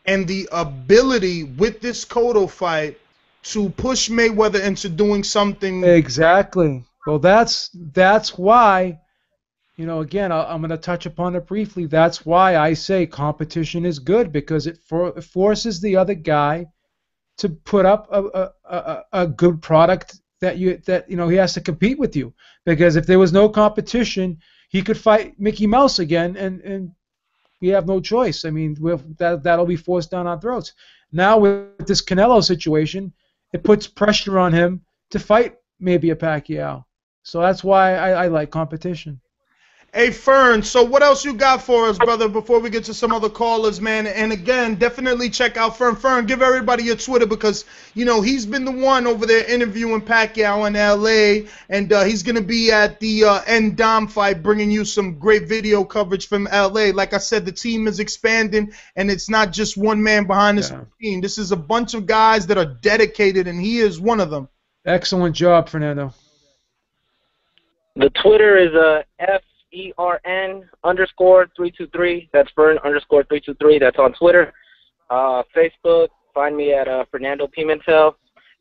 and the ability with this Cotto fight to push Mayweather into doing something. Exactly. Well, that's that's why. You know, again, I'll, I'm going to touch upon it briefly. That's why I say competition is good, because it, for, it forces the other guy to put up a, a, a, a good product that you that you know he has to compete with you. Because if there was no competition, he could fight Mickey Mouse again, and and we have no choice. I mean, we'll, that that'll be forced down our throats. Now with this Canelo situation, it puts pressure on him to fight maybe a Pacquiao. So that's why I, I like competition. Hey, Fern, so what else you got for us, brother, before we get to some other callers, man? And, again, definitely check out Fern. Fern, give everybody your Twitter because, you know, he's been the one over there interviewing Pacquiao in L A, and uh, he's going to be at the uh, N-Dom fight bringing you some great video coverage from L A. Like I said, the team is expanding, and it's not just one man behind this yeah. team. This is a bunch of guys that are dedicated, and he is one of them. Excellent job, Fernando. The Twitter is uh, F. E R N underscore three two three. That's Fern underscore three two three. That's on Twitter, uh, Facebook. Find me at uh, Fernando Pimentel.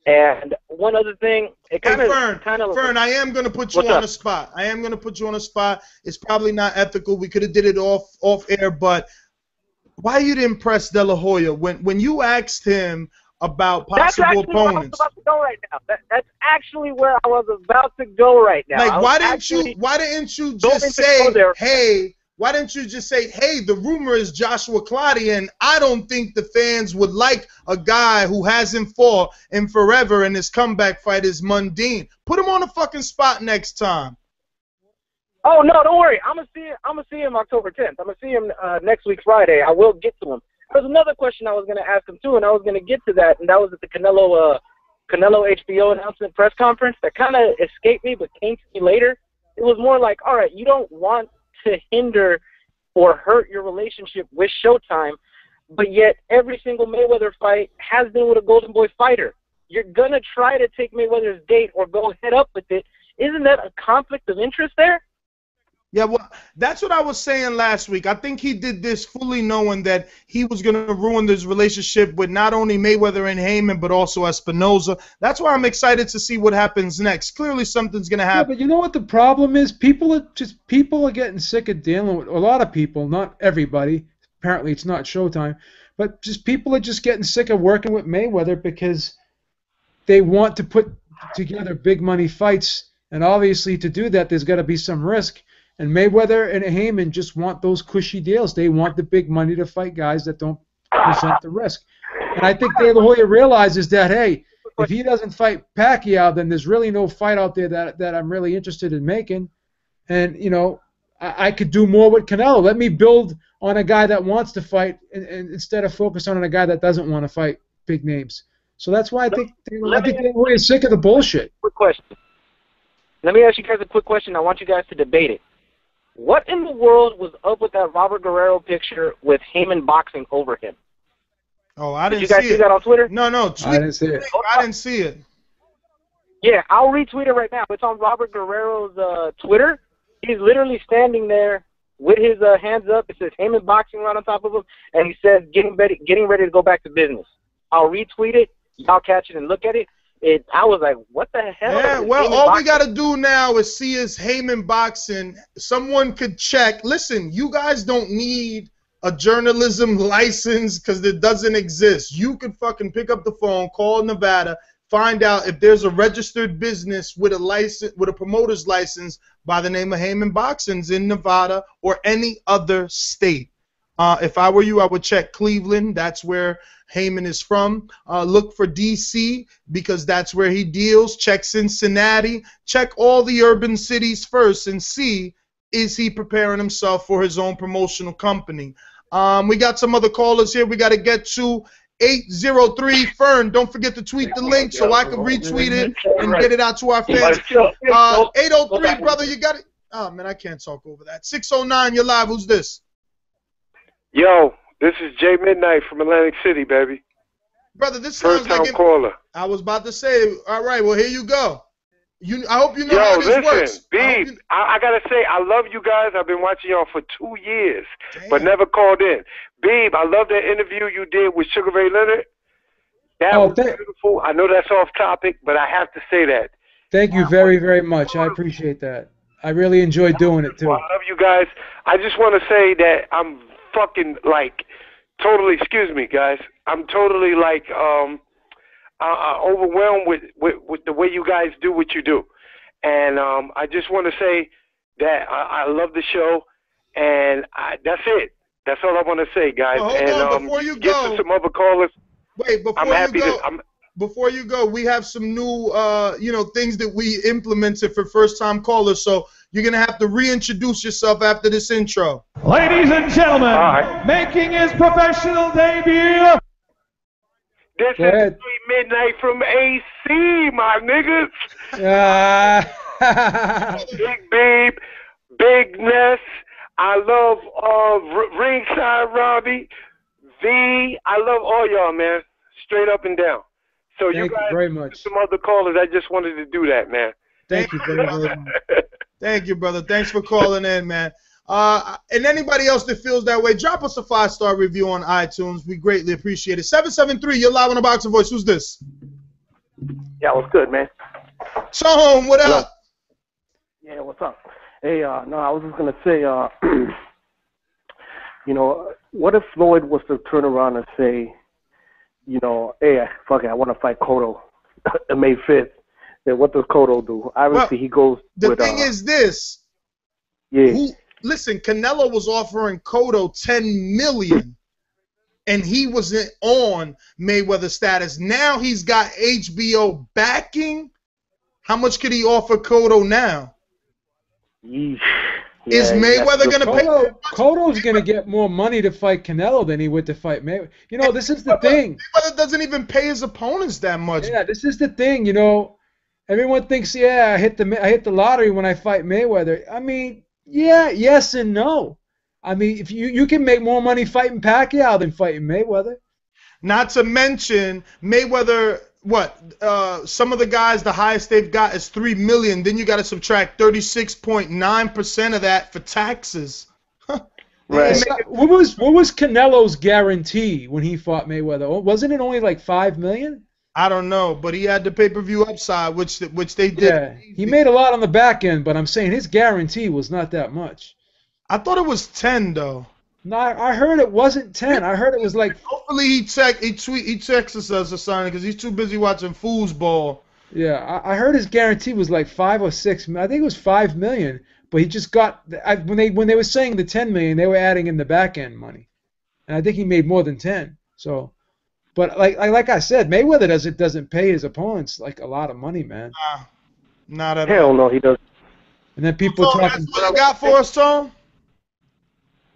And one other thing, it kind of hey, Fern, kind of Fern. I am gonna put you on the spot. I am gonna put you on the spot. It's probably not ethical. We could have did it off off air, but why you didn't press De La Hoya when when you asked him about possible opponents? That's actually where I was about to go right now. That, that's actually where I was about to go right now. Like, why didn't you? Why didn't you just say, "Hey"? Why didn't you just say, "Hey"? The rumor is Joshua Claudia, and I don't think the fans would like a guy who hasn't fought in forever, and his comeback fight is mundane. Put him on the fucking spot next time. Oh no, don't worry. I'm gonna see. I'm gonna see him October tenth. I'm gonna see him uh, next week Friday. I will get to him. There's another question I was going to ask him, too, and I was going to get to that, and that was at the Canelo uh, Canelo H B O announcement press conference that kind of escaped me but came to me later. It was more like, all right, you don't want to hinder or hurt your relationship with Showtime, but yet every single Mayweather fight has been with a Golden Boy fighter. You're going to try to take Mayweather's date or go head up with it. Isn't that a conflict of interest there? Yeah, well, that's what I was saying last week. I think he did this fully knowing that he was going to ruin this relationship with not only Mayweather and Haymon, but also Espinoza. That's why I'm excited to see what happens next. Clearly something's going to happen. Yeah, but you know what the problem is? People are just people are getting sick of dealing with a lot of people, not everybody. Apparently it's not Showtime. But just people are just getting sick of working with Mayweather because they want to put together big money fights. And obviously to do that, there's got to be some risk. And Mayweather and Haymon just want those cushy deals. They want the big money to fight guys that don't present the risk. And I think De La Hoya realizes that, hey, if he doesn't fight Pacquiao, then there's really no fight out there that, that I'm really interested in making. And, you know, I, I could do more with Canelo. Let me build on a guy that wants to fight and, and instead of focus on a guy that doesn't want to fight big names. So that's why I think De La Hoya is sick of the bullshit. Quick question. Let me ask you guys a quick question. I want you guys to debate it. What in the world was up with that Robert Guerrero picture with Haymon boxing over him? Oh, I didn't see it. Did you guys see that on Twitter? No, no. I didn't see it. I didn't see it. Yeah, I'll retweet it right now. It's on Robert Guerrero's uh, Twitter. He's literally standing there with his uh, hands up. It says Haymon Boxing right on top of him, and he says getting ready, getting ready to go back to business. I'll retweet it. Y'all catch it and look at it. It, I was like, what the hell? Yeah, well, Haymon all boxing? We got to do now is see is Haymon Boxing. Someone could check. Listen, you guys don't need a journalism license because it doesn't exist. You could fucking pick up the phone, call Nevada, find out if there's a registered business with a license, with a promoter's license by the name of Haymon Boxing in Nevada or any other state. Uh, if I were you, I would check Cleveland. That's where Haymon is from. Uh, look for D C because that's where he deals. Check Cincinnati. Check all the urban cities first and see is he preparing himself for his own promotional company. Um, we got some other callers here. We got to get to eight zero three Fern. Don't forget to tweet the link so I can retweet it and get it out to our fans. Uh, eight oh three, brother, you got it. Oh, man, I can't talk over that. six oh nine, you're live. Who's this? Yo, this is Jay Midnight from Atlantic City, baby. Brother, this sounds like first-time caller. I was about to say, all right, well, here you go. You, I hope you know Yo, how this listen, works. Beeb, I, you... I, I got to say, I love you guys. I've been watching y'all for two years, Damn. but never called in. Beeb, I love that interview you did with Sugar Ray Leonard. That oh, was that... beautiful. I know that's off topic, but I have to say that. Thank you very, very much. I appreciate that. I really enjoyed doing it, too. I love you guys. I just want to say that I'm fucking, like, totally, excuse me, guys. I'm totally, like, um... Uh, overwhelmed with, with, with the way you guys do what you do. And um, I just want to say that I, I love the show, and I, that's it. That's all I want to say, guys. Well, and on, um, before you get go, to some other callers. Wait, before I'm happy you go, to, I'm, before you go, we have some new, uh, you know, things that we implemented for first-time callers. So you're gonna have to reintroduce yourself after this intro. Ladies and gentlemen, right. making his professional debut. This is Midnight from A C, my niggas. Uh, Big Babe, Big Ness. I love uh, Ringside Robbie, V. I love all y'all, man, straight up and down. So you guys, you very much. Some other callers, I just wanted to do that, man. Thank you, brother. Thank you, brother. Thanks for calling in, man. Uh, and anybody else that feels that way, drop us a five-star review on iTunes. We greatly appreciate it. seven seven three, you're live on the Boxing Voice. Who's this? Yeah, what's good, man? Sean, what Hello. up? Yeah, what's up? Hey, uh, no, I was just going to say, uh, you know, what if Floyd was to turn around and say, you know, hey, fuck it, I want to fight Cotto on May fifth. Then what does Cotto do? Obviously, well, he goes the with... The thing uh, is this. Yeah. Who, Listen, Canelo was offering Cotto ten million dollars, and he wasn't on Mayweather status. Now he's got H B O backing. How much could he offer Cotto now? Yeah, Is Mayweather going to pay? Cotto's going to get more money to fight Canelo than he would to fight Mayweather. You know, and this is the Mayweather, thing. Mayweather doesn't even pay his opponents that much. Yeah, this is the thing. You know, everyone thinks, yeah, I hit the I hit the lottery when I fight Mayweather. I mean. Yeah, yes and no. I mean, if you you can make more money fighting Pacquiao than fighting Mayweather. Not to mention Mayweather. What? Uh, some of the guys, the highest they've got is three million. Then you got to subtract thirty-six point nine percent of that for taxes. Right. What was what was Canelo's guarantee when he fought Mayweather? Wasn't it only like five million? I don't know, but he had the pay-per-view upside, which which they did. Yeah, he made a lot on the back end, but I'm saying his guarantee was not that much. I thought it was ten, though. No, I heard it wasn't ten. I heard it was like. Hopefully he check he tweet he texts us or something because he's too busy watching foosball. Yeah, I, I heard his guarantee was like five or six. I think it was five million, but he just got I, when they when they were saying the ten million, they were adding in the back end money, and I think he made more than ten. So. But like, like like I said, Mayweather doesn't doesn't pay his opponents like a lot of money, man. Nah, not at all. Hell no, he doesn't. And then people so talking. That's what you got for us, Tom?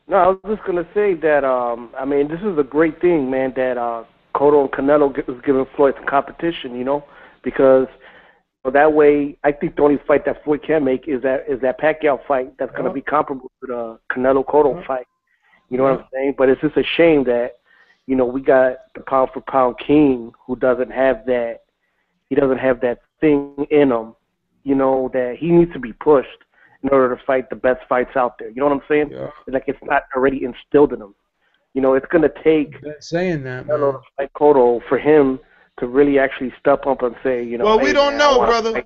No, I was just gonna say that. Um, I mean, this is a great thing, man. That uh, Cotto and Canelo is giving Floyd some competition, you know, because well, that way, I think the only fight that Floyd can make is that is that Pacquiao fight that's gonna oh. be comparable to the Canelo Cotto oh. fight. You know oh. what I'm saying? But it's just a shame that. You know, we got the pound for pound king who doesn't have that. He doesn't have that thing in him, you know, that he needs to be pushed in order to fight the best fights out there. You know what I'm saying? Yeah. Like, it's not already instilled in him. You know, it's going to take saying that, man. Know, like Cotto for him to really actually step up and say, you know. Well, we hey, don't man, know, brother.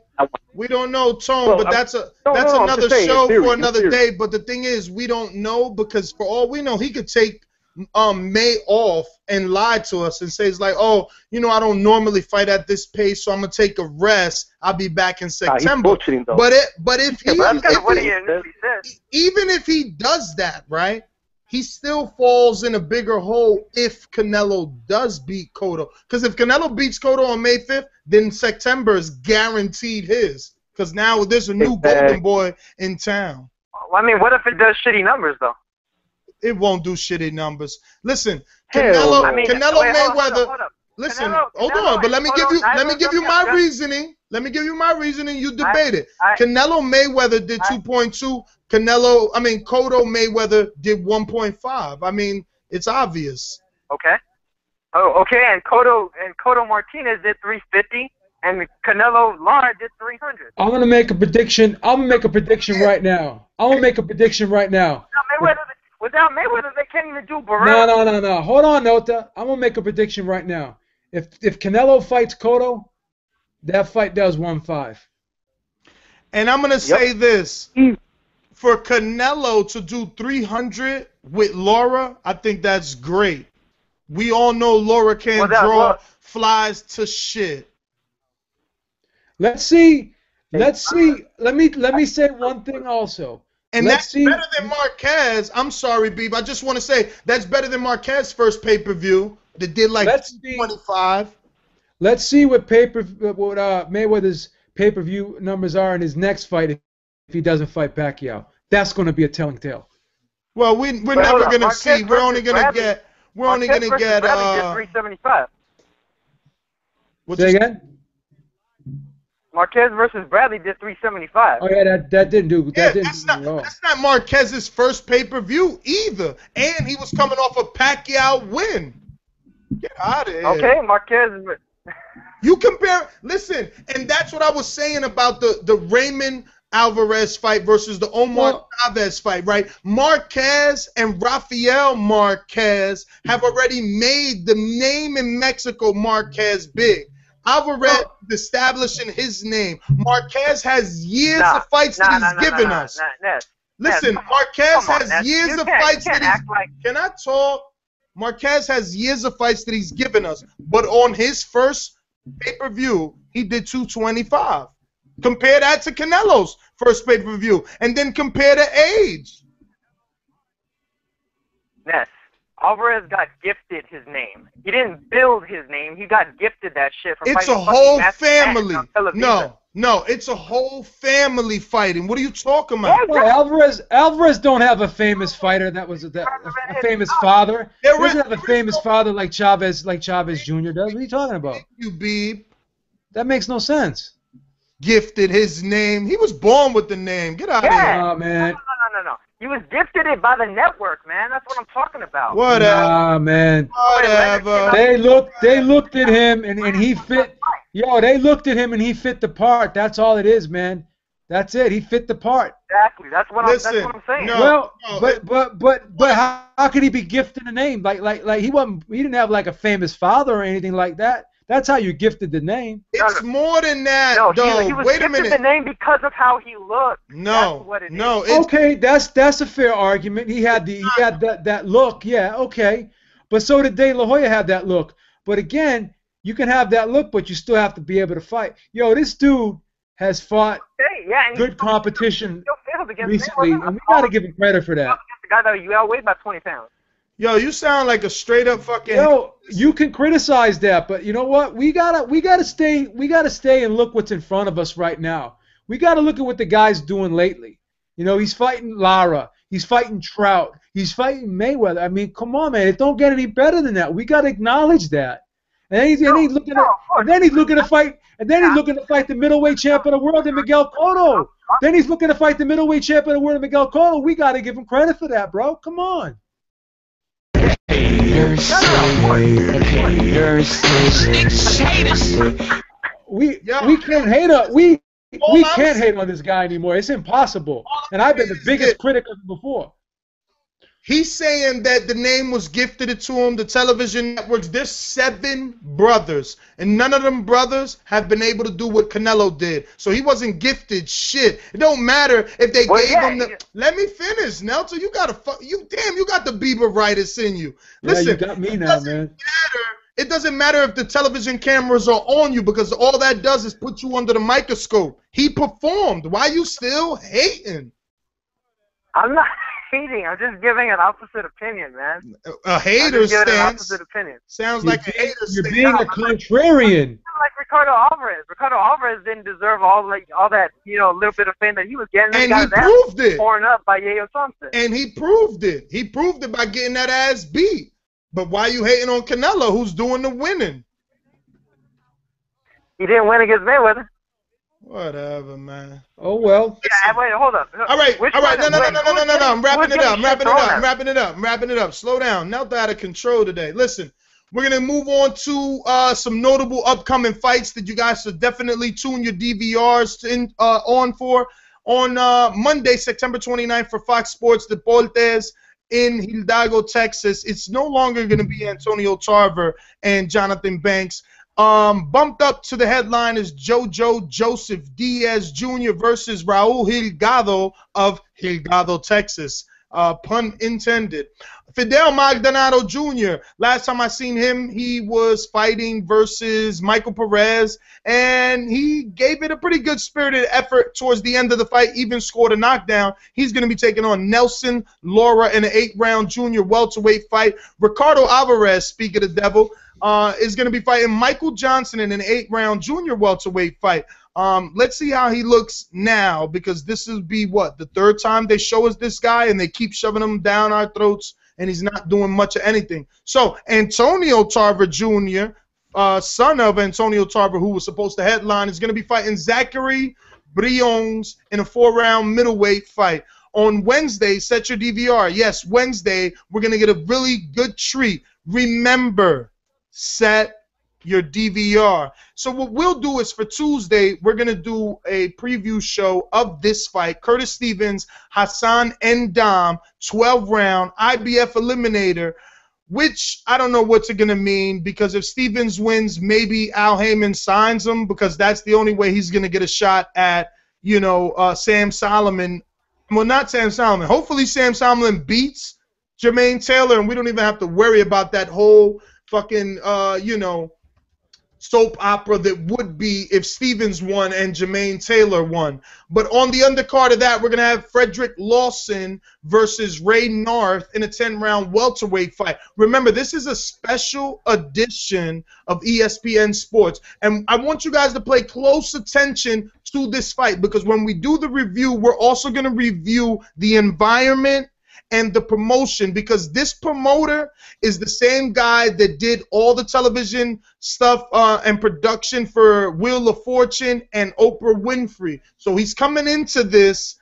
We don't know, Tone, well, but that's a no, that's no, another show theory, for another day. But the thing is, we don't know because for all we know, he could take um, May off and lie to us and say, it's like, oh, you know, I don't normally fight at this pace, so I'm going to take a rest. I'll be back in September. Nah, he's but, it, but if he, yeah, but if what he, he even if he does that, right, he still falls in a bigger hole if Canelo does beat Cotto. Because if Canelo beats Cotto on May fifth, then September is guaranteed his. Because now there's a new exactly. Golden Boy in town. Well, I mean, what if it does shitty numbers, though? It won't do shitty numbers. Listen, Canelo, I mean, Canelo wait, Mayweather. Hold up, hold up. Listen, Canelo, hold Canelo, on, but let me give you let me give you my reasoning. Let me give you my reasoning. You debate it. Canelo Mayweather did two point two. Canelo, I mean, Cotto Mayweather did one point five. I mean, it's obvious. Okay. Oh, okay. And Cotto and Cotto Martinez did three fifty, and Canelo Lara did three hundred. I'm gonna make a prediction. I'm gonna make a prediction right now. I'm gonna make a prediction right now. Now Mayweather, without Mayweather, they can't even do Barrett. No, no, no, no. Hold on, Nota. I'm gonna make a prediction right now. If if Canelo fights Cotto, that fight does one five. And I'm gonna say yep. this. For Canelo to do three hundred with Laura, I think that's great. We all know Laura can't well, that, draw well, flies to shit. Let's see. Let's see. Let me let me say one thing also. And Let's that's see. better than Marquez. I'm sorry, Beeb. I just want to say that's better than Marquez's first pay-per-view that did like Let's twenty-five. See. Let's see what paper what uh, Mayweather's pay-per-view numbers are in his next fight. If he doesn't fight Pacquiao, that's going to be a telling tale. Well, we we're but never going to see. We're only going to get. We're Marquez only going to get. Uh, three seventy-five. Say again. Marquez versus Bradley did three seventy-five. Oh yeah, that that didn't do. That yeah, didn't that's do not. At all. That's not Marquez's first pay per view either, and he was coming off a Pacquiao win. Get out of here. Okay, Marquez. You compare. Listen, and that's what I was saying about the the Raymond Alvarez fight versus the Omar well, Chavez fight, right? Marquez and Rafael Marquez have already made the name in Mexico Marquez big. Alvarez well, is establishing his name. Marquez has years nah, of fights nah, that he's nah, given nah, nah, us. Nah, nah, nah, nah, Listen, nah, Marquez on, has Ness. years you of fights that he's... Like... Can I talk? Marquez has years of fights that he's given us, but on his first pay-per-view, he did two twenty-five. Compare that to Canelo's first pay-per-view, and then compare the age. Yes. Alvarez got gifted his name. He didn't build his name. He got gifted that shit from It's a whole family. No, no, it's a whole family fighting. What are you talking about? Well, Alvarez, Alvarez don't have a famous fighter that was a, a, a famous father. He doesn't have a famous father like Chavez, like Chavez Junior does. What are you talking about? You Beeb. That makes no sense. Gifted his name. He was born with the name. Get out yeah. of here. Oh, man. No, no, no, no, no. He was gifted it by the network, man. That's what I'm talking about. Whatever. Nah, man. Whatever. They looked, they looked at him, and, and he fit. Yo, they looked at him, and he fit the part. That's all it is, man. That's it. He fit the part. Exactly. That's what, Listen, I'm, that's what I'm saying. No, well, no, but, but, but, but how, how could he be gifted a name? Like, like, like he wasn't. He didn't have, like, a famous father or anything like that. That's how you gifted the name. It's more than that, no, though. He, he was Wait a minute. the name because of how he looked. No, that's what it no. Is. It's, okay, that's that's a fair argument. He had the he had that that look. Yeah, okay. But so did De La Hoya have that look. But again, you can have that look, but you still have to be able to fight. Yo, this dude has fought okay, yeah, good still, competition recently, and we gotta give him credit for that. The guy that you outweighed by twenty pounds. Yo, you sound like a straight up fucking. Yo, you can criticize that, but you know what? We gotta, we gotta stay, we gotta stay and look what's in front of us right now. We gotta look at what the guy's doing lately. You know, he's fighting Lara, he's fighting Trout, he's fighting Mayweather. I mean, come on, man, it don't get any better than that. We gotta acknowledge that. And then he's, no, and he's looking no, at, and then he's looking to fight, and then he's looking to fight the middleweight champ of the world, and Miguel Cotto. Then he's looking to fight the middleweight champ of the world, and Miguel Cotto. We gotta give him credit for that, bro. Come on. Haters, haters, haters, haters, haters, haters, we yeah. we can't hate on we All we can't saying, hate on this guy anymore. It's impossible. And I've been the biggest critic of him before. He's saying that the name was gifted to him, the television networks. There's seven brothers, and none of them brothers have been able to do what Canelo did. So he wasn't gifted shit. It don't matter if they well, gave yeah, him the. Yeah. Let me finish, Nelson. You gotta fuck you. Damn, you got the Bieber rights in you. Listen, yeah, you got me now, man. Matter. It doesn't matter if the television cameras are on you, because all that does is put you under the microscope. He performed. Why are you still hating? I'm not hating. I'm just giving an opposite opinion, man. A hater stance. An opposite opinion. Sounds you're, like a hater You're stance. being no, a contrarian. Like Ricardo Alvarez. Ricardo Alvarez didn't deserve all like all that, you know, little bit of fame that he was getting. And he proved it. Torn up by Yayo Thompson. And he proved it. He proved it by getting that ass beat. But why are you hating on Canelo, who's doing the winning? He didn't win against Mayweather. Whatever, man. Oh, well. Yeah, wait, hold up. All right, Which all right. No, no, no, no, no, no, no, no. I'm wrapping it up. I'm wrapping it up. I'm wrapping it up. I'm wrapping it up. Slow down. Now they're out of control today. Listen, we're going to move on to uh, some notable upcoming fights that you guys should definitely tune your D V Rs in, uh, on for. On uh, Monday, September twenty-ninth for Fox Sports Deportes, in Hidalgo, Texas, it's no longer going to be Antonio Tarver and Jonathan Banks. Um, bumped up to the headline is JoJo Joseph Diaz Junior versus Raul Hilgado of Hidalgo, Texas. Uh, pun intended. Fidel Maldonado Junior, last time I seen him, he was fighting versus Michael Perez, and he gave it a pretty good spirited effort towards the end of the fight, even scored a knockdown. He's going to be taking on Nelson Laura in an eight round junior welterweight fight. Ricardo Alvarez, speak of the devil, uh, is going to be fighting Michael Johnson in an eight round junior welterweight fight. Um, let's see how he looks now, because this will be, what, the third time they show us this guy, and they keep shoving him down our throats, and he's not doing much of anything. So Antonio Tarver Junior, uh, son of Antonio Tarver, who was supposed to headline, is going to be fighting Zachary Briones in a four round middleweight fight. On Wednesday, set your D V R. Yes, Wednesday, we're going to get a really good treat. Remember, set your D V R. So what we'll do is for Tuesday, we're going to do a preview show of this fight. Curtis Stevens, Hassan Endam, twelve round, I B F eliminator, which I don't know what's going to mean, because if Stevens wins, maybe Al Haymon signs him, because that's the only way he's going to get a shot at, you know, uh, Sam Solomon. Well, not Sam Solomon. Hopefully Sam Solomon beats Jermaine Taylor, and we don't even have to worry about that whole fucking, uh, you know, soap opera that would be if Stevens won and Jermaine Taylor won. But on the undercard of that, we're going to have Frederick Lawson versus Ray North in a ten round welterweight fight. Remember, this is a special edition of E S P N Sports, and I want you guys to pay close attention to this fight, because when we do the review, we're also going to review the environment and the promotion, because this promoter is the same guy that did all the television stuff uh, and production for Wheel of Fortune and Oprah Winfrey. So he's coming into this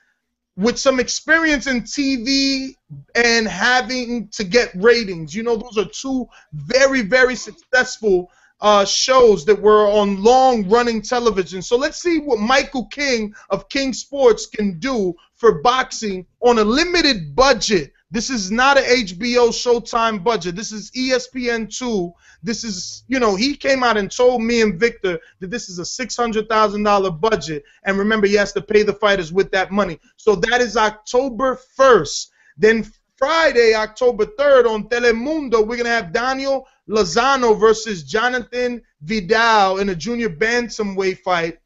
with some experience in T V and having to get ratings. You know, those are two very, very successful uh, shows that were on long-running television. So let's see what Michael King of King Sports can do for boxing on a limited budget. This is not an H B O Showtime budget. This is E S P N two. This is, you know, he came out and told me and Victor that this is a six hundred thousand dollar budget. And remember, he has to pay the fighters with that money. So that is October first. Then Friday, October third, on Telemundo, we're going to have Daniel Lozano versus Jonathan Vidal in a junior bantamweight fight.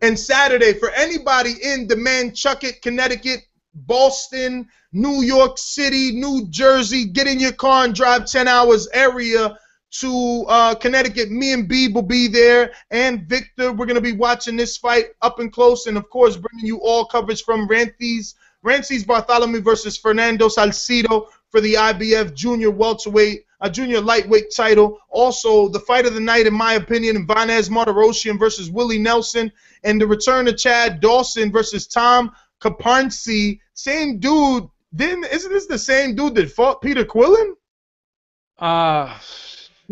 And Saturday, for anybody in the Manchucket, Connecticut, Boston, New York City, New Jersey, get in your car and drive ten hours area to uh, Connecticut. Me and B will be there, and Victor. We're going to be watching this fight up and close, and, of course, bringing you all coverage from Rancy's, Rancy's Bartholomew versus Fernando Salcido for the I B F junior welterweight, a junior lightweight title. Also, the fight of the night, in my opinion, Vanez Martirosyan versus Willie Nelson, and the return of Chad Dawson versus Tom Caparncy. Same dude. Didn't, isn't this the same dude that fought Peter Quillen? Uh,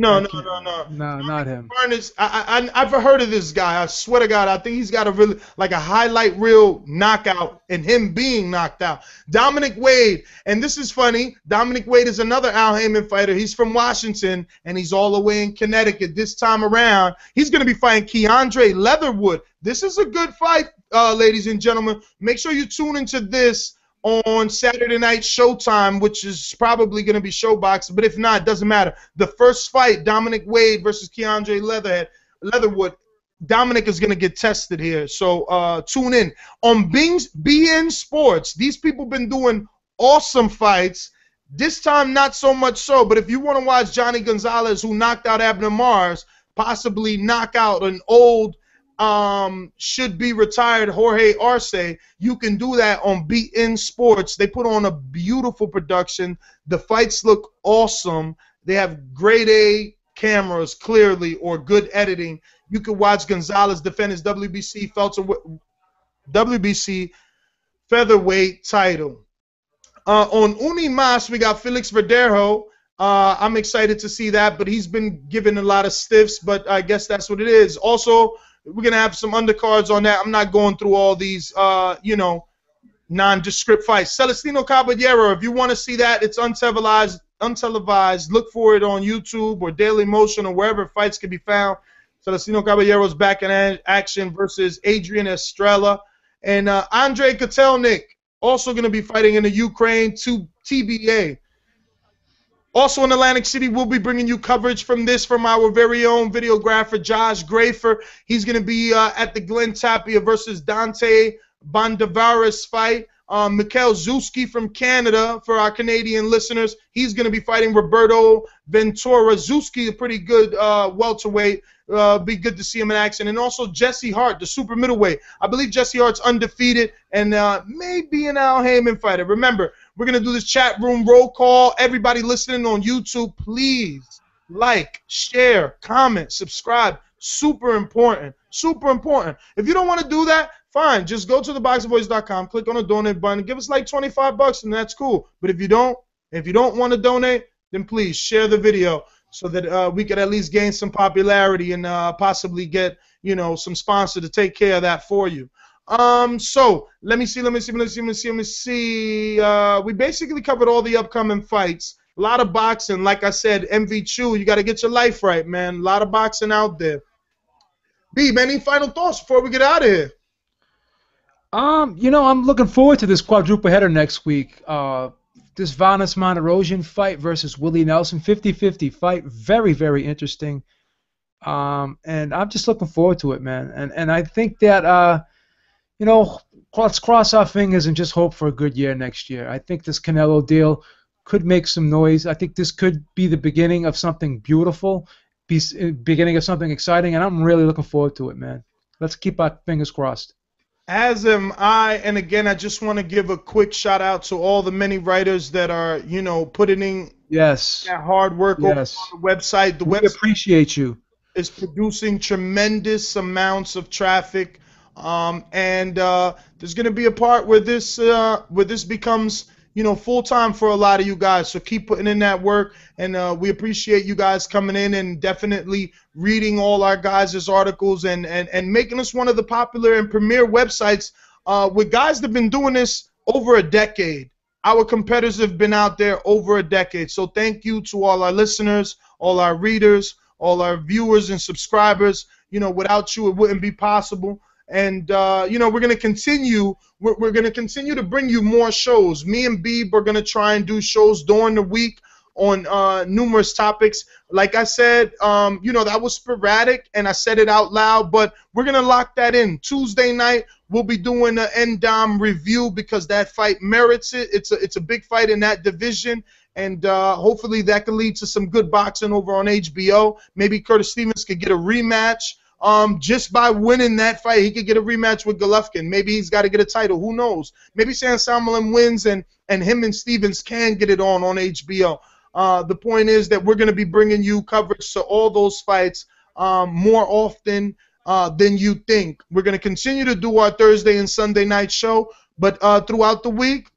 No, no, no, no, no, not him. Furnace, I, I, I've heard of this guy. I swear to God, I think he's got a really like a highlight reel knockout, and him being knocked out. Dominic Wade, and this is funny. Dominic Wade is another Al Haymon fighter. He's from Washington, and he's all the way in Connecticut. This time around, he's going to be fighting Keandre Leatherwood. This is a good fight, uh, ladies and gentlemen. Make sure you tune into this on Saturday night Showtime, which is probably going to be Showbox, but if not, it doesn't matter. The first fight, Dominic Wade versus Keandre Leatherhead, Leatherwood, Dominic is going to get tested here, so uh, tune in. On B N Sports, these people been doing awesome fights. This time, not so much so, but if you want to watch Johnny Gonzalez, who knocked out Abner Mars, possibly knock out an old Um, should be retired Jorge Arce, you can do that on B N Sports. They put on a beautiful production. The fights look awesome. They have grade A cameras, clearly, or good editing. You can watch Gonzalez defend his W B C, W B C featherweight title. Uh, on UNIMAS, we got Felix Verdejo. Uh, I'm excited to see that, but he's been given a lot of stiffs, but I guess that's what it is. Also, we're going to have some undercards on that. I'm not going through all these, uh, you know, nondescript fights. Celestino Caballero, if you want to see that, it's untelevised. untelevised. Look for it on YouTube or Daily Motion or wherever fights can be found. Celestino Caballero's back in action versus Adrian Estrella. And uh, Andrei Kotelnik, also going to be fighting in the Ukraine, to T B A. Also in Atlantic City, we'll be bringing you coverage from this from our very own videographer, Josh Grafer. He's going to be uh, at the Glenn Tapia versus Dante Bondavaris fight. Um, Mikhail Zuski from Canada, for our Canadian listeners, he's going to be fighting Roberto Ventura. Zuski, a pretty good uh, welterweight. Uh, be good to see him in action. And also Jesse Hart, the super middleweight. I believe Jesse Hart's undefeated and uh, may be an Al Haymon fighter. Remember, we're going to do this chat room roll call. Everybody listening on YouTube, please like, share, comment, subscribe. Super important. Super important. If you don't want to do that, fine. Just go to the boxing voice dot com, click on the donate button, give us like twenty-five bucks, and that's cool. But if you don't, if you don't want to donate, then please share the video, so that uh, we could at least gain some popularity and uh, possibly get, you know, some sponsor to take care of that for you. Um, so let me see, let me see, let me see, let me see, let me see. Uh, we basically covered all the upcoming fights. A lot of boxing, like I said. M V Chu, you got to get your life right, man. A lot of boxing out there. B, man, any final thoughts before we get out of here? Um, you know, I'm looking forward to this quadruple header next week. Uh. This Vanas Monterosian fight versus Willie Nelson, fifty fifty fight, very, very interesting. Um, and I'm just looking forward to it, man. And and I think that, uh, you know, let's cross our fingers and just hope for a good year next year. I think this Canelo deal could make some noise. I think this could be the beginning of something beautiful, be, beginning of something exciting, and I'm really looking forward to it, man. Let's keep our fingers crossed. As am I, and again, I just want to give a quick shout out to all the many writers that are, you know, putting in yes. that hard work yes. on the website. The we website appreciate you. Is producing tremendous amounts of traffic, um, and uh, there's going to be a part where this uh, where this becomes, you know, full time for a lot of you guys. So keep putting in that work, and uh, we appreciate you guys coming in and definitely reading all our guys' articles and, and, and making us one of the popular and premier websites uh, with guys that have been doing this over a decade. Our competitors have been out there over a decade. So thank you to all our listeners, all our readers, all our viewers and subscribers. You know, without you, it wouldn't be possible. And, uh, you know, we're going to continue. We're, we're going to continue to bring you more shows. Me and Beeb are going to try and do shows during the week on uh, numerous topics. Like I said, um, you know, that was sporadic, and I said it out loud, but we're going to lock that in. Tuesday night, we'll be doing an N D O M review because that fight merits it. It's a, it's a big fight in that division, and uh, hopefully that can lead to some good boxing over on H B O. Maybe Curtis Stevens could get a rematch. Um, just by winning that fight, he could get a rematch with Golovkin. Maybe he's got to get a title. Who knows? Maybe Sam Somerlin wins, and, and him and Stevens can get it on on H B O. Uh, the point is that we're going to be bringing you coverage to all those fights um, more often uh, than you think. We're going to continue to do our Thursday and Sunday night show, but uh, throughout the week,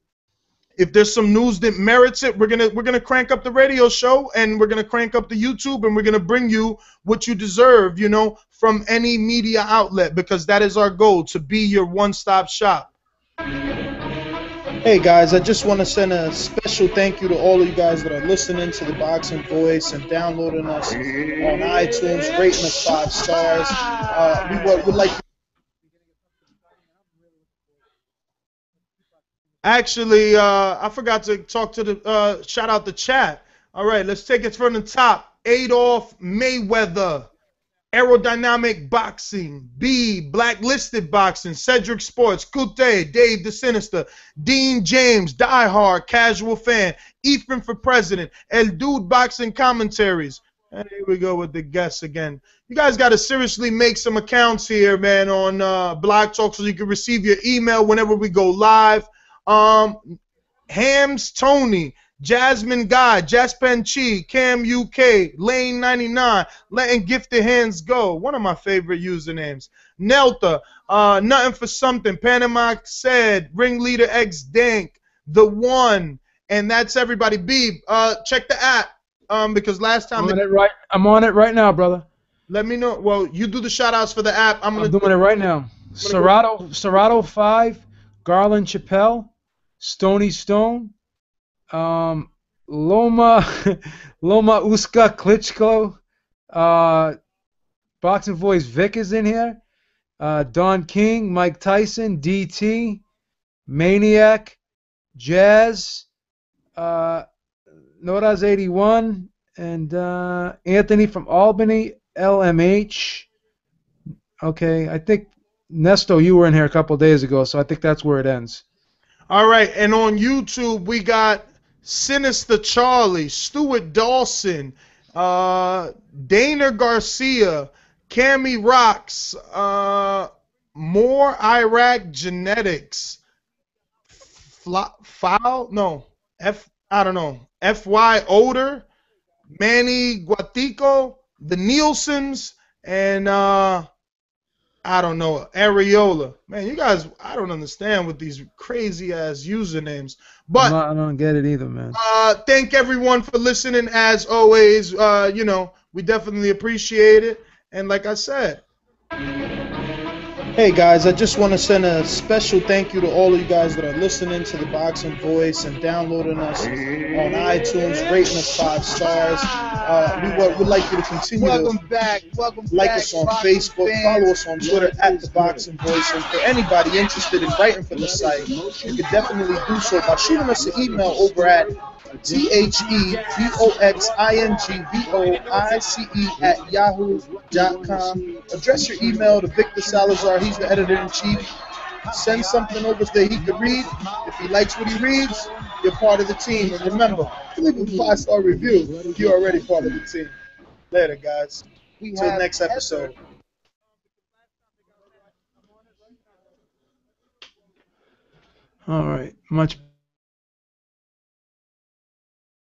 If there's some news that merits it, we're gonna we're gonna crank up the radio show, and we're gonna crank up the YouTube, and we're gonna bring you what you deserve, you know, from any media outlet, because that is our goal, to be your one-stop shop. Hey guys, I just want to send a special thank you to all of you guys that are listening to the Boxing Voice and downloading us on iTunes, rating us five stars. Uh, we would, would like. Actually, uh, I forgot to talk to the uh, shout out the chat. All right, let's take it from the top. Adolf Mayweather, Aerodynamic Boxing, B, Blacklisted Boxing, Cedric Sports, Kute, Dave the Sinister, Dean James, Die Hard, Casual Fan, Ethan for President, El Dude Boxing Commentaries. And here we go with the guests again. You guys got to seriously make some accounts here, man, on uh, Blog Talk, so you can receive your email whenever we go live. Um, Hams Tony, Jasmine Guy, Jaspen Chi, Cam U K, Lane ninety-nine, Letting Gifted Hands Go, one of my favorite usernames, Nelta, uh, Nothing for Something, Panama Said, Ringleader X Dank, The One, and that's everybody. B, uh, check the app, um, because last time... I'm on, it right, I'm on it right now, brother. Let me know. Well, you do the shout-outs for the app. I'm, gonna I'm doing do it right now. Serato, Serato five, Garland Chappelle, Stony Stone, um, Loma, Loma Uska Klitschko, uh, Boxing Voice Vic is in here, uh, Don King, Mike Tyson, D T, Maniac, Jazz, uh, Noraz eighty-one, and uh, Anthony from Albany, L M H. Okay, I think, Nesto, you were in here a couple days ago, so I think that's where it ends. All right, and on YouTube we got Sinister Charlie, Stuart Dawson, uh, Dana Garcia, Cammy Rocks, uh, More Iraq Genetics, Foul, no, F, I don't know, F Y Older, Manny Guatico, the Nielsens, and uh, I don't know, Areola. Man, you guys, I don't understand with these crazy-ass usernames. But not, I don't get it either, man. Uh, thank everyone for listening, as always. Uh, you know, we definitely appreciate it. And like I said... Hey, guys, I just want to send a special thank you to all of you guys that are listening to the Boxing Voice and downloading us on iTunes, rating us five stars. Uh, we would, would like you to continue Welcome to back. Welcome like back. us on Boxing Facebook, fans. Follow us on Twitter at the Boxing Voice. And for anybody interested in writing for the site, you can definitely do so by shooting us an email over at T H E V O X I N G V O I C E at yahoo dot com. Address your email to Victor Salazar. He's the editor-in-chief. Send something over that he can read. If he likes what he reads, you're part of the team. And remember, leave a five-star review if you're already part of the team. Later, guys. Until next episode. All right. Much better.